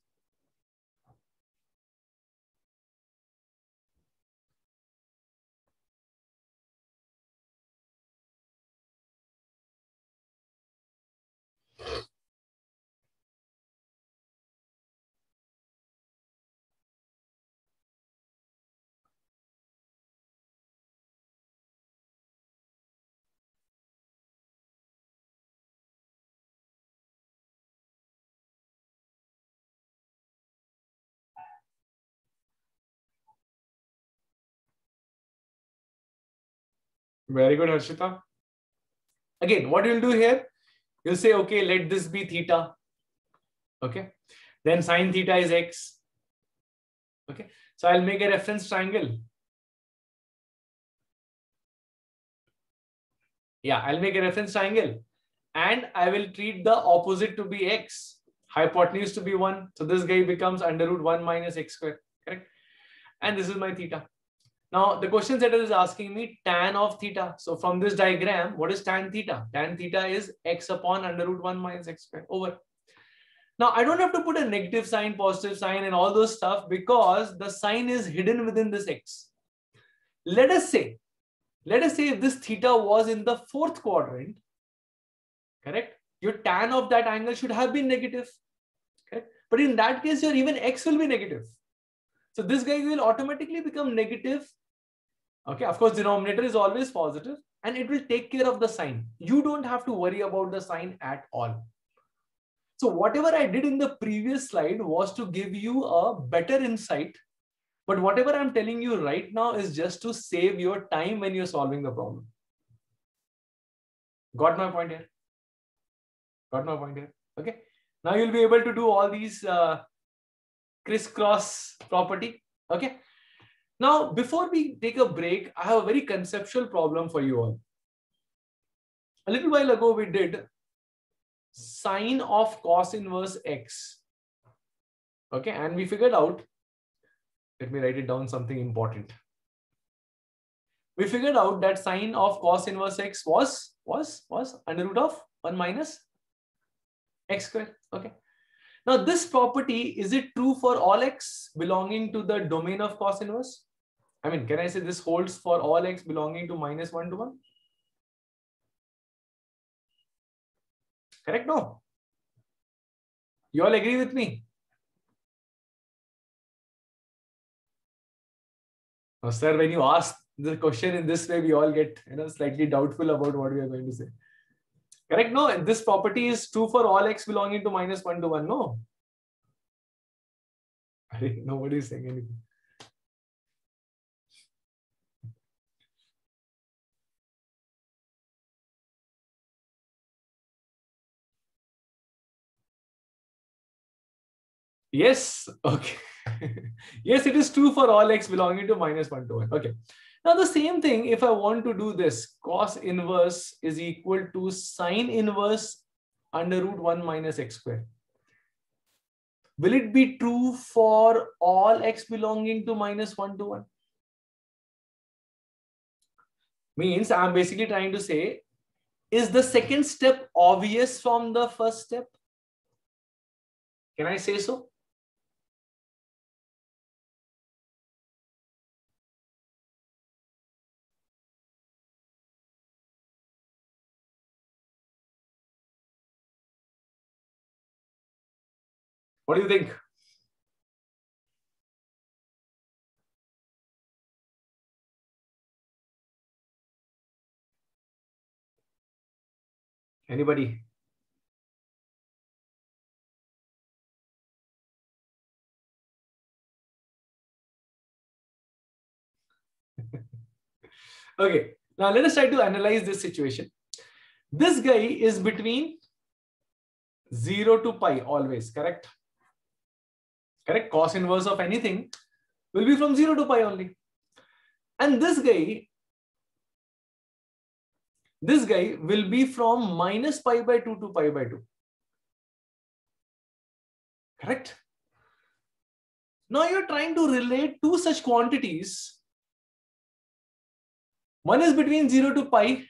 Very good, Harshita. Again, what you'll do here, you'll say, okay, let this be theta. Okay. Then sine theta is x. Okay. So I'll make a reference triangle. Yeah, I'll make a reference triangle. And I will treat the opposite to be x. Hypotenuse to be 1. So this guy becomes under root 1 minus x squared. Correct. And this is my theta. Now, the question setter is asking me tan of theta. So from this diagram, what is tan theta? Tan theta is x upon under root 1 minus x squared over. Now, I don't have to put a negative sign, positive sign and all those stuff because the sign is hidden within this x. Let us say if this theta was in the fourth quadrant, correct? Your tan of that angle should have been negative. Okay? But in that case, your even x will be negative. So this guy will automatically become negative. Okay, of course, denominator is always positive and it will take care of the sign. You don't have to worry about the sign at all. So whatever I did in the previous slide was to give you a better insight. But whatever I'm telling you right now is just to save your time when you're solving the problem. Got my point here? Got my point here? Okay. Now you'll be able to do all these crisscross property. Okay. Now, before we take a break, I have a very conceptual problem for you all. A little while ago, we did sine of cos inverse x. Okay. And we figured out, let me write it down, something important. We figured out that sine of cos inverse x was under root of 1 minus x squared. Okay. Now, this property, is it true for all x belonging to the domain of cos inverse? I mean, can I say this holds for all x belonging to minus 1 to 1? Correct? No. You all agree with me? Now, sir, when you ask the question in this way, we all get slightly doubtful about what we are going to say. Correct? No, and this property is true for all x belonging to -1 to 1. No, nobody is saying anything. Yes, okay. Yes, it is true for all x belonging to -1 to 1. Okay. Now the same thing, if I want to do this, cos inverse is equal to sine inverse √1 - x². Will it be true for all x belonging to -1 to 1? Means I'm basically trying to say, is the second step obvious from the first step? Can I say so? What do you think? Anybody? Okay, now let us try to analyze this situation. This guy is between 0 to pi always, correct? Correct, cos inverse of anything will be from 0 to pi only. And this guy will be from -π/2 to π/2. Correct? Now you're trying to relate two such quantities. One is between 0 to pi,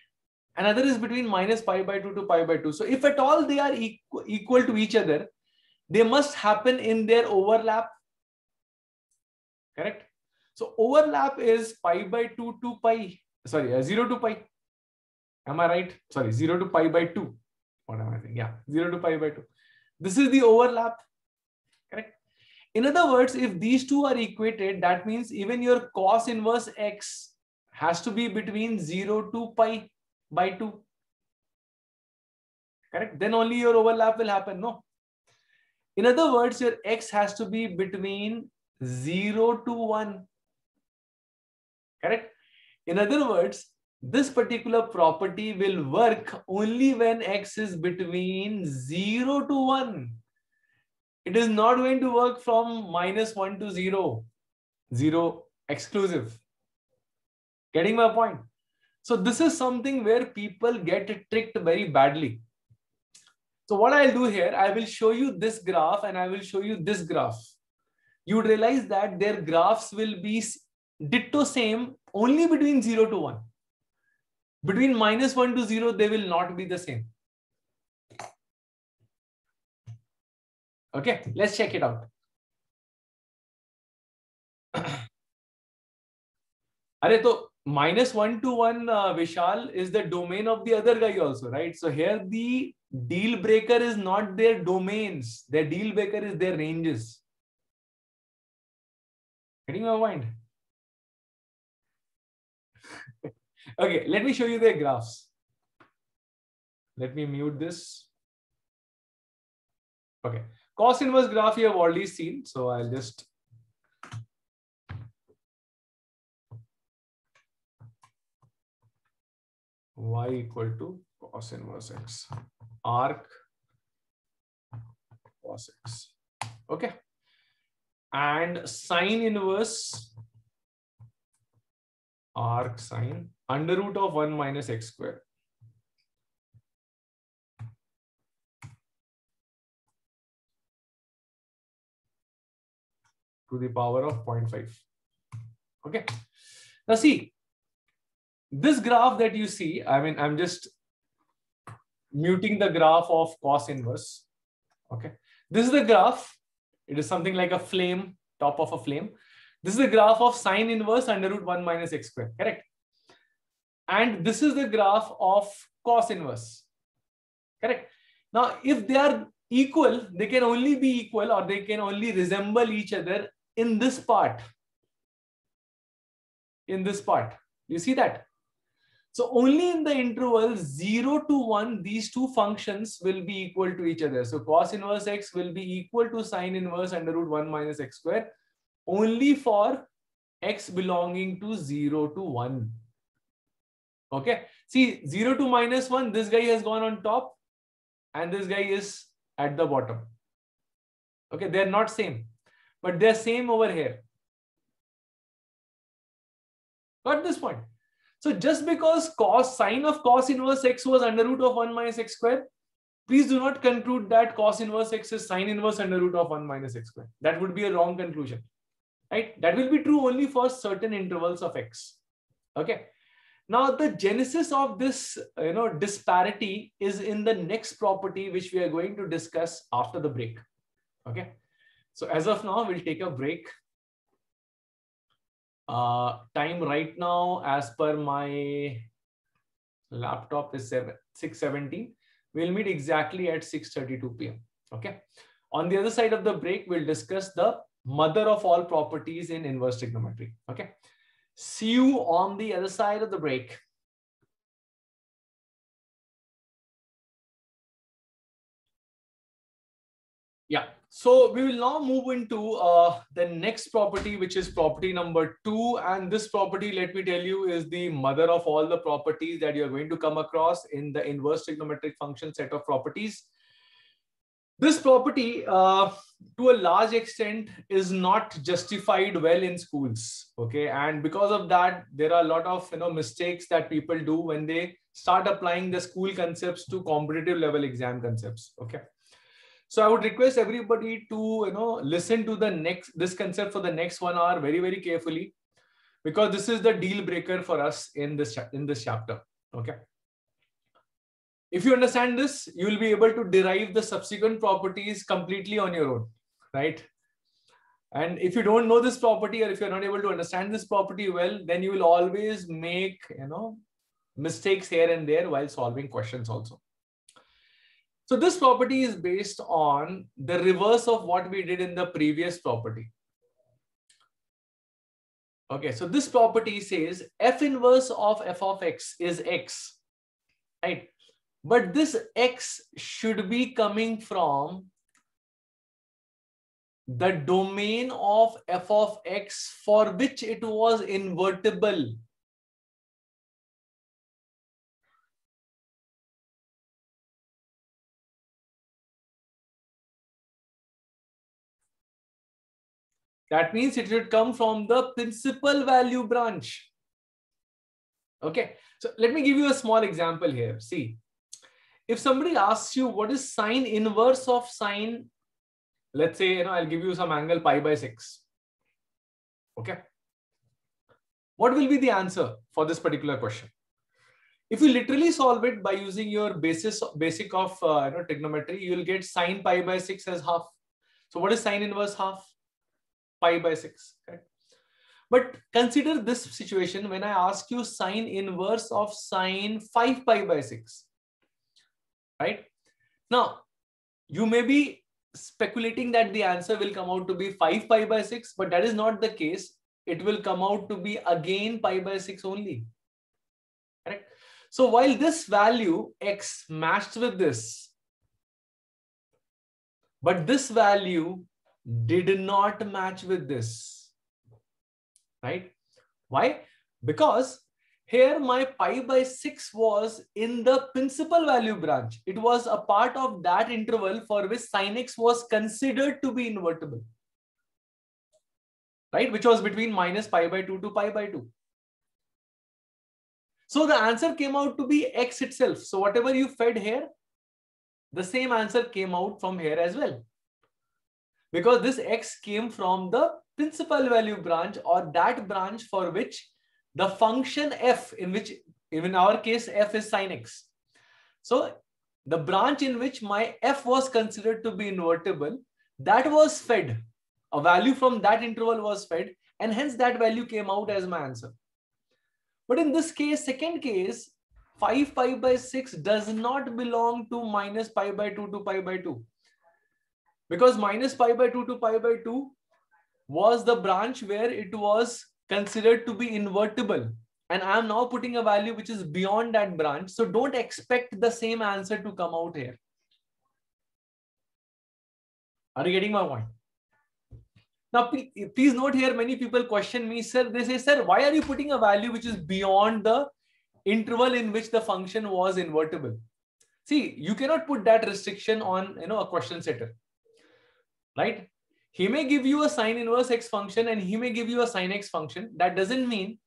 another is between -π/2 to π/2. So if at all they are equal to each other, they must happen in their overlap. Correct? So overlap is π/2 to pi, sorry, 0 to pi. Am I right? Sorry, 0 to π/2. What am I saying? Yeah, 0 to π/2. This is the overlap. Correct? In other words, if these two are equated, that means even your cos inverse x has to be between 0 to π/2. Correct? Then only your overlap will happen, no? In other words, your x has to be between 0 to 1. Correct? In other words, this particular property will work only when x is between 0 to 1. It is not going to work from -1 to 0. 0 exclusive. Getting my point? So this is something where people get tricked very badly. So what I'll do here, I will show you this graph and I will show you this graph. You realize that their graphs will be ditto same only between 0 to 1. Between -1 to 0, they will not be the same. Okay, let's check it out. Arey toh, -1 to 1, Vishal, is the domain of the other guy also, right? So here the deal breaker is not their domains. Their deal breaker is their ranges. Getting my point? Okay, let me show you their graphs. Let me mute this. Okay, cos inverse graph you have already seen. So I'll just... y = cos inverse x, arc cos x, okay, and sine inverse arc sine √1 - x². To the power of 0.5. Okay, now see. This graph that you see, I mean, I'm just muting the graph of cos inverse. Okay. This is the graph. It is something like a flame, top of a flame. This is the graph of sine inverse √1 - x². Correct. And this is the graph of cos inverse. Correct. Now, if they are equal, they can only be equal or they can only resemble each other in this part. You see that? So only in the interval 0 to 1, these two functions will be equal to each other. So cos inverse x will be equal to sine inverse under root 1 minus x square only for x belonging to 0 to 1. Okay. See, 0 to minus 1, this guy has gone on top and this guy is at the bottom. Okay. They're not same, but they're same over here. Got this point? So just because sine of cos inverse x was under root of 1 minus x square, please do not conclude that cos inverse x is sine inverse under root of 1 minus x square. That would be a wrong conclusion, right? That will be true only for certain intervals of x. Okay. Now the genesis of this, disparity is in the next property, which we are going to discuss after the break. Okay. So as of now, we'll take a break. Time right now, as per my laptop, is 6:17. We'll meet exactly at 6:32 p.m. Okay. On the other side of the break, we'll discuss the mother of all properties in inverse trigonometry. Okay. See you on the other side of the break. Yeah. So we will now move into the next property, which is property number 2. And this property, let me tell you, is the mother of all the properties that you're going to come across in the inverse trigonometric function set of properties. This property, to a large extent, is not justified well in schools. Okay. And because of that, there are a lot of mistakes that people do when they start applying the school concepts to competitive level exam concepts. Okay. So I would request everybody to listen to this concept for the next 1 hour very, very carefully, because this is the deal breaker for us in this chapter. Okay. If you understand this, you will be able to derive the subsequent properties completely on your own, right? And if you don't know this property, or if you're not able to understand this property well, then you will always make mistakes here and there while solving questions also. So this property is based on the reverse of what we did in the previous property. Okay, so this property says f inverse of f of x is x, right? But this x should be coming from the domain of f of x for which it was invertible. That means it should come from the principal value branch. Okay. So let me give you a small example here. See, if somebody asks you, what is sine inverse of sine? Let's say, I'll give you some angle π/6. Okay. What will be the answer for this particular question? If you literally solve it by using your basic of trigonometry, you will get sine π/6 as half. So what is sine inverse half? π/6. Okay. But consider this situation when I ask you sine inverse of sine 5π/6. Right? Now, you may be speculating that the answer will come out to be 5π/6, but that is not the case. It will come out to be again π/6 only. Correct? So while this value x matched with this, but this value did not match with this, right? Why? Because here my π/6 was in the principal value branch. It was a part of that interval for which sin x was considered to be invertible, right? Which was between -π/2 to π/2. So the answer came out to be x itself. So whatever you fed here, the same answer came out from here as well, because this x came from the principal value branch, or that branch for which the function f, in which in our case f is sine x. So the branch in which my f was considered to be invertible, that was fed. A value from that interval was fed, and hence that value came out as my answer. But in this case, second case, 5π/6 does not belong to -π/2 to π/2. Because -π/2 to π/2 was the branch where it was considered to be invertible. and I am now putting a value which is beyond that branch. So don't expect the same answer to come out here. Are you getting my point? Now, please note here, many people question me, sir. They say, sir, why are you putting a value which is beyond the interval in which the function was invertible? See, you cannot put that restriction on, a question setter, right? He may give you a sine inverse x function and he may give you a sine x function. That doesn't mean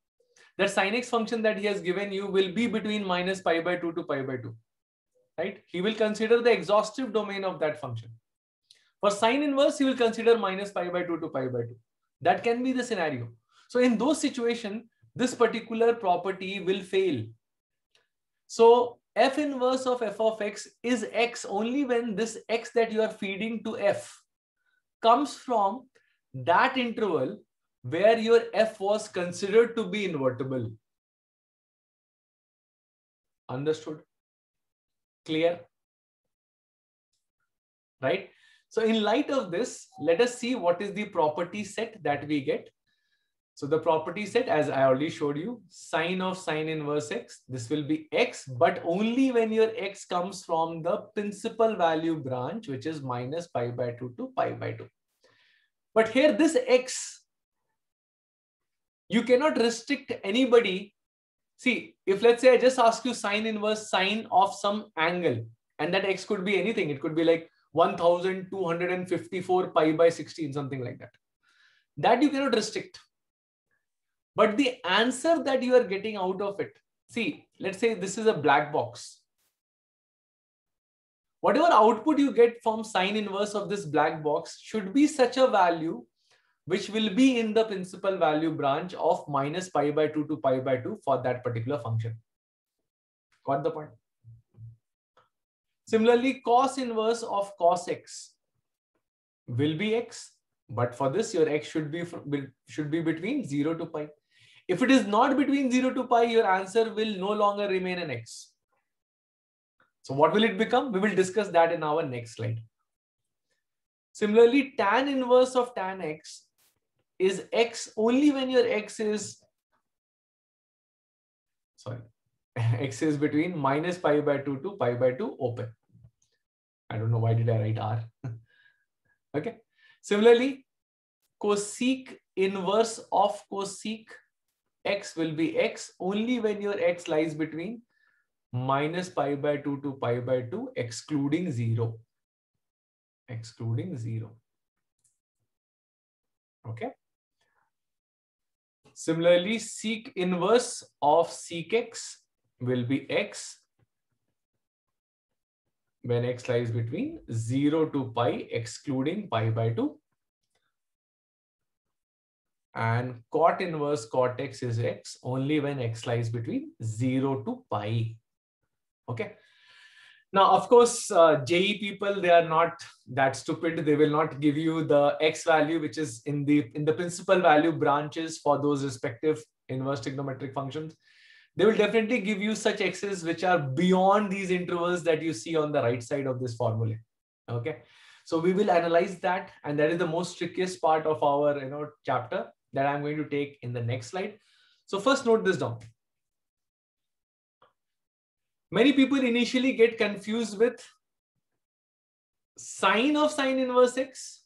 that sine x function that he has given you will be between -π/2 to π/2, right? He will consider the exhaustive domain of that function. For sine inverse, you will consider -π/2 to π/2. That can be the scenario. So in those situations, this particular property will fail. So f inverse of f of x is x only when this x that you are feeding to f comes from that interval where your f was considered to be invertible. Understood? Clear? Right? So in light of this, let us see what is the property set that we get. So the property set, as I already showed you, sine of sine inverse x, this will be x, but only when your x comes from the principal value branch, which is -π/2 to π/2. But here this x, you cannot restrict anybody. See, if let's say I just ask you sine inverse sine of some angle, and that x could be anything. It could be like 1254 π/16, something like that. That you cannot restrict. But the answer that you are getting out of it, see, let's say this is a black box. Whatever output you get from sine inverse of this black box should be such a value which will be in the principal value branch of -π/2 to π/2 for that particular function. Got the point? Similarly, cos inverse of cos x will be x. But for this, your x should be between 0 to pi. If it is not between 0 to pi, your answer will no longer remain an x. So what will it become? We will discuss that in our next slide. Similarly, tan inverse of tan x is x only when your x is between -π/2 to π/2 open. I don't know why did I write r. Okay. Similarly, cosec inverse of cosec x will be x only when your x lies between -π/2 to π/2, excluding 0. Excluding 0. Okay. Similarly, sec inverse of sec x will be x when x lies between 0 to pi, excluding π/2. And cot inverse cot x is x only when x lies between 0 to pi. Okay. Now, of course, JEE people, they are not that stupid. They will not give you the x value, which is in the principal value branches for those respective inverse trigonometric functions. They will definitely give you such x's which are beyond these intervals that you see on the right side of this formula. Okay. So we will analyze that. And that is the most trickiest part of our chapter that I'm going to take in the next slide. So first note this down. Many people initially get confused with sine of sine inverse x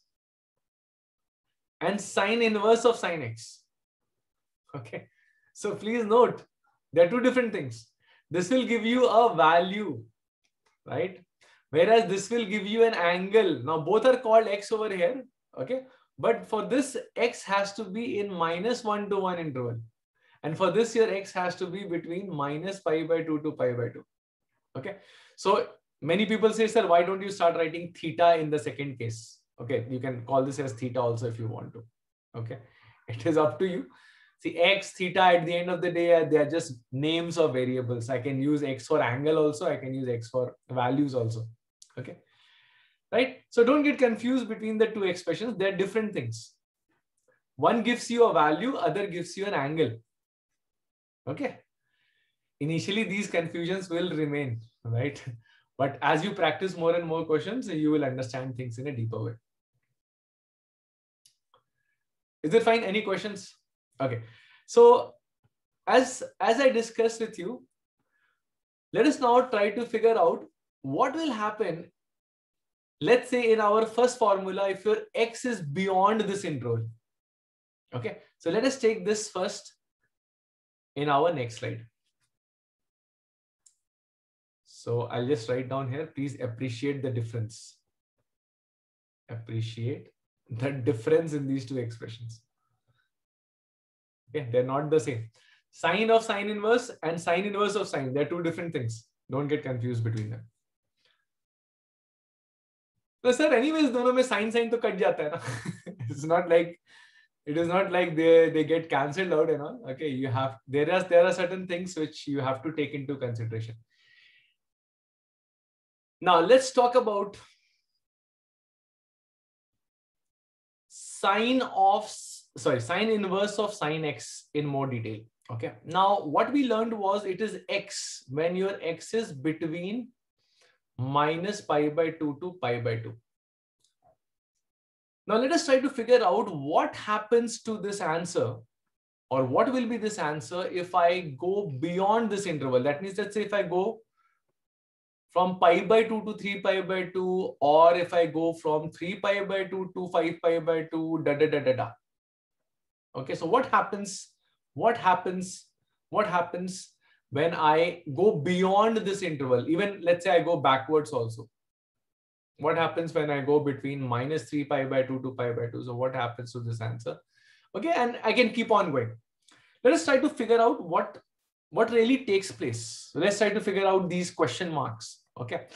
and sine inverse of sine x. Okay. So please note, there are two different things. This will give you a value, right? Whereas this will give you an angle. Now both are called x over here, okay? But for this, x has to be in -1 to 1 interval. And for this, your x has to be between -π/2 to π/2, okay? So many people say, sir, why don't you start writing theta in the second case? Okay, you can call this as theta also if you want to, okay? It is up to you. See, x, theta, at the end of the day, they are just names of variables. I can use x for angle also. I can use x for values also. Okay. Right. So don't get confused between the two expressions. They're different things. One gives you a value, other gives you an angle. Okay. Initially, these confusions will remain, right? But as you practice more and more questions, you will understand things in a deeper way. Is it fine? Any questions? Okay, so as I discussed with you, let us now try to figure out what will happen. Let's say in our first formula, if your x is beyond this interval. Okay, so let us take this first in our next slide. So I'll just write down here, please appreciate the difference. Appreciate the difference in these two expressions. Okay, they're not the same. Sine of sine inverse and sine inverse of sine, they're two different things. Don't get confused between them. So sir, anyways, dono mein sine to cut jata hai na. It's not like, it is not like they get cancelled out and all. Okay, you have, there are certain things which you have to take into consideration. Now let's talk about sine inverse of sine x in more detail. Okay, now what we learned was it is x when your x is between -π/2 to π/2. Now let us try to figure out what happens to this answer, or what will be this answer if I go beyond this interval. That means, let's say if I go from π/2 to 3 π/2, or if I go from 3 π/2 to 5 π/2, Okay, so what happens? What happens when I go beyond this interval? Even let's say I go backwards also. What happens when I go between -3 π/2 to π/2? So what happens to this answer? Okay, and I can keep on going. Let us try to figure out what really takes place. So let's try to figure out these question marks. Okay,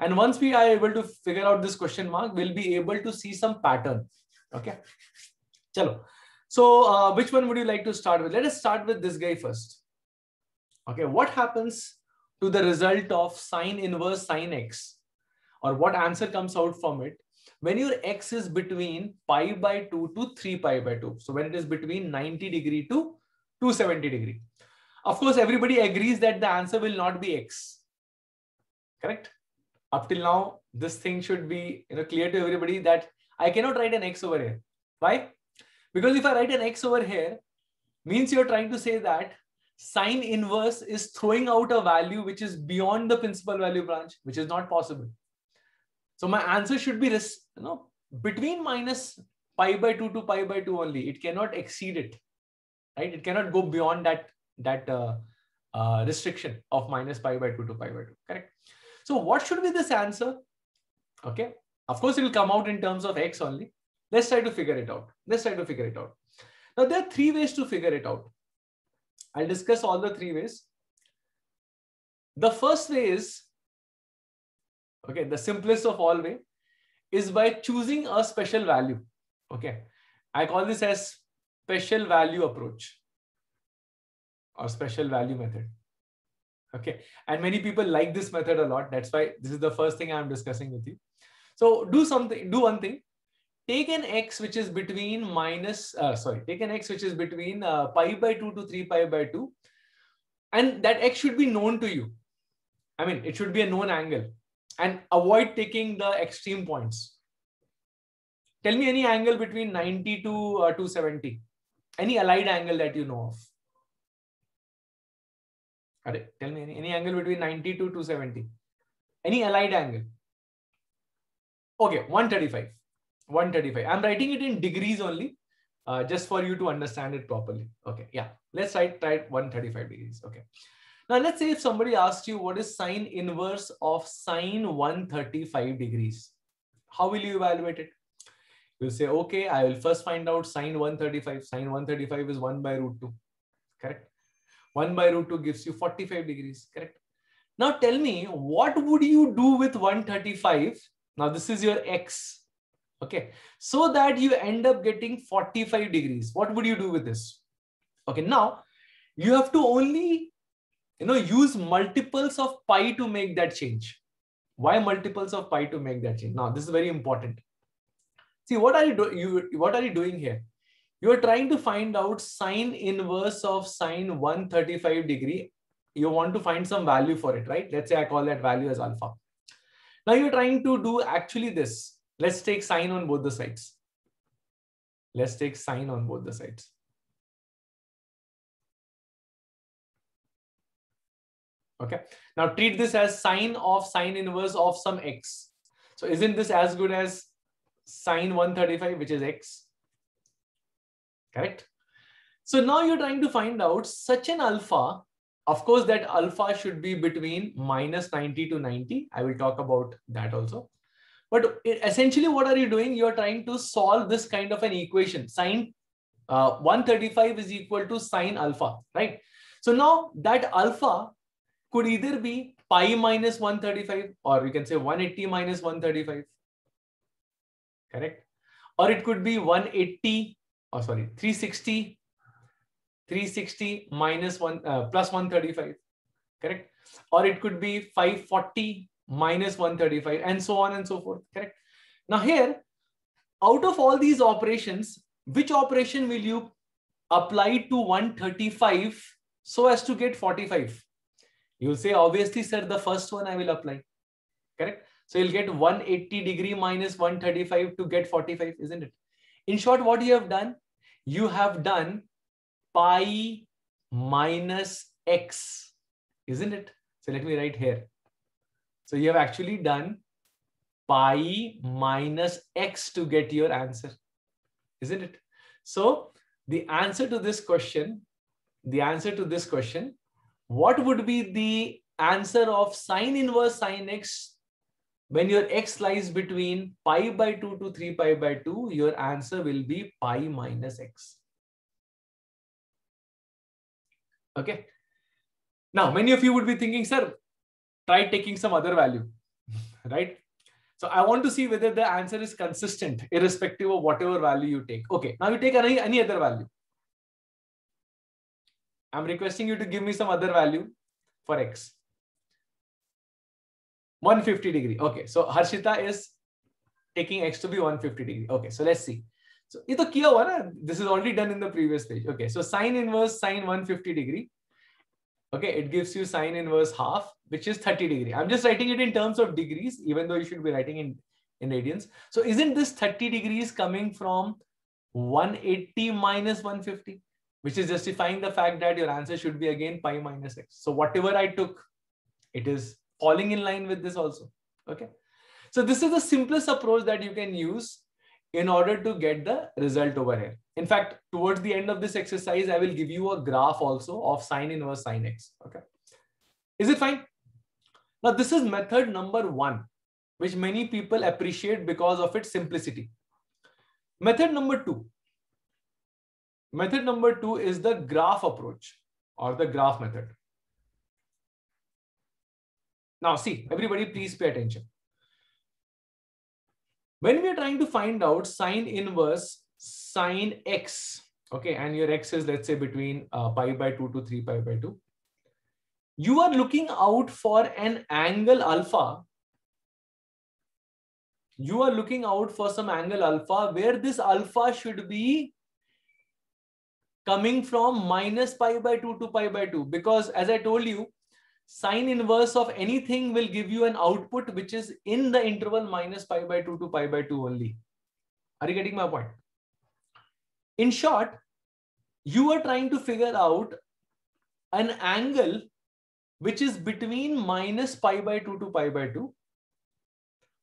and once we are able to figure out this question mark, we'll be able to see some pattern. Okay, chalo. So which one would you like to start with? Let us start with this guy first. Okay, what happens to the result of sine inverse sine x? Or what answer comes out from it when your x is between π/2 to 3 π/2. So when it is between 90° to 270°. Of course, everybody agrees that the answer will not be x. Correct? Up till now, this thing should be clear to everybody that I cannot write an x over here. Why? Because if I write an x over here, means you're trying to say that sine inverse is throwing out a value which is beyond the principal value branch, which is not possible. So my answer should be this, between -π/2 to π/2 only. It cannot exceed it, right? It cannot go beyond that restriction of -π/2 to π/2. Correct. So what should be this answer? Okay. Of course, it will come out in terms of x only. Let's try to figure it out. Now there are three ways to figure it out. I'll discuss all the three ways. The first way is, okay, the simplest of all way is by choosing a special value. Okay, I call this as special value approach or special value method. Okay, and many people like this method a lot. That's why this is the first thing I'm discussing with you. So do one thing. Take an x which is between π/2 to 3 π/2, and that x should be known to you. I mean, it should be a known angle. And avoid taking the extreme points. Tell me any angle between 90 to 270. Any allied angle that you know of. Tell me any angle between 90 to 270. Any allied angle. Okay, 135. 135. I'm writing it in degrees only, just for you to understand it properly. Okay, yeah. Let's try 135 degrees. Okay. Now, let's say if somebody asked you, what is sine inverse of sine 135 degrees? How will you evaluate it? You'll say, okay, I will first find out sine 135. Sine 135 is 1/√2. Correct? 1/√2 gives you 45 degrees. Correct? Now, tell me, what would you do with 135? Now, this is your x. Okay. So that you end up getting 45 degrees. What would you do with this? Okay. Now, you have to only use multiples of pi to make that change. Why multiples of pi to make that change? Now, this is very important. See, what are you doing here? You are trying to find out sine inverse of sine 135 degree. You want to find some value for it, right? Let's say I call that value as alpha. Now you're trying to do actually this. Let's take sine on both the sides. Okay. Now treat this as sine of sine inverse of some x. So isn't this as good as sine 135, which is x? Correct. So now you're trying to find out such an alpha. Of course, that alpha should be between minus 90 to 90. I will talk about that also. But essentially, what are you doing? You're trying to solve this kind of an equation. Sine 135 is equal to sine alpha, right? So now that alpha could either be pi minus 135, or you can say 180 minus 135, correct? Or it could be 180, or sorry, 360. 360 minus plus 135, correct? Or it could be 540 minus 135, and so on and so forth, correct? Now here, out of all these operations, which operation will you apply to 135 so as to get 45? You'll say, obviously, sir, the first one I will apply, correct? So you'll get 180 degree minus 135 to get 45, isn't it? In short, what you have done pi minus x, isn't it? So let me write here. So you have actually done pi minus x to get your answer, isn't it? So the answer to this question, what would be the answer of sine inverse sine x when your x lies between pi by 2 to 3 pi by 2? Your answer will be pi minus x. Okay. Now, many of you would be thinking, sir, try taking some other value, right? So I want to see whether the answer is consistent, irrespective of whatever value you take. Okay. Now you take any other value. I'm requesting you to give me some other value for X. 150 degree. Okay. So Harshita is taking X to be 150 degree. Okay. So let's see. So this is already done in the previous page. Okay, so sine inverse sine 150 degree. Okay, it gives you sine inverse half, which is 30 degree. I'm just writing it in terms of degrees, even though you should be writing in radians. So isn't this 30 degrees coming from 180 minus 150, which is justifying the fact that your answer should be again pi minus x. So whatever I took, it is falling in line with this also. Okay, so this is the simplest approach that you can use in order to get the result over here. In fact, towards the end of this exercise, I will give you a graph also of sine inverse sine x. Okay. Is it fine? Now, this is method number one, which many people appreciate because of its simplicity. Method number two. Method number two is the graph approach or the graph method. Now, see, everybody, please pay attention. When we are trying to find out sine inverse sine x, okay, and your x is, let's say, between pi by 2 to 3 pi by 2, you are looking out for an angle alpha. You are looking out for some angle alpha where this alpha should be coming from minus pi by 2 to pi by 2. Because as I told you, sine inverse of anything will give you an output which is in the interval minus pi by 2 to pi by 2 only. Are you getting my point? In short, you are trying to figure out an angle which is between minus pi by 2 to pi by 2,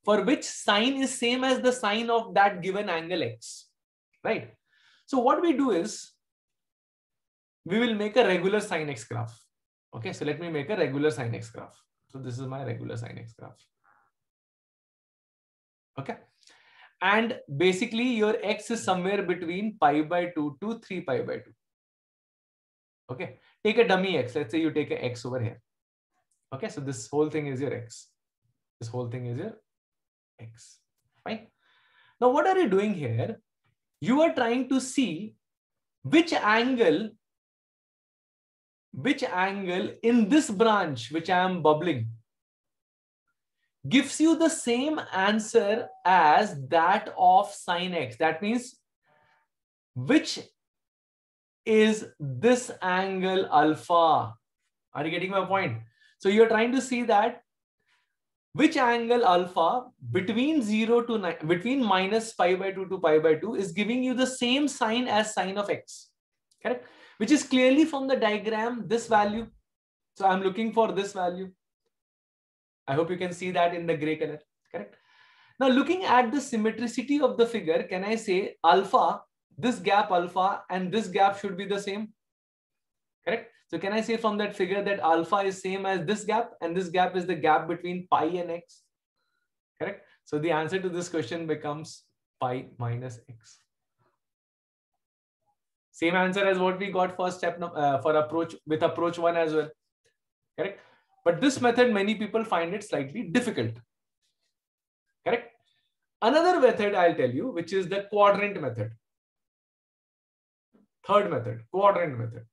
for which sine is same as the sine of that given angle x, right? So what we do is, we will make a regular sine x graph. Okay, so let me make a regular sine x graph. So this is my regular sine x graph. Okay. And basically your x is somewhere between pi by 2 to 3 pi by 2. Okay. Take a dummy x. Let's say you take an x over here. Okay. So this whole thing is your x. This whole thing is your x. Fine. Now what are you doing here? You are trying to see which angle in this branch, which I am bubbling, gives you the same answer as that of sine x. That means, which is this angle alpha? Are you getting my point? So you're trying to see that which angle alpha between minus pi by 2 to pi by 2 is giving you the same sine as sine of x, correct? Which is clearly from the diagram, this value. So I'm looking for this value. I hope you can see that in the gray color, correct? Now looking at the symmetricity of the figure, can I say alpha, this gap alpha and this gap should be the same, correct? So can I say from that figure that alpha is same as this gap and this gap is the gap between pi and x, correct? So the answer to this question becomes pi minus x. Same answer as what we got for step for approach with approach one as well, correct? But this method, many people find it slightly difficult, correct? Another method I'll tell you, which is the quadrant method. Third method, quadrant method.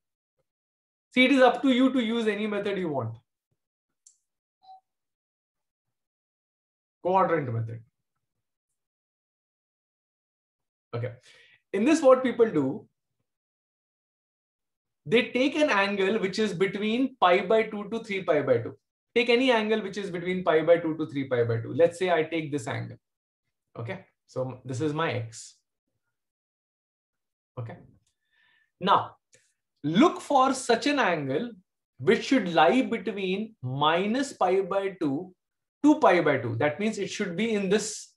See, it is up to you to use any method you want. Quadrant method. Okay. In this, what people do, they take an angle which is between pi by 2 to 3 pi by 2. Take any angle which is between pi by 2 to 3 pi by 2. Let's say I take this angle. Okay. So this is my x. Okay. Now, look for such an angle which should lie between minus pi by 2 to pi by 2. That means it should be in this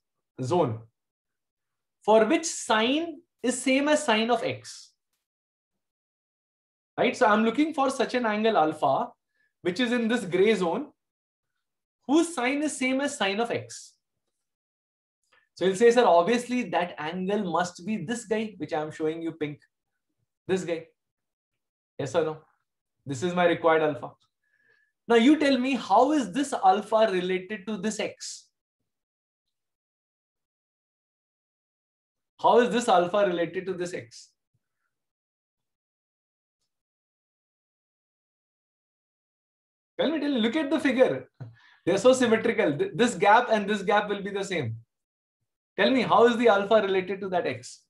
zone, for which sine is same as sine of x. Right? So I'm looking for such an angle alpha, which is in this gray zone, whose sine is same as sine of x. So you'll say, sir, obviously that angle must be this guy, which I'm showing you pink. This guy. Yes or no? This is my required alpha. Now you tell me, how is this alpha related to this x? How is this alpha related to this x? Tell me, look at the figure. They're so symmetrical. This gap and this gap will be the same. Tell me, how is the alpha related to that x?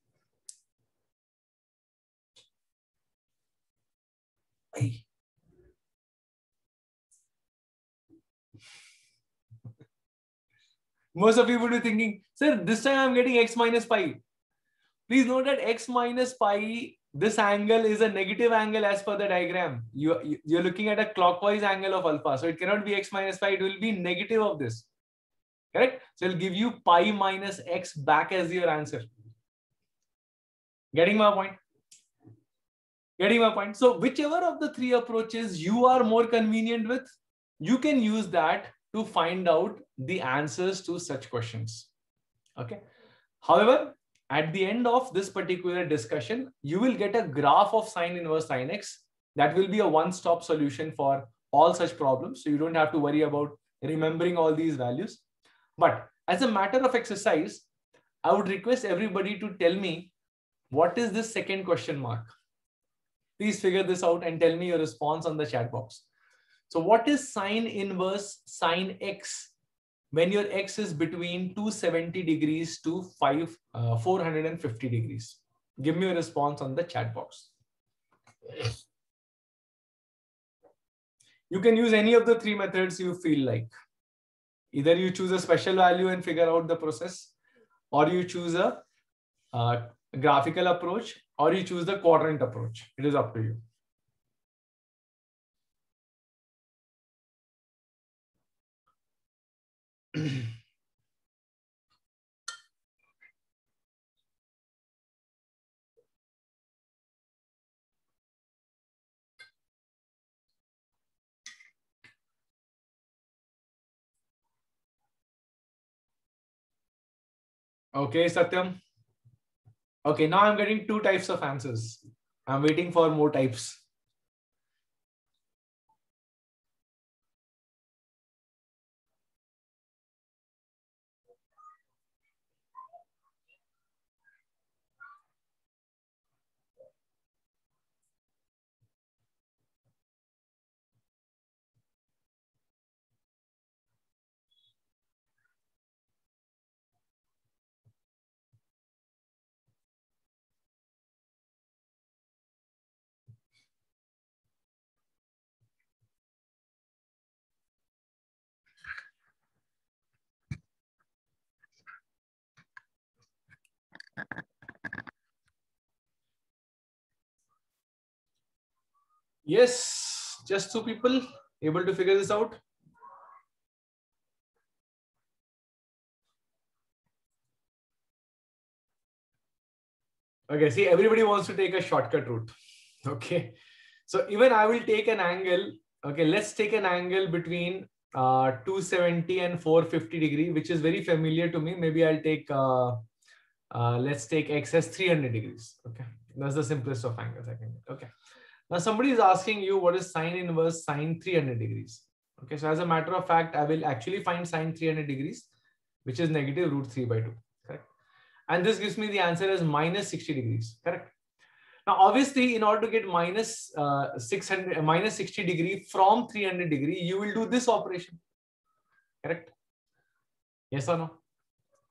Most of you would be thinking, sir, this time I'm getting x minus pi. Please note that x minus pi, this angle is a negative angle as per the diagram. You're looking at a clockwise angle of alpha. So it cannot be x minus pi. It will be negative of this. Correct? So it'll give you pi minus x back as your answer. Getting my point? Getting my point? So whichever of the three approaches you are more convenient with, you can use that to find out the answers to such questions. Okay. However, at the end of this particular discussion, you will get a graph of sine inverse sine x. That will be a one-stop solution for all such problems. So you don't have to worry about remembering all these values. But as a matter of exercise, I would request everybody to tell me, what is this second question mark? Please figure this out and tell me your response on the chat box. So what is sine inverse sine x when your x is between 270 degrees to 450 degrees? Give me a response on the chat box. You can use any of the three methods you feel like. Either you choose a special value and figure out the process, or you choose a graphical approach, or you choose the quadrant approach. It is up to you. Okay, Satyam. Okay, now I'm getting two types of answers. I'm waiting for more types. Yes, just two people. Able to figure this out? Okay, see, everybody wants to take a shortcut route. Okay, so even I will take an angle. Okay, let's take an angle between 270 and 450 degree, which is very familiar to me. Maybe I'll take, let's take X as 300 degrees. Okay, that's the simplest of angles I can get. Okay, now somebody is asking you what is sine inverse sine 300 degrees. Okay, so as a matter of fact, I will actually find sine 300 degrees, which is negative root 3 by 2. And this gives me the answer as minus 60 degrees, correct? Now, obviously, in order to get minus 60 degree from 300 degree, you will do this operation, correct? Yes or no?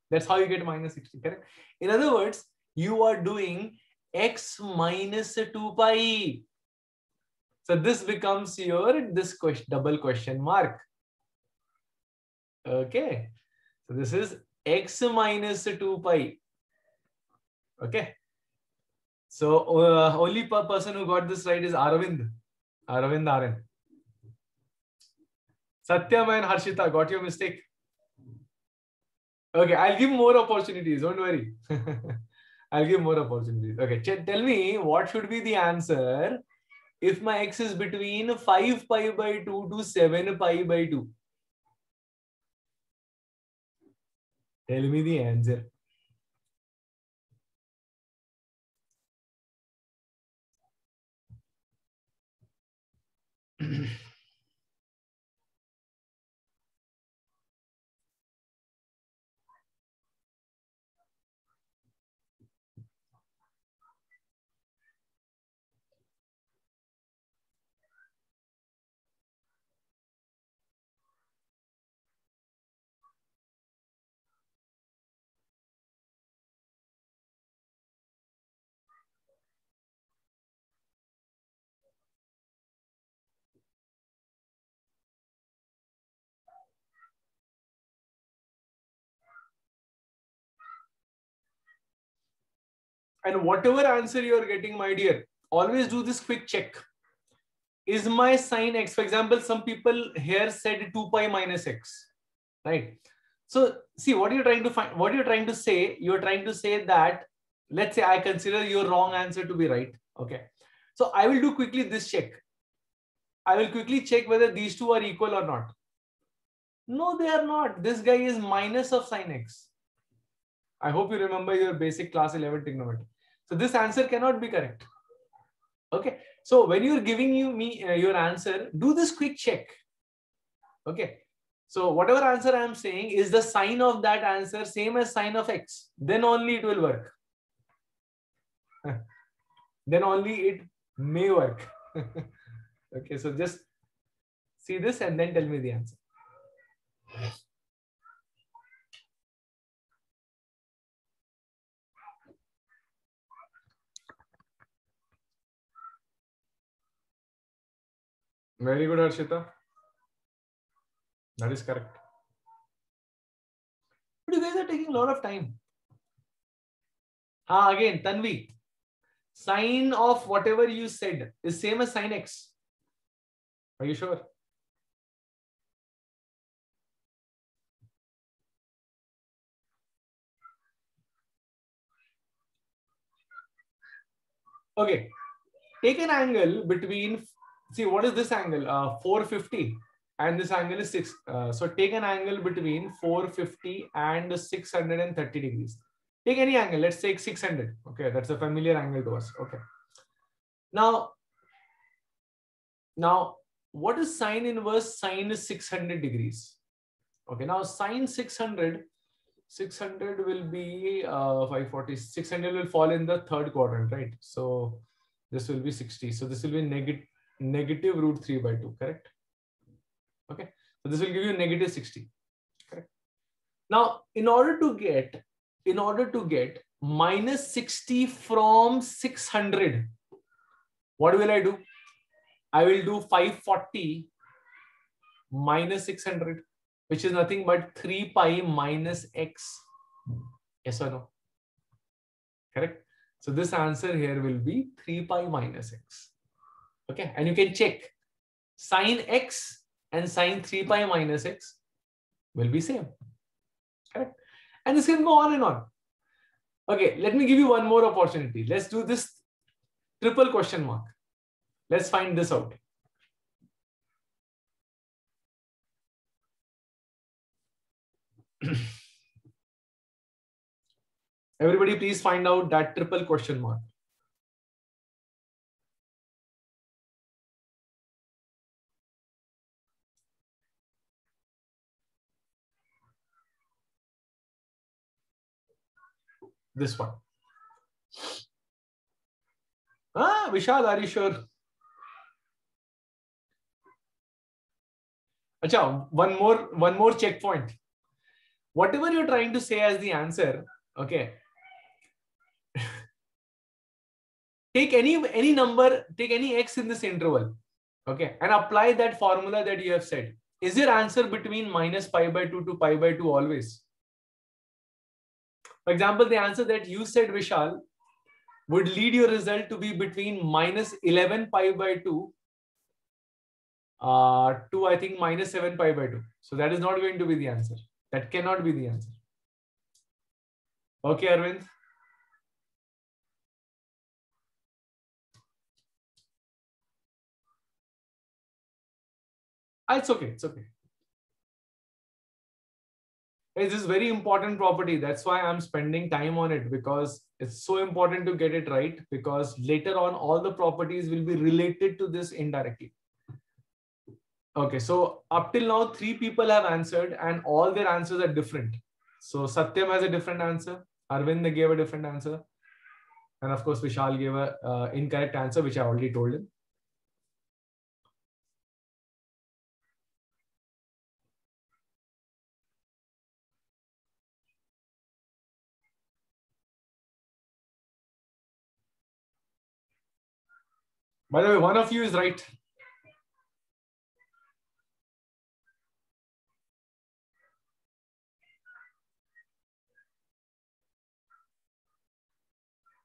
That's how you get minus 60, correct? In other words, you are doing x minus 2 pi. So this becomes your double question mark. Okay, so this is x minus 2 pi. Okay, so only person who got this right is Arvind Aran. Satyam and Harshita got your mistake. Okay, I'll give more opportunities. Don't worry. I'll give more opportunities. Okay, tell me what should be the answer if my x is between 5 pi by 2 to 7 pi by 2. Tell me the answer. And whatever answer you are getting, my dear, always do this quick check. Is my sine x, for example, some people here said 2 pi minus x, right? So see, what you're trying to find, what you're trying to say, you're trying to say that, let's say I consider your wrong answer to be right. Okay. So I will do quickly this check. I will quickly check whether these two are equal or not. No, they are not. This guy is minus of sine x. I hope you remember your basic class 11 trigonometry. So this answer cannot be correct. Okay. So when you're giving your answer, do this quick check. Okay. So whatever answer I'm saying, is the sine of that answer same as sine of x? Then only it will work. Then only it may work. Okay. So just see this and then tell me the answer. Very good, Harshita. That is correct. But you guys are taking a lot of time. Again, Tanvi. Sine of whatever you said is same as sine x. Are you sure? Okay. Take an angle between... See, what is this angle? 450 and this angle is 6. So take an angle between 450 and 630 degrees. Take any angle. Let's take 600. Okay, that's a familiar angle to us. Okay. Now what is sine inverse sine 600 degrees? Okay, now sine 600 will be 540. 600 will fall in the third quadrant, right? So this will be 60. So this will be negative root 3 by 2, correct? Okay, so this will give you negative 60, correct? Now, in order to get minus 60 from 600, what will I do? I will do 540 minus 600, which is nothing but 3 pi minus x. Yes or no? Correct? So this answer here will be 3 pi minus x. Okay, and you can check sine x and sine 3 pi minus x will be same. Correct? And this can go on and on. Okay, let me give you one more opportunity. Let's do this triple question mark. Let's find this out. Everybody, please find out that triple question mark. This one. Ah, Vishal, are you sure? Achha, one more checkpoint. Whatever you're trying to say as the answer, okay. Take any number, take any x in this interval, okay, and apply that formula that you have said. Is your answer between -π/2 to π/2 always? For example, the answer that you said, Vishal, would lead your result to be between -11 π/2 to, I think, -7 π/2. So that is not going to be the answer. That cannot be the answer. Okay, Arvind. It's okay. It's okay. It's this very important property. That's why I'm spending time on it, because it's so important to get it right, because later on all the properties will be related to this indirectly. Okay, so up till now, 3 people have answered and all their answers are different. So Satyam has a different answer. Arvind gave a different answer. And of course, Vishal gave an incorrect answer, which I already told him. By the way, one of you is right.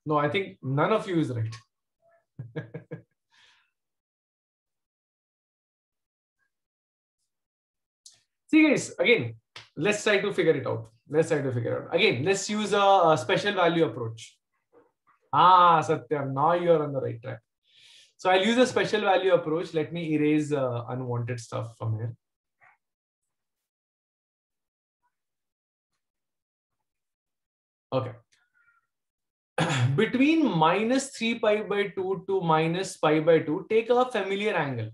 No, I think none of you is right. See guys, again, let's try to figure it out. Let's try to figure it out. Again, let's use a special value approach. Ah, Satyam, now you are on the right track. So I'll use a special value approach. Let me erase unwanted stuff from here. Okay. Between -3 π/2 to -π/2, take a familiar angle.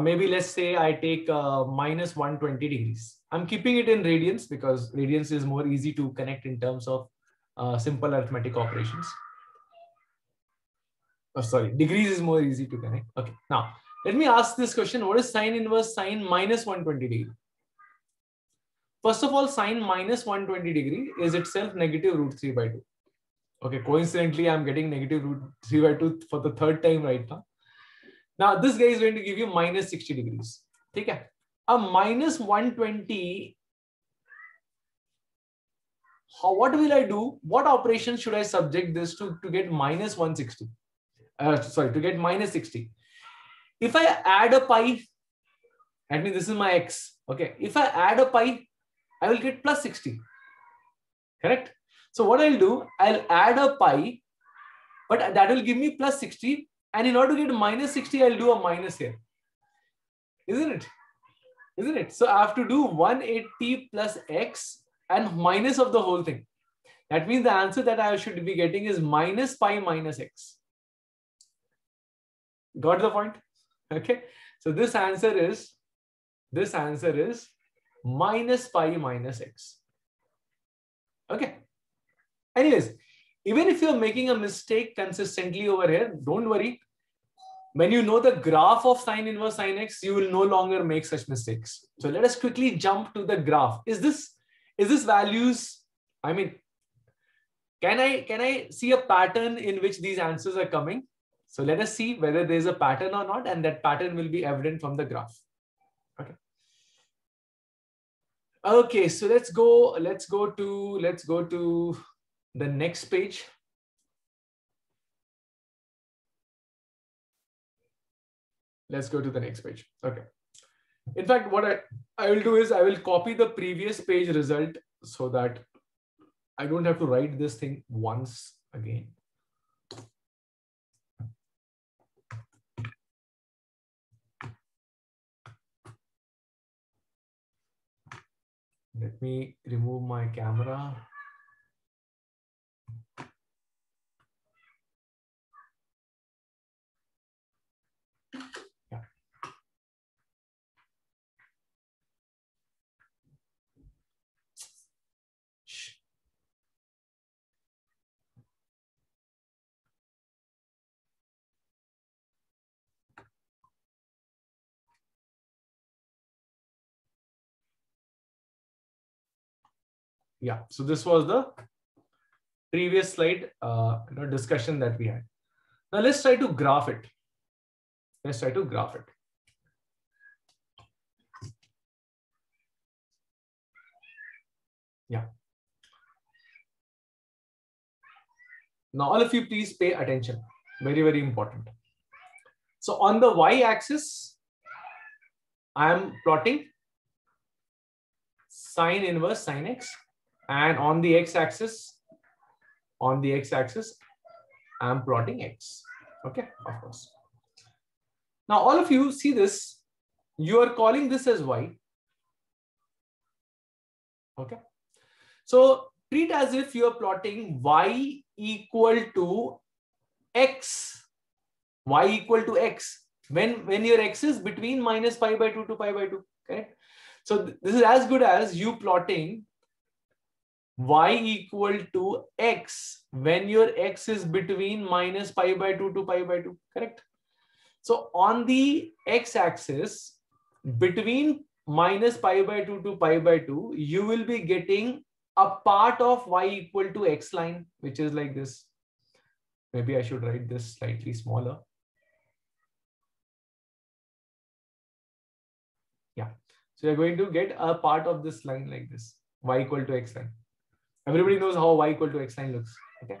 Maybe let's say I take -120 degrees. I'm keeping it in radians because radians is more easy to connect in terms of simple arithmetic operations. Oh, sorry, degrees is more easy to connect. Okay, now let me ask this question. What is sine inverse sine -120 degree? First of all, sine -120 degree is itself -√3/2. Okay, coincidentally, I'm getting -√3/2 for the 3rd time right now. Now, this guy is going to give you -60 degrees. Okay, a -120. How, what will I do? What operation should I subject this to get -160? Sorry, to get -60. If I add a pi, I mean, this is my x. Okay, if I add a pi, I will get +60. Correct? So what I'll do, I'll add a pi, but that will give me +60. And in order to get -60, I'll do a minus here. Isn't it? Isn't it? So I have to do 180 plus x and minus of the whole thing. That means the answer that I should be getting is -π - x. Got the point? Okay. So this answer is -π - x. Okay. Anyways, even if you're making a mistake consistently over here, don't worry. When you know the graph of sine inverse sine x, you will no longer make such mistakes. So let us quickly jump to the graph. Is this values? I mean, can I see a pattern in which these answers are coming? So let us see whether there's a pattern or not, and that pattern will be evident from the graph. Okay. Okay, so let's go to the next page. Let's go to the next page. Okay. In fact, what I will do is I will copy the previous page result so that I don't have to write this thing once again. Let me remove my camera. Yeah. Yeah, so this was the previous slide discussion that we had. Now let's try to graph it. Let's try to graph it. Yeah. Now all of you please pay attention. Very, very important. So on the y-axis, I am plotting sine inverse sine x. And on the x-axis, I'm plotting x. Okay, of course. Now, all of you see this. You are calling this as y. Okay. So treat as if you are plotting y equal to x. Y equal to x. When your x is between -π/2 to π/2. Correct. So this is as good as you plotting y equal to x when your x is between -π/2 to π/2, correct? So on the x-axis, between -π/2 to π/2, you will be getting a part of y equal to x line, which is like this. Maybe I should write this slightly smaller. Yeah, so you're going to get a part of this line like this, y equal to x line. Everybody knows how y equal to x line looks. Okay.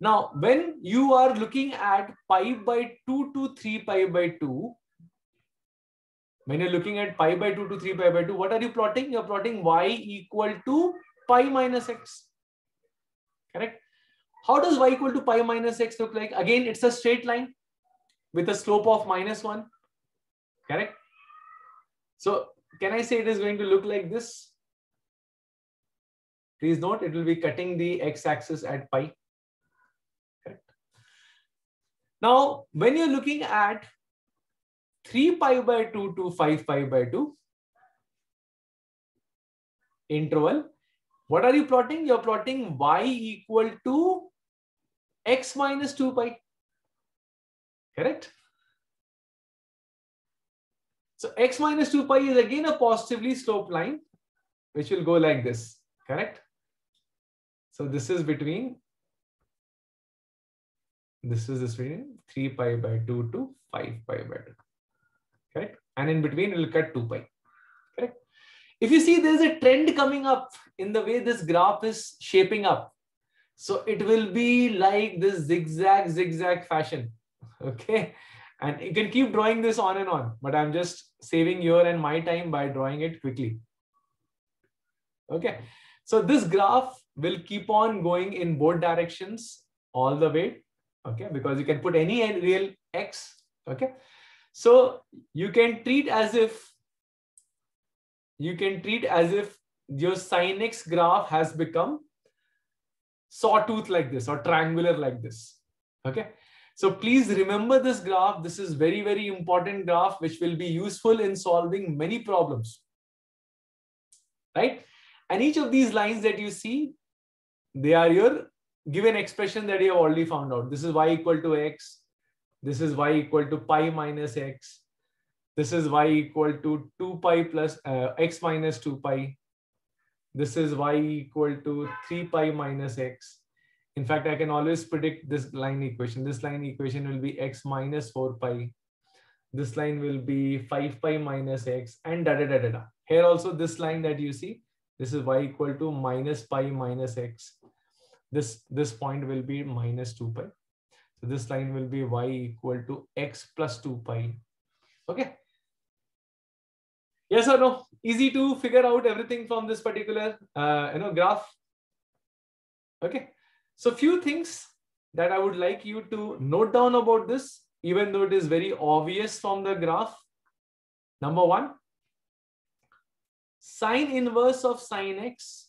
Now, when you are looking at π/2 to 3π/2, when you're looking at π/2 to 3π/2, what are you plotting? You're plotting y equal to π - x. Correct? How does y equal to π - x look like? Again, it's a straight line with a slope of -1. Correct? So, can I say it is going to look like this? Please note, it will be cutting the x-axis at pi. Correct. Now, when you're looking at 3π/2 to 5π/2 interval, what are you plotting? You're plotting y equal to x minus 2π. Correct? So x minus 2π is again a positively sloped line, which will go like this. Correct? So this is between, this is between 3π/2 to 5π/2. Correct? And in between, it will cut 2π. Correct? If you see, there's a trend coming up in the way this graph is shaping up. So it will be like this zigzag fashion. Okay? And you can keep drawing this on and on, but I'm just saving your and my time by drawing it quickly. Okay. So this graph will keep on going in both directions all the way, okay, because you can put any real x, okay. So you can treat as if, your sine x graph has become sawtooth like this or triangular like this, okay. So please remember this graph. This is very, very important graph, which will be useful in solving many problems, right? And each of these lines that you see, they are your given expression that you have already found out. This is y equal to x. This is y equal to π - x. This is y equal to 2π plus x minus 2π. This is y equal to 3π - x. In fact, I can always predict this line equation. This line equation will be x minus 4π. This line will be 5π - x and da da da. Here also this line that you see, this is y equal to minus π - x. This point will be minus 2π. So this line will be y equal to x plus 2 pi. Okay. Yes or no? Easy to figure out everything from this particular graph. Okay. So few things that I would like you to note down about this, even though it is very obvious from the graph. Number one, sine inverse of sine x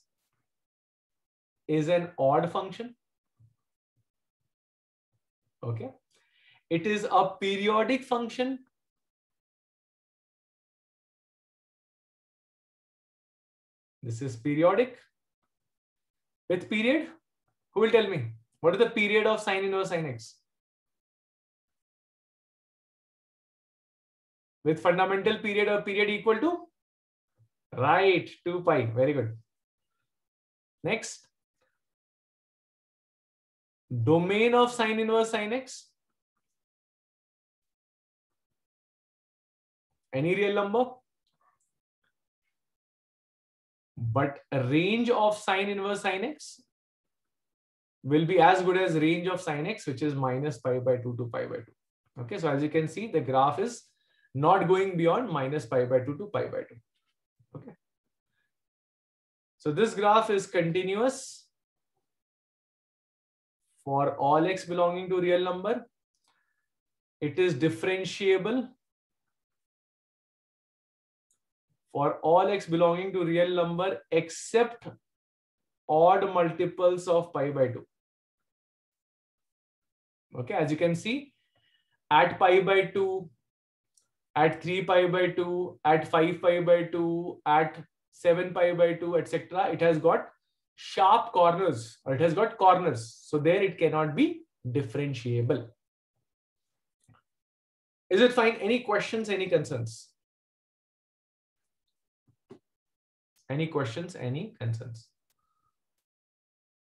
is an odd function. Okay. It is a periodic function. This is periodic. With period, who will tell me? What is the period of sine inverse sine x? With fundamental period or period equal to? Right, 2 pi. Very good. Next, domain of sine inverse sine x. Any real number? But a range of sine inverse sine x will be as good as range of sine x, which is minus pi by 2 to pi by 2. Okay, so as you can see, the graph is not going beyond minus pi by 2 to pi by 2. Okay. So this graph is continuous for all x belonging to real number. It is differentiable for all x belonging to real number except odd multiples of pi by 2. Okay, as you can see, at pi by 2, at 3 pi by 2, at 5 pi by 2, at 7 pi by 2, etc. It has got sharp corners, or it has got corners. So there it cannot be differentiable. Is it fine? Any questions, any concerns? Any questions, any concerns?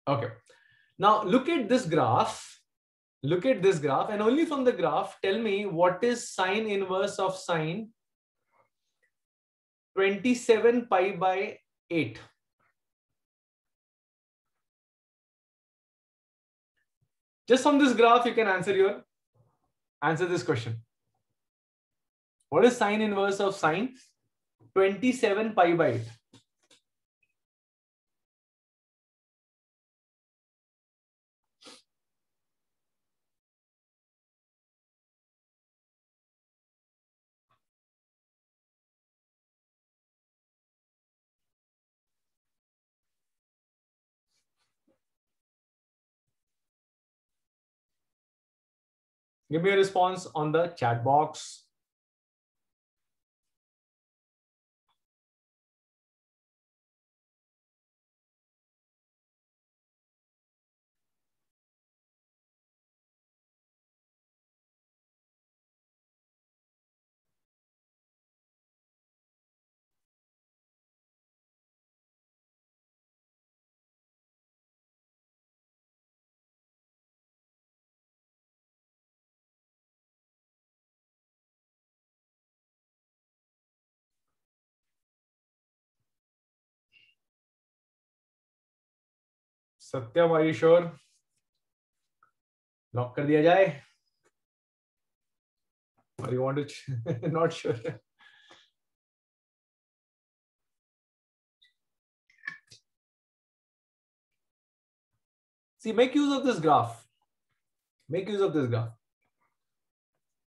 Okay, now look at this graph. Look at this graph, and only from the graph, tell me what is sine inverse of sine 27 pi by 8. Just from this graph, you can answer this question. What is sine inverse of sine 27 pi by 8? Give me a response on the chat box. Satyam I sure lock कर दिया जाए और you want to not sure see make use of this graph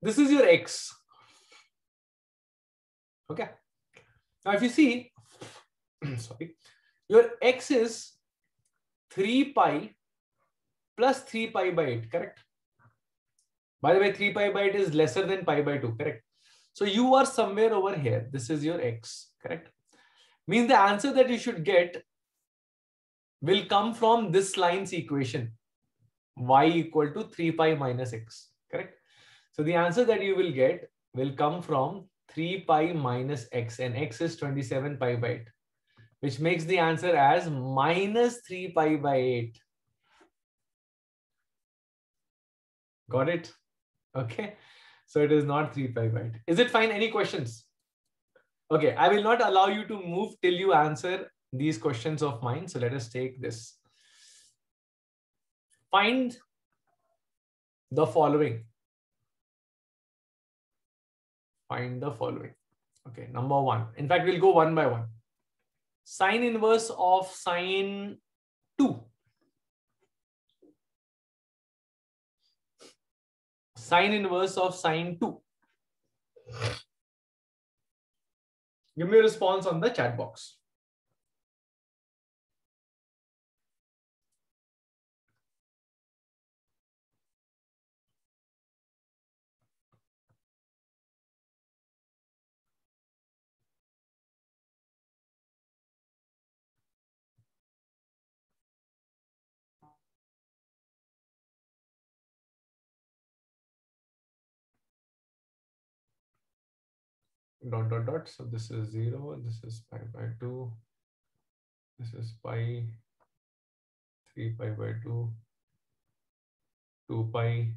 this is your X okay now if you see sorry your X is 3 pi plus 3 pi by 8, correct? By the way, 3 pi by 8 is lesser than pi by 2, correct? So you are somewhere over here. This is your x, correct? Means the answer that you should get will come from this line's equation, y equal to 3 pi minus x, correct? So the answer that you will get will come from 3 pi minus x, and x is 27 pi by 8. Which makes the answer as minus 3 pi by 8. Got it? Okay. So it is not 3 pi by 8. Is it fine? Any questions? Okay. I will not allow you to move till you answer these questions of mine. So let us take this. Find the following. Find the following. Okay, number one. In fact, we'll go one by one. Sine inverse of sine 2. Sine inverse of sine 2. Give me a response on the chat box. Dot dot dot. So this is 0, this is pi by 2, this is pi, 3 pi by 2, 2 pi,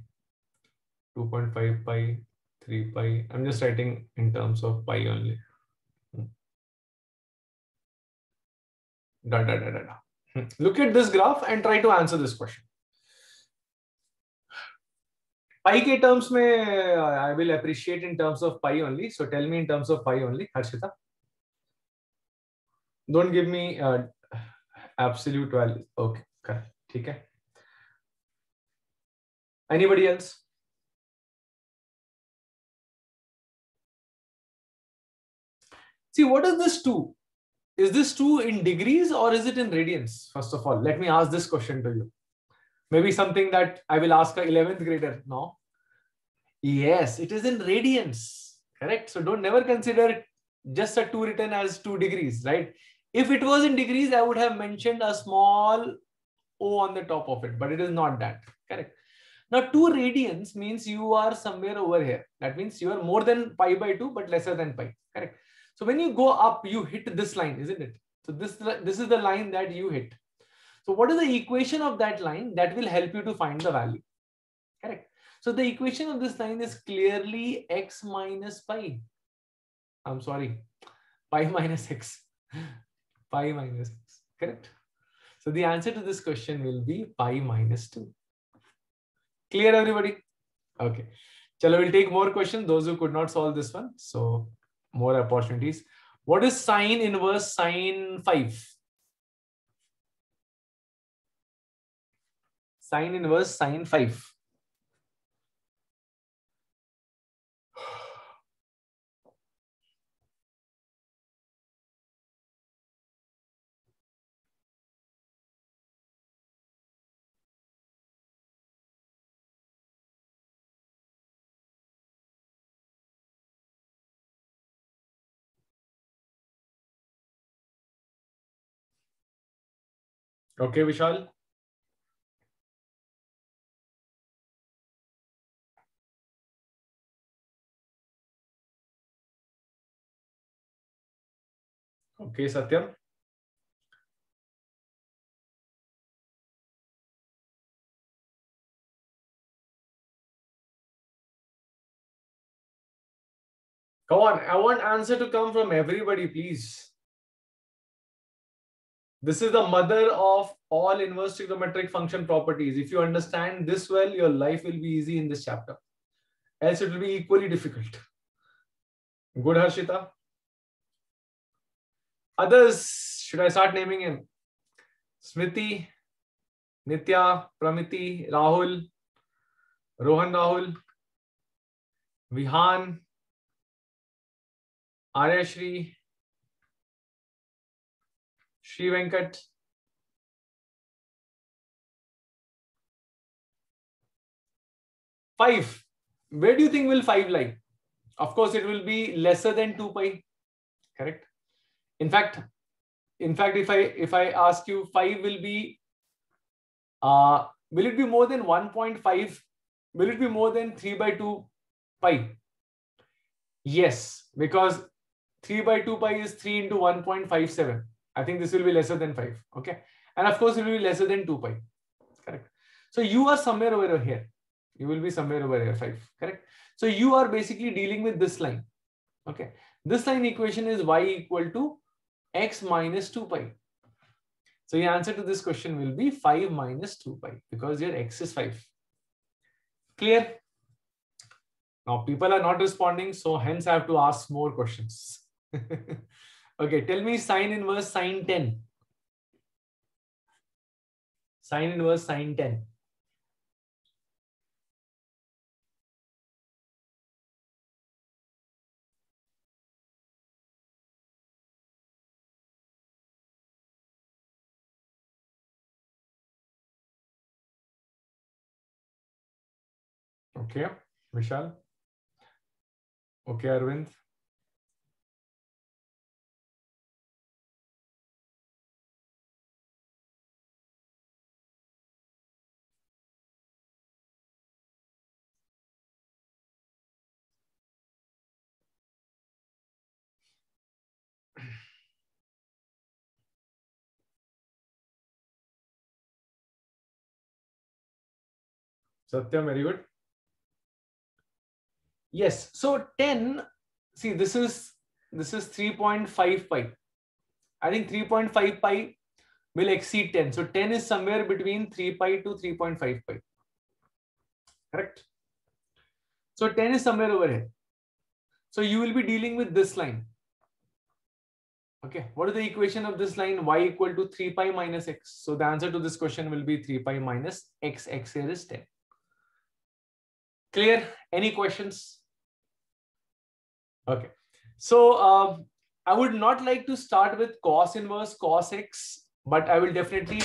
2.5 pi, 3 pi. I'm just writing in terms of pi only. Da, da, da, da, da. Look at this graph and try to answer this question. Pi ke terms mein, I will appreciate in terms of pi only. So tell me in terms of pi only, Harshita. Don't give me absolute value. Okay, correct. Okay. Anybody else? See, what is this 2? Is this 2 in degrees or is it in radians? First of all, let me ask this question to you. Maybe something that I will ask an 11th grader now. Yes, it is in radians, correct? So don't never consider just a 2 written as 2 degrees, right? If it was in degrees, I would have mentioned a small O on the top of it, but it is not that, correct? Now 2 radians means you are somewhere over here. That means you are more than pi by 2, but lesser than pi, correct? So when you go up, you hit this line, isn't it? So this is the line that you hit. So what is the equation of that line that will help you to find the value? Correct. So the equation of this line is clearly x minus pi. I'm sorry, pi minus x. Pi minus x. Correct. So the answer to this question will be pi minus 2. Clear, everybody? Okay. Chalo, we'll take more questions. Those who could not solve this one. So more opportunities. What is sine inverse sine 5? Sine inverse sine 5. Okay, Vishal. Okay, Satyam. Come on, I want answer to come from everybody, please. This is the mother of all inverse trigonometric function properties. If you understand this well, your life will be easy in this chapter. Else it will be equally difficult. Good, Harshita. Others, should I start naming him? Smriti, Nitya, Pramiti, Rahul, Rohan Rahul, Vihan, Aryashri, Shri Venkat. Five. Where do you think will 5 lie? Of course, it will be lesser than 2 pi. Correct? In fact, if I ask you 5 will be, will it be more than 1.5? Will it be more than 3 by 2 pi? Yes, because 3 by 2 pi is 3 into 1.57. I think this will be lesser than 5. Okay. And of course, it will be lesser than 2 pi. Correct. So you are somewhere over here. You will be somewhere over here, 5. Correct. So you are basically dealing with this line. Okay. This line equation is y equal to x minus 2 pi. So your answer to this question will be 5 minus 2 pi because your x is 5. Clear? Now people are not responding, so hence I have to ask more questions. Okay, tell me sine inverse sine 10. Sine inverse sine 10. Okay, Vishal. Okay, Arvind. Satya, very good. Yes, so 10, see this is 3.5 pi. I think 3.5 pi will exceed 10. So 10 is somewhere between 3 pi to 3.5 pi. Correct? So 10 is somewhere over here. So you will be dealing with this line. Okay, what is the equation of this line? Y equal to 3 pi minus x. So the answer to this question will be 3 pi minus x. X here is 10. Clear? Any questions? Okay, so I would not like to start with cos inverse, cos x, but I will definitely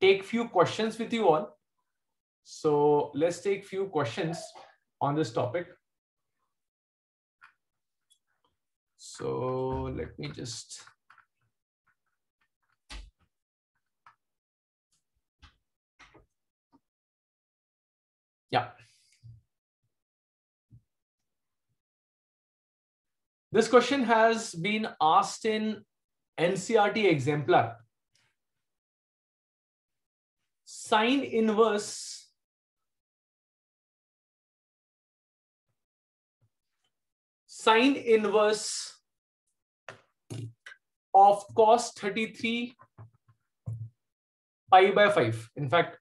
take few questions with you all. So let's take few questions on this topic. So let me just... Yeah. This question has been asked in NCERT exemplar. Sine inverse of cos 33 pi by 5. In fact,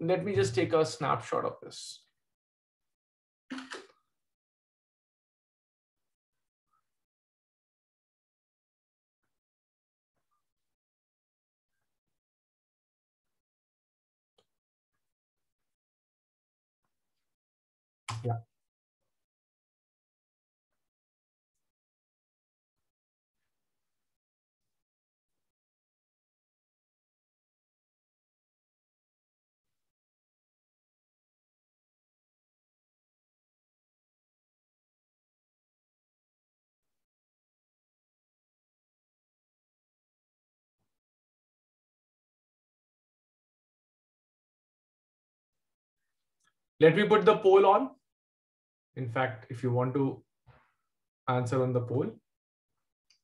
let me just take a snapshot of this. Yeah. Let me put the poll on. In fact, if you want to answer on the poll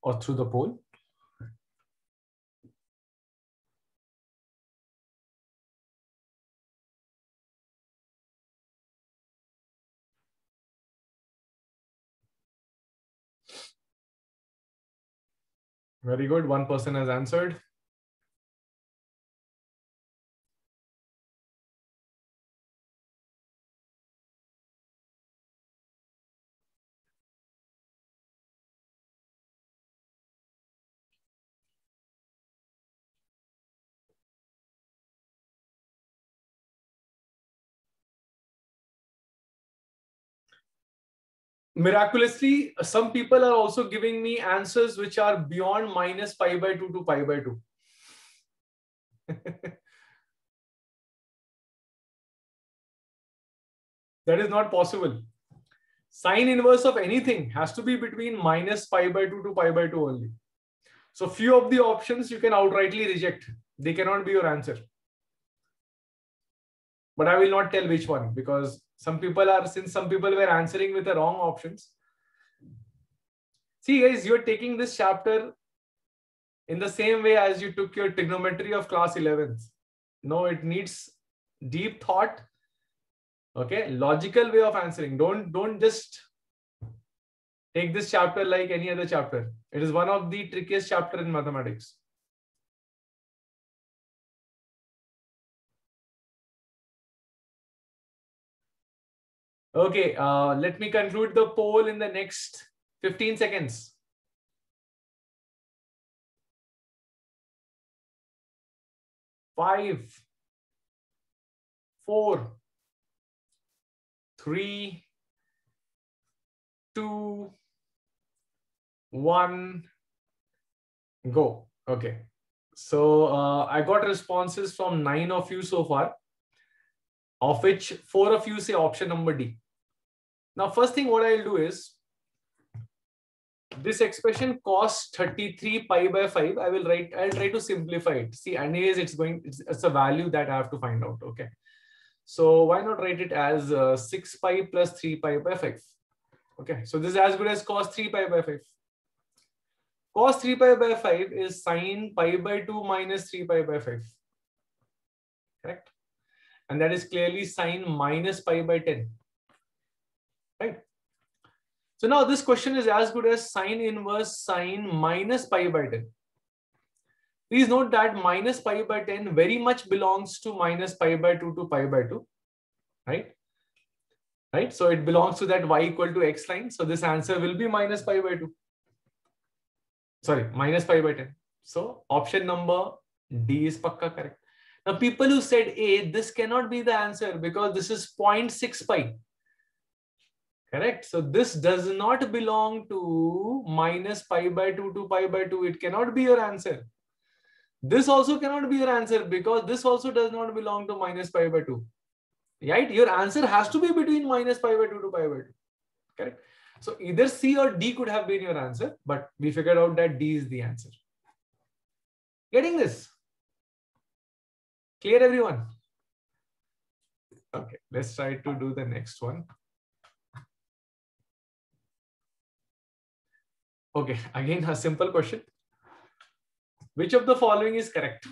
or through the poll. Very good. One person has answered. Miraculously, some people are also giving me answers which are beyond minus pi by 2 to pi by 2. That is not possible. Sine inverse of anything has to be between minus pi by 2 to pi by 2 only. So few of the options you can outrightly reject. They cannot be your answer. But I will not tell which one, because some people are, since some people were answering with the wrong options. See guys, you're taking this chapter in the same way as you took your trigonometry of class 11th. No, it needs deep thought. Okay, logical way of answering. Don't just take this chapter like any other chapter. It is one of the trickiest chapters in mathematics. Okay, let me conclude the poll in the next 15 seconds. Five, four, three, two, one, go. Okay, so I got responses from 9 of you so far, of which 4 of you say option number D. Now, first thing what I'll do is, this expression costs 33 pi by 5. I'll try to simplify it. See, anyways, it's a value that I have to find out. Okay. So why not write it as 6 pi plus 3 pi by 5. Okay. So this is as good as cos 3 pi by 5. Cos 3 pi by 5 is sine pi by 2 minus 3 pi by 5. Correct. And that is clearly sine minus pi by 10. Right. So now this question is as good as sine inverse sine minus pi by 10. Please note that minus pi by 10 very much belongs to minus pi by 2 to pi by 2, right? Right. So it belongs to that y equal to x line. So this answer will be minus pi by 2. Sorry, minus pi by 10. So option number D is pakka correct. Now people who said A, this cannot be the answer because this is 0.6 pi. Correct. So this does not belong to minus pi by 2 to pi by 2. It cannot be your answer. This also cannot be your answer because this also does not belong to minus pi by 2. Right? Your answer has to be between minus pi by 2 to pi by 2. Correct. So either C or D could have been your answer, but we figured out that D is the answer. Getting this? Clear, everyone? Okay, let's try to do the next one. Okay, again a simple question. Which of the following is correct?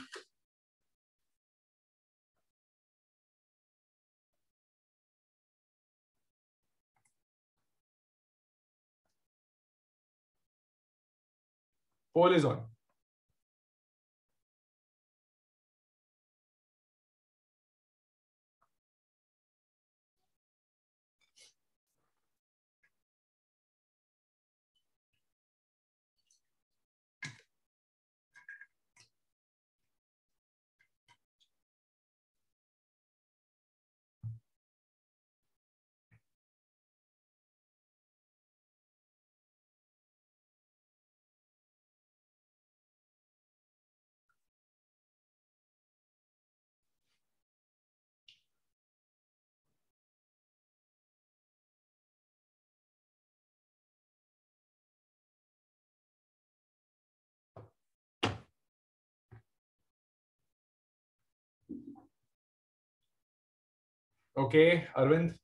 Poll is on. Okay, Arvind.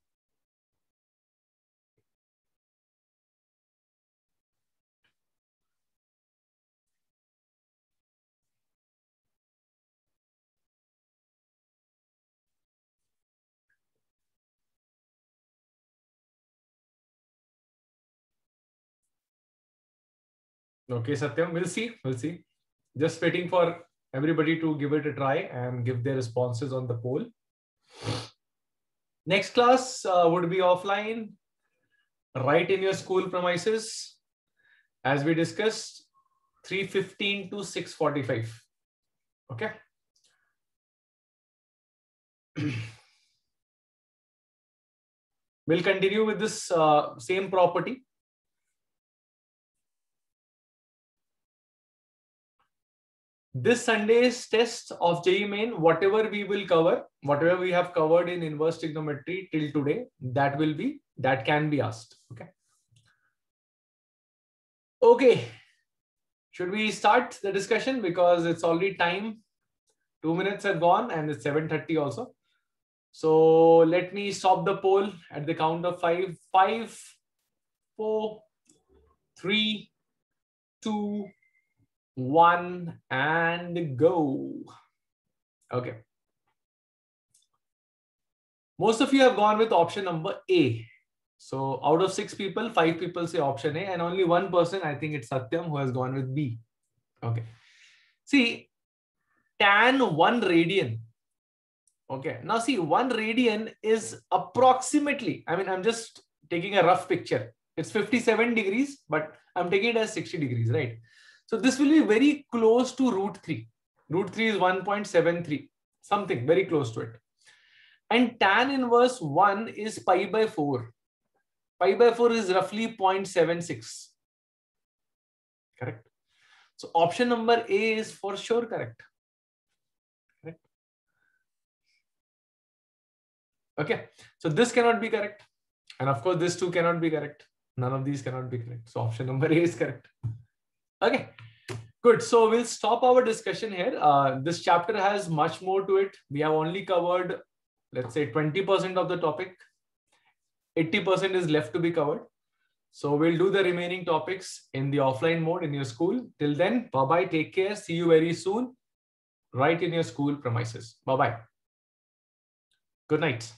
Okay, Satyam, we'll see. Just waiting for everybody to give it a try and give their responses on the poll. Next class would be offline, right in your school premises, as we discussed, 3:15 to 6:45. Okay. We'll continue with this same property. This Sunday's test of JEE Main, whatever we will cover, whatever we have covered in inverse trigonometry till today, that can be asked. Okay. Okay. Should we start the discussion because it's already time? 2 minutes have gone and it's 7:30 also. So let me stop the poll at the count of 5. 5, 4, 3, 2, 1 and go. Okay. Most of you have gone with option number A. So out of 6 people, 5 people say option A and only one person, I think it's Satyam, who has gone with B. Okay. See, tan 1 radian Okay. Now see, one radian is approximately, I mean, I'm just taking a rough picture. It's 57 degrees, but I'm taking it as 60 degrees, right? So this will be very close to root 3. Root 3 is 1.73, something very close to it. And tan inverse 1 is pi by 4. Pi by 4 is roughly 0.76. Correct? So option number A is for sure correct. Correct? Okay. So this cannot be correct. And of course, this too cannot be correct. None of these cannot be correct. So option number A is correct. Okay. Good. So we'll stop our discussion here. This chapter has much more to it. We have only covered, let's say, 20% of the topic. 80% is left to be covered. So we'll do the remaining topics in the offline mode in your school. Till then, bye-bye. Take care. See you very soon. Right in your school premises. Bye-bye. Good night.